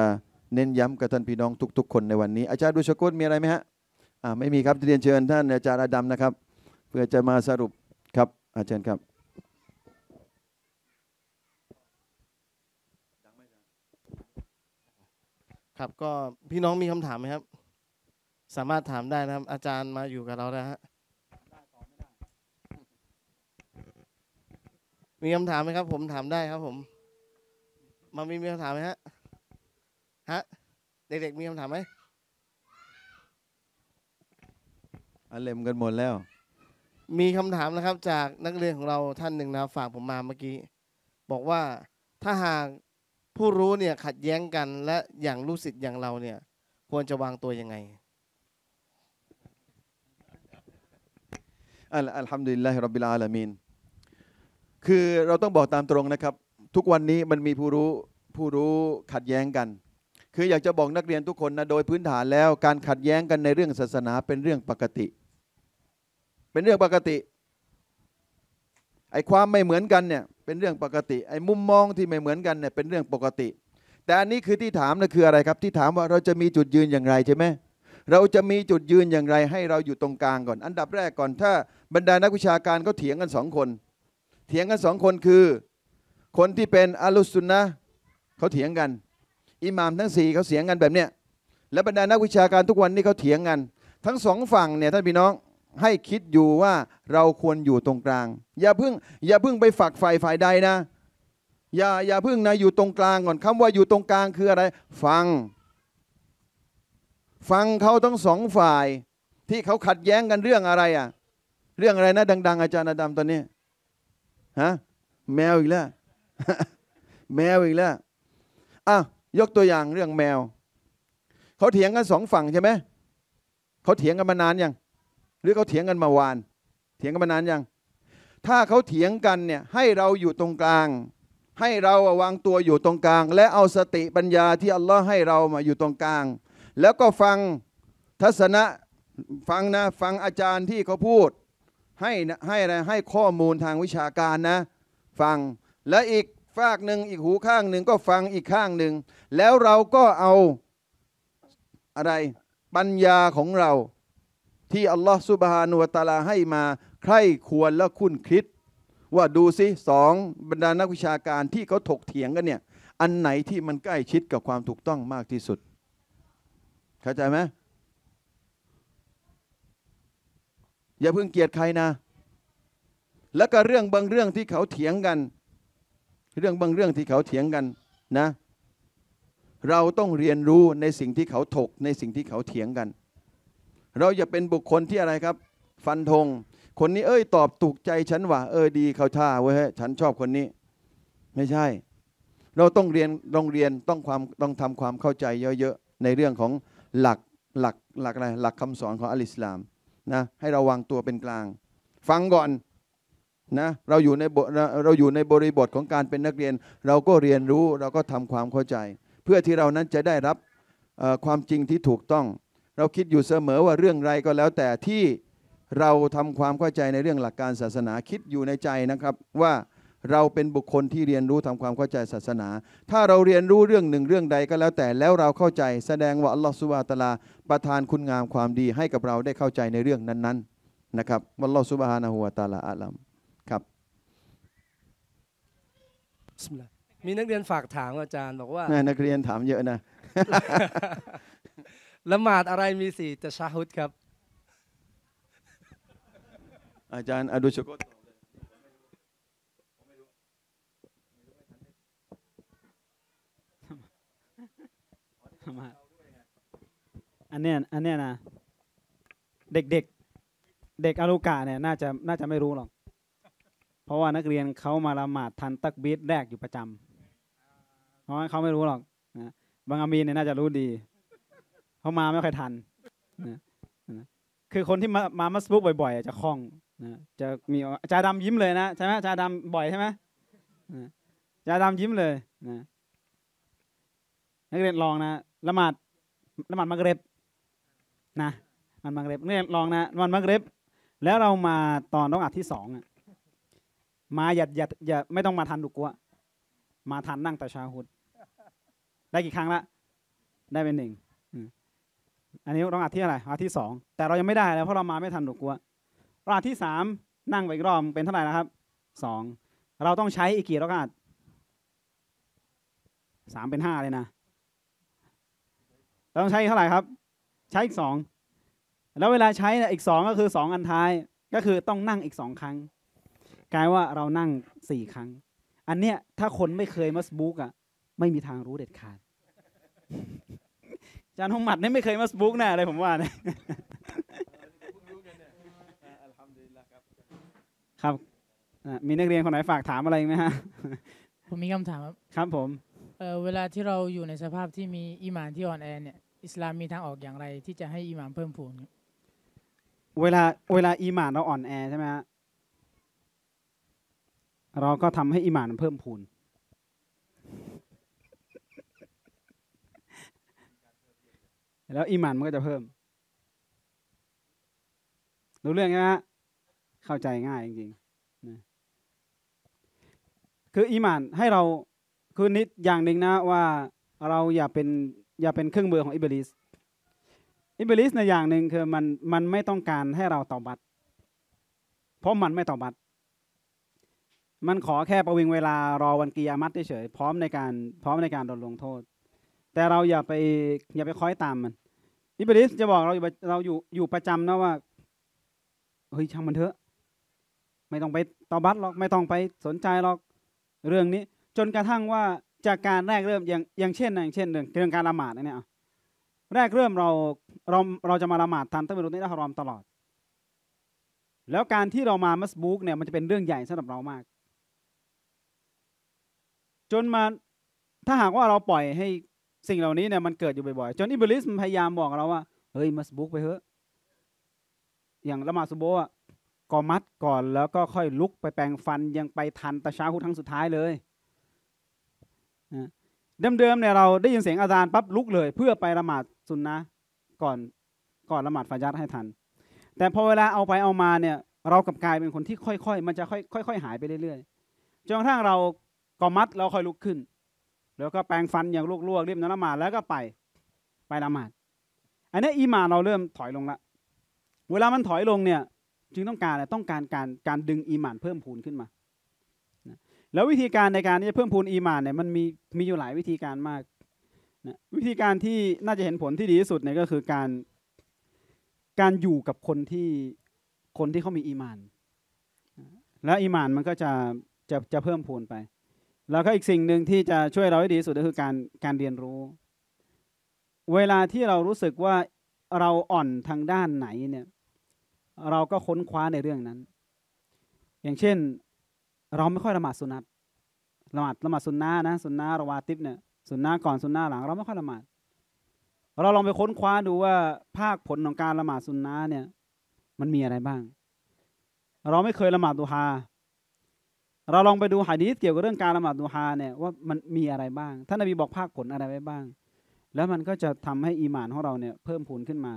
เน้นย้ำกับท่านพี่น้องทุกๆคนในวันนี้อาจารย์ดุชกุลมีอะไรไหมฮะอ่าไม่มีครับเรียนเชิญท่านอาจารย์อดัมนะครับเพื่อจะมาสรุปครับอาจารย์ครับครับก็พี่น้องมีคำถามไหมครับสามารถถามได้นะครับอาจารย์มาอยู่กับเราแล้วฮะมีคำถามไหมครับผมถามได้ครับผมมามีมีคำถามไหมฮะฮะเด็กๆมีคำถามไหมอันเล่มกันหมดแล้วมีคำถามนะครับจากนักเรียนของเราท่านหนึ่งนะฝากผมมาเมื่อกี้บอกว่าถ้าหากผู้รู้เนี่ยขัดแย้งกันและอย่างลูกศิษย์อย่างเราเนี่ยควรจะวางตัวยังไงอัลฮัมดุลิลลาฮิร็อบบิลอาลามีนคือเราต้องบอกตามตรงนะครับทุกวันนี้มันมีผู้รู้ผู้รู้ขัดแย้งกันคืออยากจะบอกนักเรียนทุกคนนะโดยพื้นฐานแล้วการขัดแย้งกันในเรื่องศาสนาเป็นเรื่องปกติเป็นเรื่องปกติไอ้ความไม่เหมือนกันเนี่ยเป็นเรื่องปกติไอ้มุมมองที่ไม่เหมือนกันเนี่ยเป็นเรื่องปกติแต่อันนี้คือที่ถามนะคืออะไรครับที่ถามว่าเราจะมีจุดยืนอย่างไรใช่ไหมเราจะมีจุดยืนอย่างไรให้เราอยู่ตรงกลางก่อนอันดับแรกก่อนถ้าบรรดานักวิชาการก็เถียงกันสองคนเถียงกันสองคนคือคนที่เป็นอัลลุซุนนะห์เขาเถียงกันอิหม่ามทั้งสี่เขาเถียงกันแบบเนี้ยและบรรดานักวิชาการทุกวันนี้เขาเถียงกันทั้งสองฝั่งเนี่ยท่านพี่น้องให้คิดอยู่ว่าเราควรอยู่ตรงกลางอย่าเพิ่งอย่าเพิ่งไปฝักฝ่ายฝ่ายใดนะอย่าอย่าเพิ่งนะอยู่ตรงกลางก่อนคำว่าอยู่ตรงกลางคืออะไรฟังฟังเขาทั้งสองฝ่ายที่เขาขัดแย้งกันเรื่องอะไรอ่ะเรื่องอะไรนะดังๆอาจารย์อดัมตอนนี้ฮะแมวอีกแล้วแมวอีกแล้วอ่ะยกตัวอย่างเรื่องแมวเขาเถียงกันสองฝั่งใช่ไหมเขาเถียงกันมานานยังหรือเขาเถียงกันมาวานเถียงกันมานานยังถ้าเขาเถียงกันเนี่ยให้เราอยู่ตรงกลางให้เราวางตัวอยู่ตรงกลางและเอาสติปัญญาที่อัลลอฮ์ให้เรามาอยู่ตรงกลางแล้วก็ฟังทัศนะฟังนะฟังอาจารย์ที่เขาพูดให้ให้อะไรให้ข้อมูลทางวิชาการนะฟังและอีกฝากหนึ่งอีกหูข้างหนึ่งก็ฟังอีกข้างหนึ่งแล้วเราก็เอาอะไรปัญญาของเราที่อัลลอฮฺซุบฮานะฮูวะตะอาลาให้มาใคร่ควรและคุ้นคิดว่าดูสิสองบรรดานักวิชาการที่เขาถกเถียงกันเนี่ยอันไหนที่มันใกล้ชิดกับความถูกต้องมากที่สุดเข้าใจไหมอย่าเพิ่งเกลียดใครนะแล้วก็เรื่องบางเรื่องที่เขาเถียงกันเรื่องบางเรื่องที่เขาเถียงกันนะเราต้องเรียนรู้ในสิ่งที่เขาถกในสิ่งที่เขาเถียงกันเราอย่าเป็นบุคคลที่อะไรครับฟันธงคนนี้เอ้ยตอบถูกใจฉันว่าเออดีเขาท่าเว้ยฉันชอบคนนี้ไม่ใช่เราต้องเรียนต้องเรียนต้องความต้องทำความเข้าใจเยอะๆในเรื่องของหลักหลักหลักอะไรหลักคำสอนของอัลอิสลามนะให้เราวางตัวเป็นกลางฟังก่อนนะเราอยู่ในเราอยู่ในบริบทของการเป็นนักเรียนเราก็เรียนรู้เราก็ทำความเข้าใจเพื่อที่เรานั้นจะได้รับความจริงที่ถูกต้องเราคิดอยู่เสมอว่าเรื่องไรก็แล้วแต่ที่ เราทำความเข้าใจในเรื่องหลักการศาสนาคิดอยู่ในใจนะครับว่าเราเป็นบุคคลที่เรียนรู้ทำความเข้าใจศาสนาถ้าเราเรียนรู้เรื่องหนึ่งเรื่องใดก็แล้วแต่แล้วเราเข้าใจแสดงว่าอัลลอฮฺซุบฮานะฮูวะตะอาลาประทานคุณงามความดีให้กับเราได้เข้าใจในเรื่องนั้นๆนะครับอัลลอฮฺซุบฮานะฮูวะตะอาลาอาลัมครับมีนักเรียนฝากถามอาจารย์บอกว่านักเรียนถามเยอะนะละหมาดอะไรมีสี่ตะชะฮุดครับอาจารย์อดุชกตอันเนี้ยอันเนี้ยนะเด็กเด็กเด็กอาลูกะเนี่ยน่าจะน่าจะไม่รู้หรอกเพราะว่านักเรียนเขามาละหมาดทันตักบีดแรกอยู่ประจำเพราะเขาไม่รู้หรอกนะบางอามีเนี่ยน่าจะรู้ดีเขามาไม่ค่อยทันนะคือคนที่มามามัสบุกบ่อยๆจะคล่องนะจะมีอาจารย์ดำยิ้มเลยนะใช่ไหมอาจารย์ดำบ่อยใช่ไหมอาจารย์ดำยิ้มเลยนะนักเรียนลองนะละหมาดละหมาดมักริบนะมันมักริบนักเรียนลองนะมันมักริบแล้วเรามาตอนรอกอัดที่สองมาอย่าอย่าอย่าไม่ต้องมาทันดุกวะมาทันนั่งตะชาฮุดได้กี่ครั้งละได้เป็นหนึ่งอันนี้ต้องอัดที่อะไรอัดที่สองแต่เรายังไม่ได้แล้วเพราะเรามาไม่ทันดุกวะอัดที่สามนั่งไปอีกรอบเป็นเท่าไหร่นะครับสองเราต้องใช้อีกกี่รอกอัดสามเป็นห้าเลยนะเราต้องใช้เท่าไหร่ครับใช้อีกสองแล้วเวลาใช้อีกสองก็คือสองอันท้ายก็คือต้องนั่งอีกสองครั้งกลายว่าเรานั่งสี่ครั้งอันเนี้ยถ้าคนไม่เคยมัสบุกอ่ะไม่มีทางรู้เด็ดขาดอาจารย์มุฮัมมัดเนี่ยไม่เคยมัสบุกแน่เลยผมว่าเนี่ยครับมีนักเรียนคนไหนฝากถามอะไรไหมฮะผมมีคำถามครับครับผมเออเวลาที่เราอยู่ในสภาพที่มีอิหม่านที่อ่อนแอเนี่ยอิสลามมีทางออกอย่างไรที่จะให้อิหม่านเพิ่มพูนเวลาเวลาอิหม่านเราอ่อนแอใช่ไหมฮะเราก็ทำให้อิหม่านเพิ่มพูนแล้วอิหม่านมันก็จะเพิ่มรู้เรื่องไหมฮะเข้าใจง่ายจริงๆนะคืออิหม่านให้เราคือนิดอย่างหนึ่งนะว่าเราอย่าเป็นอย่าเป็นเครื่องมือของอิบลิสอิบลิสในอย่างหนึ่งคือมันมันไม่ต้องการให้เราตอบัตเพราะมันไม่ตอบัตมันขอแค่ประวิงเวลารอวันกิยามัตเฉยๆพร้อมในการพร้อมในการโดนลงโทษแต่เราอย่าไปอย่าไปคอยตามมันอิบลิสจะบอกเราอยู่เราอยู่อยู่ประจำนะว่าเฮ้ยช่างมันเถอะไม่ต้องไปตอบัตหรอกไม่ต้องไปสนใจหรอกเรื่องนี้จนกระทั่งว่าจากการแรกเริ่มอย่างอย่างเช่นอย่างเช่นเรื่องเรื่องการละหมาดเนี่ยแรกเริ่มเราเราเราจะมาละหมาดทันตั้งแต่รุ่นนี้เราฮารอมตลอดแล้วการที่เรามามัสบุกเนี่ยมันจะเป็นเรื่องใหญ่สำหรับเรามากจนมาถ้าหากว่าเราปล่อยให้สิ่งเหล่านี้เนี่ยมันเกิดอยู่บ่อยๆจนอิบลิสมันพยายามบอกเราว่าเฮ้ยมัสบุกไปเถอะอย่างละหมาดซุบฮ์ก่อมัดก่อนแล้วก็ค่อยลุกไปแปรงฟันยังไปทันตะชาฮุดทั้งสุดท้ายเลยเดิมๆเนี่ยเราได้ยินเสียงอาซานปั๊บลุกเลยเพื่อไปละหมาดซุนนะห์ก่อนก่อนละหมาดฟาญัรให้ทันแต่พอเวลาเอาไปเอามาเนี่ยเรากลับกลายเป็นคนที่ค่อยๆมันจะค่อยๆหายไปเรื่อยๆจนกระทั่งเรากอมัดเราค่อยลุกขึ้นแล้วก็แปรงฟันอย่างลวกๆเรียบละหมาดแล้วก็ไปไปละหมาดอันนี้อีหม่านเราเริ่มถอยลงละเวลามันถอยลงเนี่ยจึงต้องการอะไรต้องการการการดึงอีหม่านเพิ่มพูนขึ้นมาแล้ววิธีการในการที่จะเพิ่มพูนอีหม่านเนี่ยมันมีมีอยู่หลายวิธีการมากนะวิธีการที่น่าจะเห็นผลที่ดีที่สุดเนี่ยก็คือการการอยู่กับคนที่คนที่เขามีอีหม่านแล้วอีหม่านมันก็จะจะจะเพิ่มพูนไปแล้วก็อีกสิ่งหนึ่งที่จะช่วยเราให้ดีที่สุดก็คือการการเรียนรู้เวลาที่เรารู้สึกว่าเราอ่อนทางด้านไหนเนี่ยเราก็ค้นคว้าในเรื่องนั้นอย่างเช่นเราไม่ค่อยละหมาดสุนัตละหมาดละหมาดสุนนะนะสุนนะราวาติบเนี่ยสุนนะก่อนสุนนะหลังเราไม่ค่อยละหมาดเราลองไปค้นคว้าดูว่าภาคผลของการละหมาดสุนนะเนี่ยมันมีอะไรบ้างเราไม่เคยละหมาดดูฮาเราลองไปดูหะดีษเกี่ยวกับเรื่องการละหมาดดูฮาเนี่ยว่ามันมีอะไรบ้างท่านนบีบอกภาคผลอะไรไว้บ้างแล้วมันก็จะทำให้อีหม่านของเราเนี่ยเพิ่มพูนขึ้นมา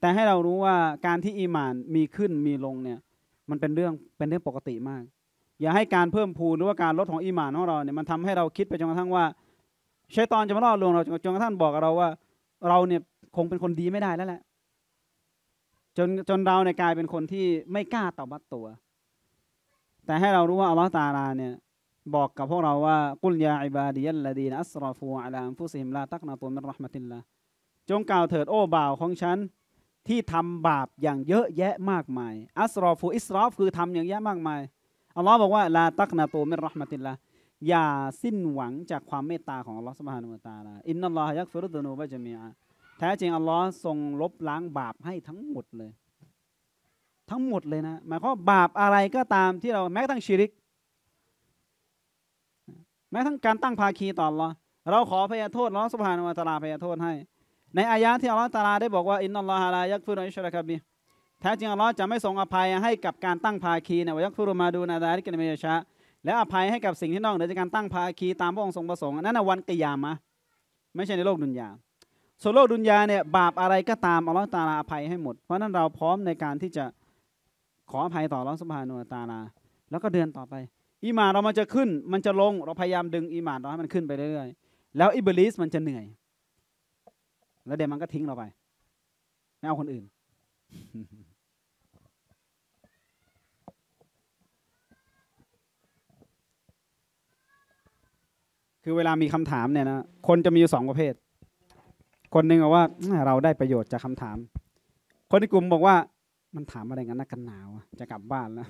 แต่ให้เรารู้ว่าการที่อีหม่านมีขึ้นมีลงเนี่ยมันเป็นเรื่องเป็นเรื่องปกติมากอย่าให้การเพิ่มพูนหรือว่าการลดของอีหม่านของเราเนี่ยมันทำให้เราคิดไปจนกระทั่งว่าชัยฏอนจะมาล่อลวงเราจนกระทั่งบอกกับเราว่าเราเนี่ยคงเป็นคนดีไม่ได้แล้วแหละจนจนเราเนี่ยกลายเป็นคนที่ไม่กล้าตอบรับตัวแต่ให้เรารู้ว่าอัลลอฮฺตะอาลาเนี่ยบอกกับพวกเราว่ากุลยาอิบาดิยัลลดีนอัสรอฟูอะลาอันฟุซิฮิมลาตักนะตูมิรเราะห์มะติลลาห์จงกล่าวเถิดโอ้บ่าวของฉันที่ทำบาปอย่างเยอะแยะมากมายอัสรอฟูอิสรอฟคือทำอย่างเยอะมากมายอัลลอฮฺบอกว่าลาตักนะตูมิรเราะห์มะติลลาห์อย่าสิ้นหวังจากความเมตตาของอัลลอฮฺซุบฮานะฮูวะตะอาลาอินนัลลอฮะยักฟิรุซุนูบะญะมีอะแท้จริงอัลลอฮ์ทรงลบล้างบาปให้ทั้งหมดเลยทั้งหมดเลยนะหมายความว่าบาปอะไรก็ตามที่เราแม้กระทั่งชิริกแม้กระทั่งการตั้งภาคีต่ออัลลอฮ์เราขอพยโทษอัลลอฮ์ซุบฮานะฮูวะตะอาลาพยโทษให้ในอายะห์ที่อัลลอฮ์ตะอาลาได้บอกว่าอินนัลลอฮะลายักฟิรุอัชริกะบิแท้จริงอัลลอฮ์จะไม่ทรงอภัยให้กับการตั้งภาคีนะวะยักฟิรุมาดูนะซาลิกะลิมันยะชาอ์และอภัยให้กับสิ่งที่นอกเหนือจากการตั้งภาคีตามพระองค์ทรงประสงค์นั่นนะวันกิยามะห์ไม่ใช่ในโลกดุนยาส่วนโลกดุนยาเนี่ยบาปอะไรก็ตามอัลลอฮฺตะอาลาอภัยให้หมดเพราะนั้นเราพร้อมในการที่จะขออภัยต่ออัลลอฮฺซุบฮานะฮูวะตะอาลาแล้วก็เดินต่อไปอีหม่านเรามันจะขึ้นมันจะลงเราพยายามดึงอีหม่านเราให้มันขึ้นไปเรื่อยๆแล้วอิบลิสมันจะเหนื่อยแล้วเดี๋ยวมันก็ทิ้งเราไปไม่เอาคนอื่น คือเวลามีคำถามเนี่ยนะคนจะมีอยู่สองประเภทคนหนึ่งบอกว่าเราได้ประโยชน์จากคำถามคนในกลุ่มบอกว่ามันถามอะไรงั้นนักกันหนาวจะกลับบ้านแล้ว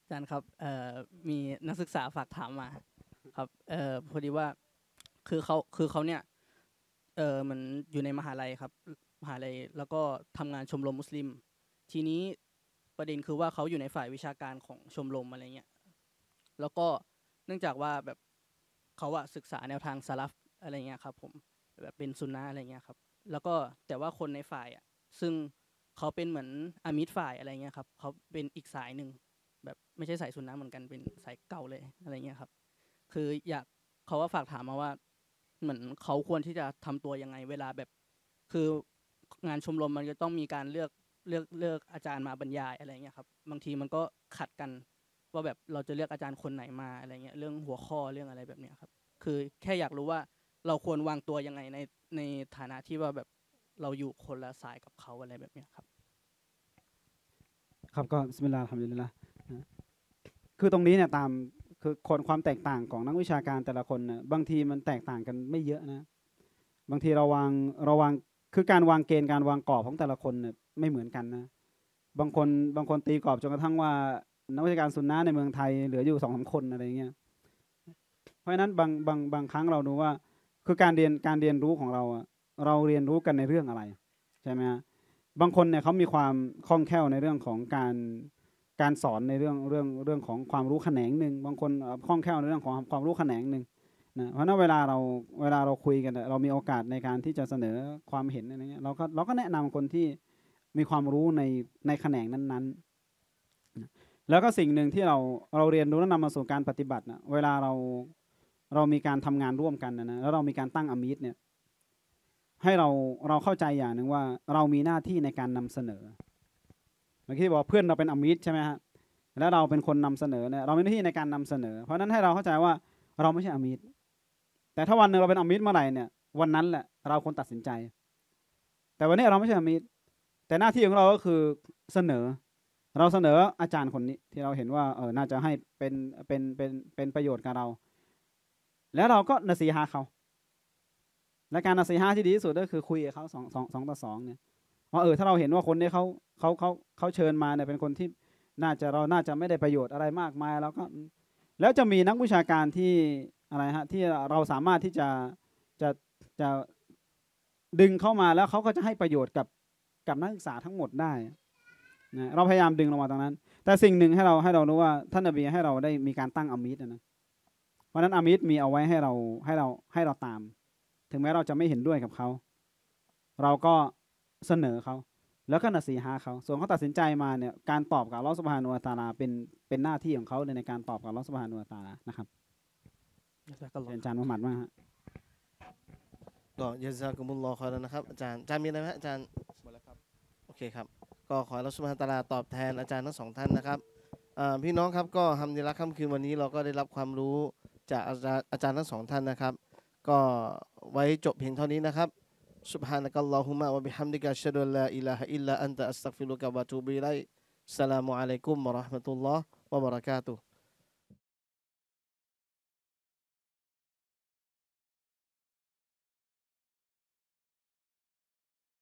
อาจารย์ครับมีนักศึกษาฝากถามมาครับพอดีว่าคือเขาคือเขาเนี่ยเหมือนอยู่ในมหาลัยครับมหาลัยแล้วก็ทำงานชมรมมุสลิมทีนี้ประเด็นคือว่าเขาอยู่ในฝ่ายวิชาการของชมรมอะไรเงี้ยแล้วก็เนื่องจากว่าแบบเขาอะศึกษาแนวทางซะลัฟอะไรเงี้ยครับผมแบบเป็นซุนนะห์อะไรเงี้ยครับแล้วก็แต่ว่าคนในฝ่ายอ่ะซึ่งเขาเป็นเหมือนอามิดฝ่ายอะไรเงี้ยครับเขาเป็นอีกสายหนึ่งแบบไม่ใช่สายซุนนะห์เหมือนกันเป็นสายเก่าเลยอะไรเงี้ยครับคืออยากเขาว่าฝากถามมาว่าเหมือนเขาควรที่จะทำตัวยังไงเวลาแบบคืองานชมรมมันก็ต้องมีการเลือกเลือกเลือกอาจารย์มาบรรยายอะไรเงี้ยครับบางทีมันก็ขัดกันว่าแบบเราจะเลือกอาจารย์คนไหนมาอะไรเงี้ยเรื่องหัวข้อเรื่องอะไรแบบเนี้ยครับคือแค่อยากรู้ว่าเราควรวางตัวยังไงในในฐานะที่ว่าแบบเราอยู่คนละสายกับเขาอะไรแบบนี้ครับครับก็บิสมิลลาฮิรเราะห์มานิรเราะฮีมคือตรงนี้เนี่ยตามคือคนความแตกต่างของนักวิชาการแต่ละคนนะบางทีมันแตกต่างกันไม่เยอะนะบางทีเราวางเราวางคือการวางเกณฑ์การวางกรอบของแต่ละคนเนี่ยไม่เหมือนกันนะบางคนบางคนตีกรอบจนกระทั่งว่านักวิชาการซุนนะห์ในเมืองไทยเหลืออยู่สองสามคนอะไรเงี้ยเพราะฉะนั้นบางบางบางครั้งเราดูว่าคือการเรียนการเรียนรู้ของเราเราเรียนรู้กันในเรื่องอะไรใช่ไหมฮะบางคนเนี่ยเขามีความคล่องแคล่วในเรื่องของการการสอนในเรื่องเรื่องเรื่องของความรู้แขนงหนึ่งบางคนคล่องแคล่วในเรื่องของความรู้แขนงหนึ่งนะเพราะนั้นเวลาเราเวลาเราคุยกันเรามีโอกาสในการที่จะเสนอความเห็นอะไรเงี้ยเราก็เราก็แนะนำคนที่มีความรู้ในในแขนงนั้นๆแล้วก็สิ่งหนึ่งที่เราเราเรียนรู้และนำมาสู่การปฏิบัตินะเวลาเราเรามีการทำงานร่วมกันนะนะแล้วเรามีการตั้งอามิดเนี่ยให้เราเราเข้าใจอย่างหนึ่งว่าเรามีหน้าที่ในการนำเสนอเมื่อกี้บอกเพื่อนเราเป็นอามิดใช่ไหมฮะแล้วเราเป็นคนนำเสนอเนี่ยเรามีหน้าที่ในการนำเสนอเพราะนั้นให้เราเข้าใจว่าเราไม่ใช่อามิดแต่ถ้าวันหนึ่งเราเป็นอามิดเมื่อไหร่เนี่ยวันนั้นแหละเราคนตัดสินใจแต่วันนี้เราไม่ใช่อามิดแต่หน้าที่ของเราก็คือเสนอเราเสนออาจารย์คนนี้ที่เราเห็นว่าเออน่าจะให้เป็นเป็นเป็นเป็นประโยชน์กับเราแล้วเราก็นาซีฮาเขาและการนาซีฮาที่ดีที่สุดก็คือคุยกับเขาสองสองสองต่อสองเนี่ยว่าเออถ้าเราเห็นว่าคนนี้เขาเขาเขาเขาเชิญมาเนี่ยเป็นคนที่น่าจะเราน่าจะไม่ได้ประโยชน์อะไรมากมายแล้วก็แล้วจะมีนักวิชาการที่อะไรฮะที่เราสามารถที่จะจะจะดึงเข้ามาแล้วเขาก็จะให้ประโยชน์กับกับนักศึกษาทั้งหมดได้นะเราพยายามดึงลงมาตรงนั้นแต่สิ่งหนึ่งให้เราให้เรารู้ว่าท่านนบีให้เราได้มีการตั้งอามิดนะเพราะนั้นอามิดมีเอาไว้ให้เราให้เราให้เราตามถึงแม้เราจะไม่เห็นด้วยกับเขาเราก็เสนอเขาแล้วก็นะซีฮะห์เขาส่วนเขาตัดสินใจมาเนี่ยการตอบกับอัลเลาะห์ซุบฮานะฮูวะตะอาลาเป็นเป็นหน้าที่ของเขาในการตอบกับอัลเลาะห์ซุบฮานะฮูวะตะอาลานะครับอาจารย์มุฮัมมัดมากฮะ ก็ยะซากุมุลลอฮ์คอยแล้วนะครับอาจารย์อาจารย์มีอะไรไหมอาจารย์หมดแล้วครับโอเคครับก็ขออัลลอฮ์ซุบฮานะฮูวะตะอาลาตอบแทนอาจารย์ทั้งสองท่านนะครับพี่น้องครับก็ฮัมดุลิลละห์ค่ำคืนวันนี้เราก็ได้รับความรู้จากอาจารย์ทั้งสองท่านนะครับก็ไว้จบเพียงเท่านี้นะครับซุบฮานะกัลลอฮุมะวะบิฮัมดิกะอัชฮะดุอัลลาอิลาฮะอิลลัอันตะอัสตัฆฟิรุกะวะอะตูบุอิลัย อัสสลามุอะลัยกุม วะเราะห์มะตุลลอฮ์ วะบะเราะกาตุฮ์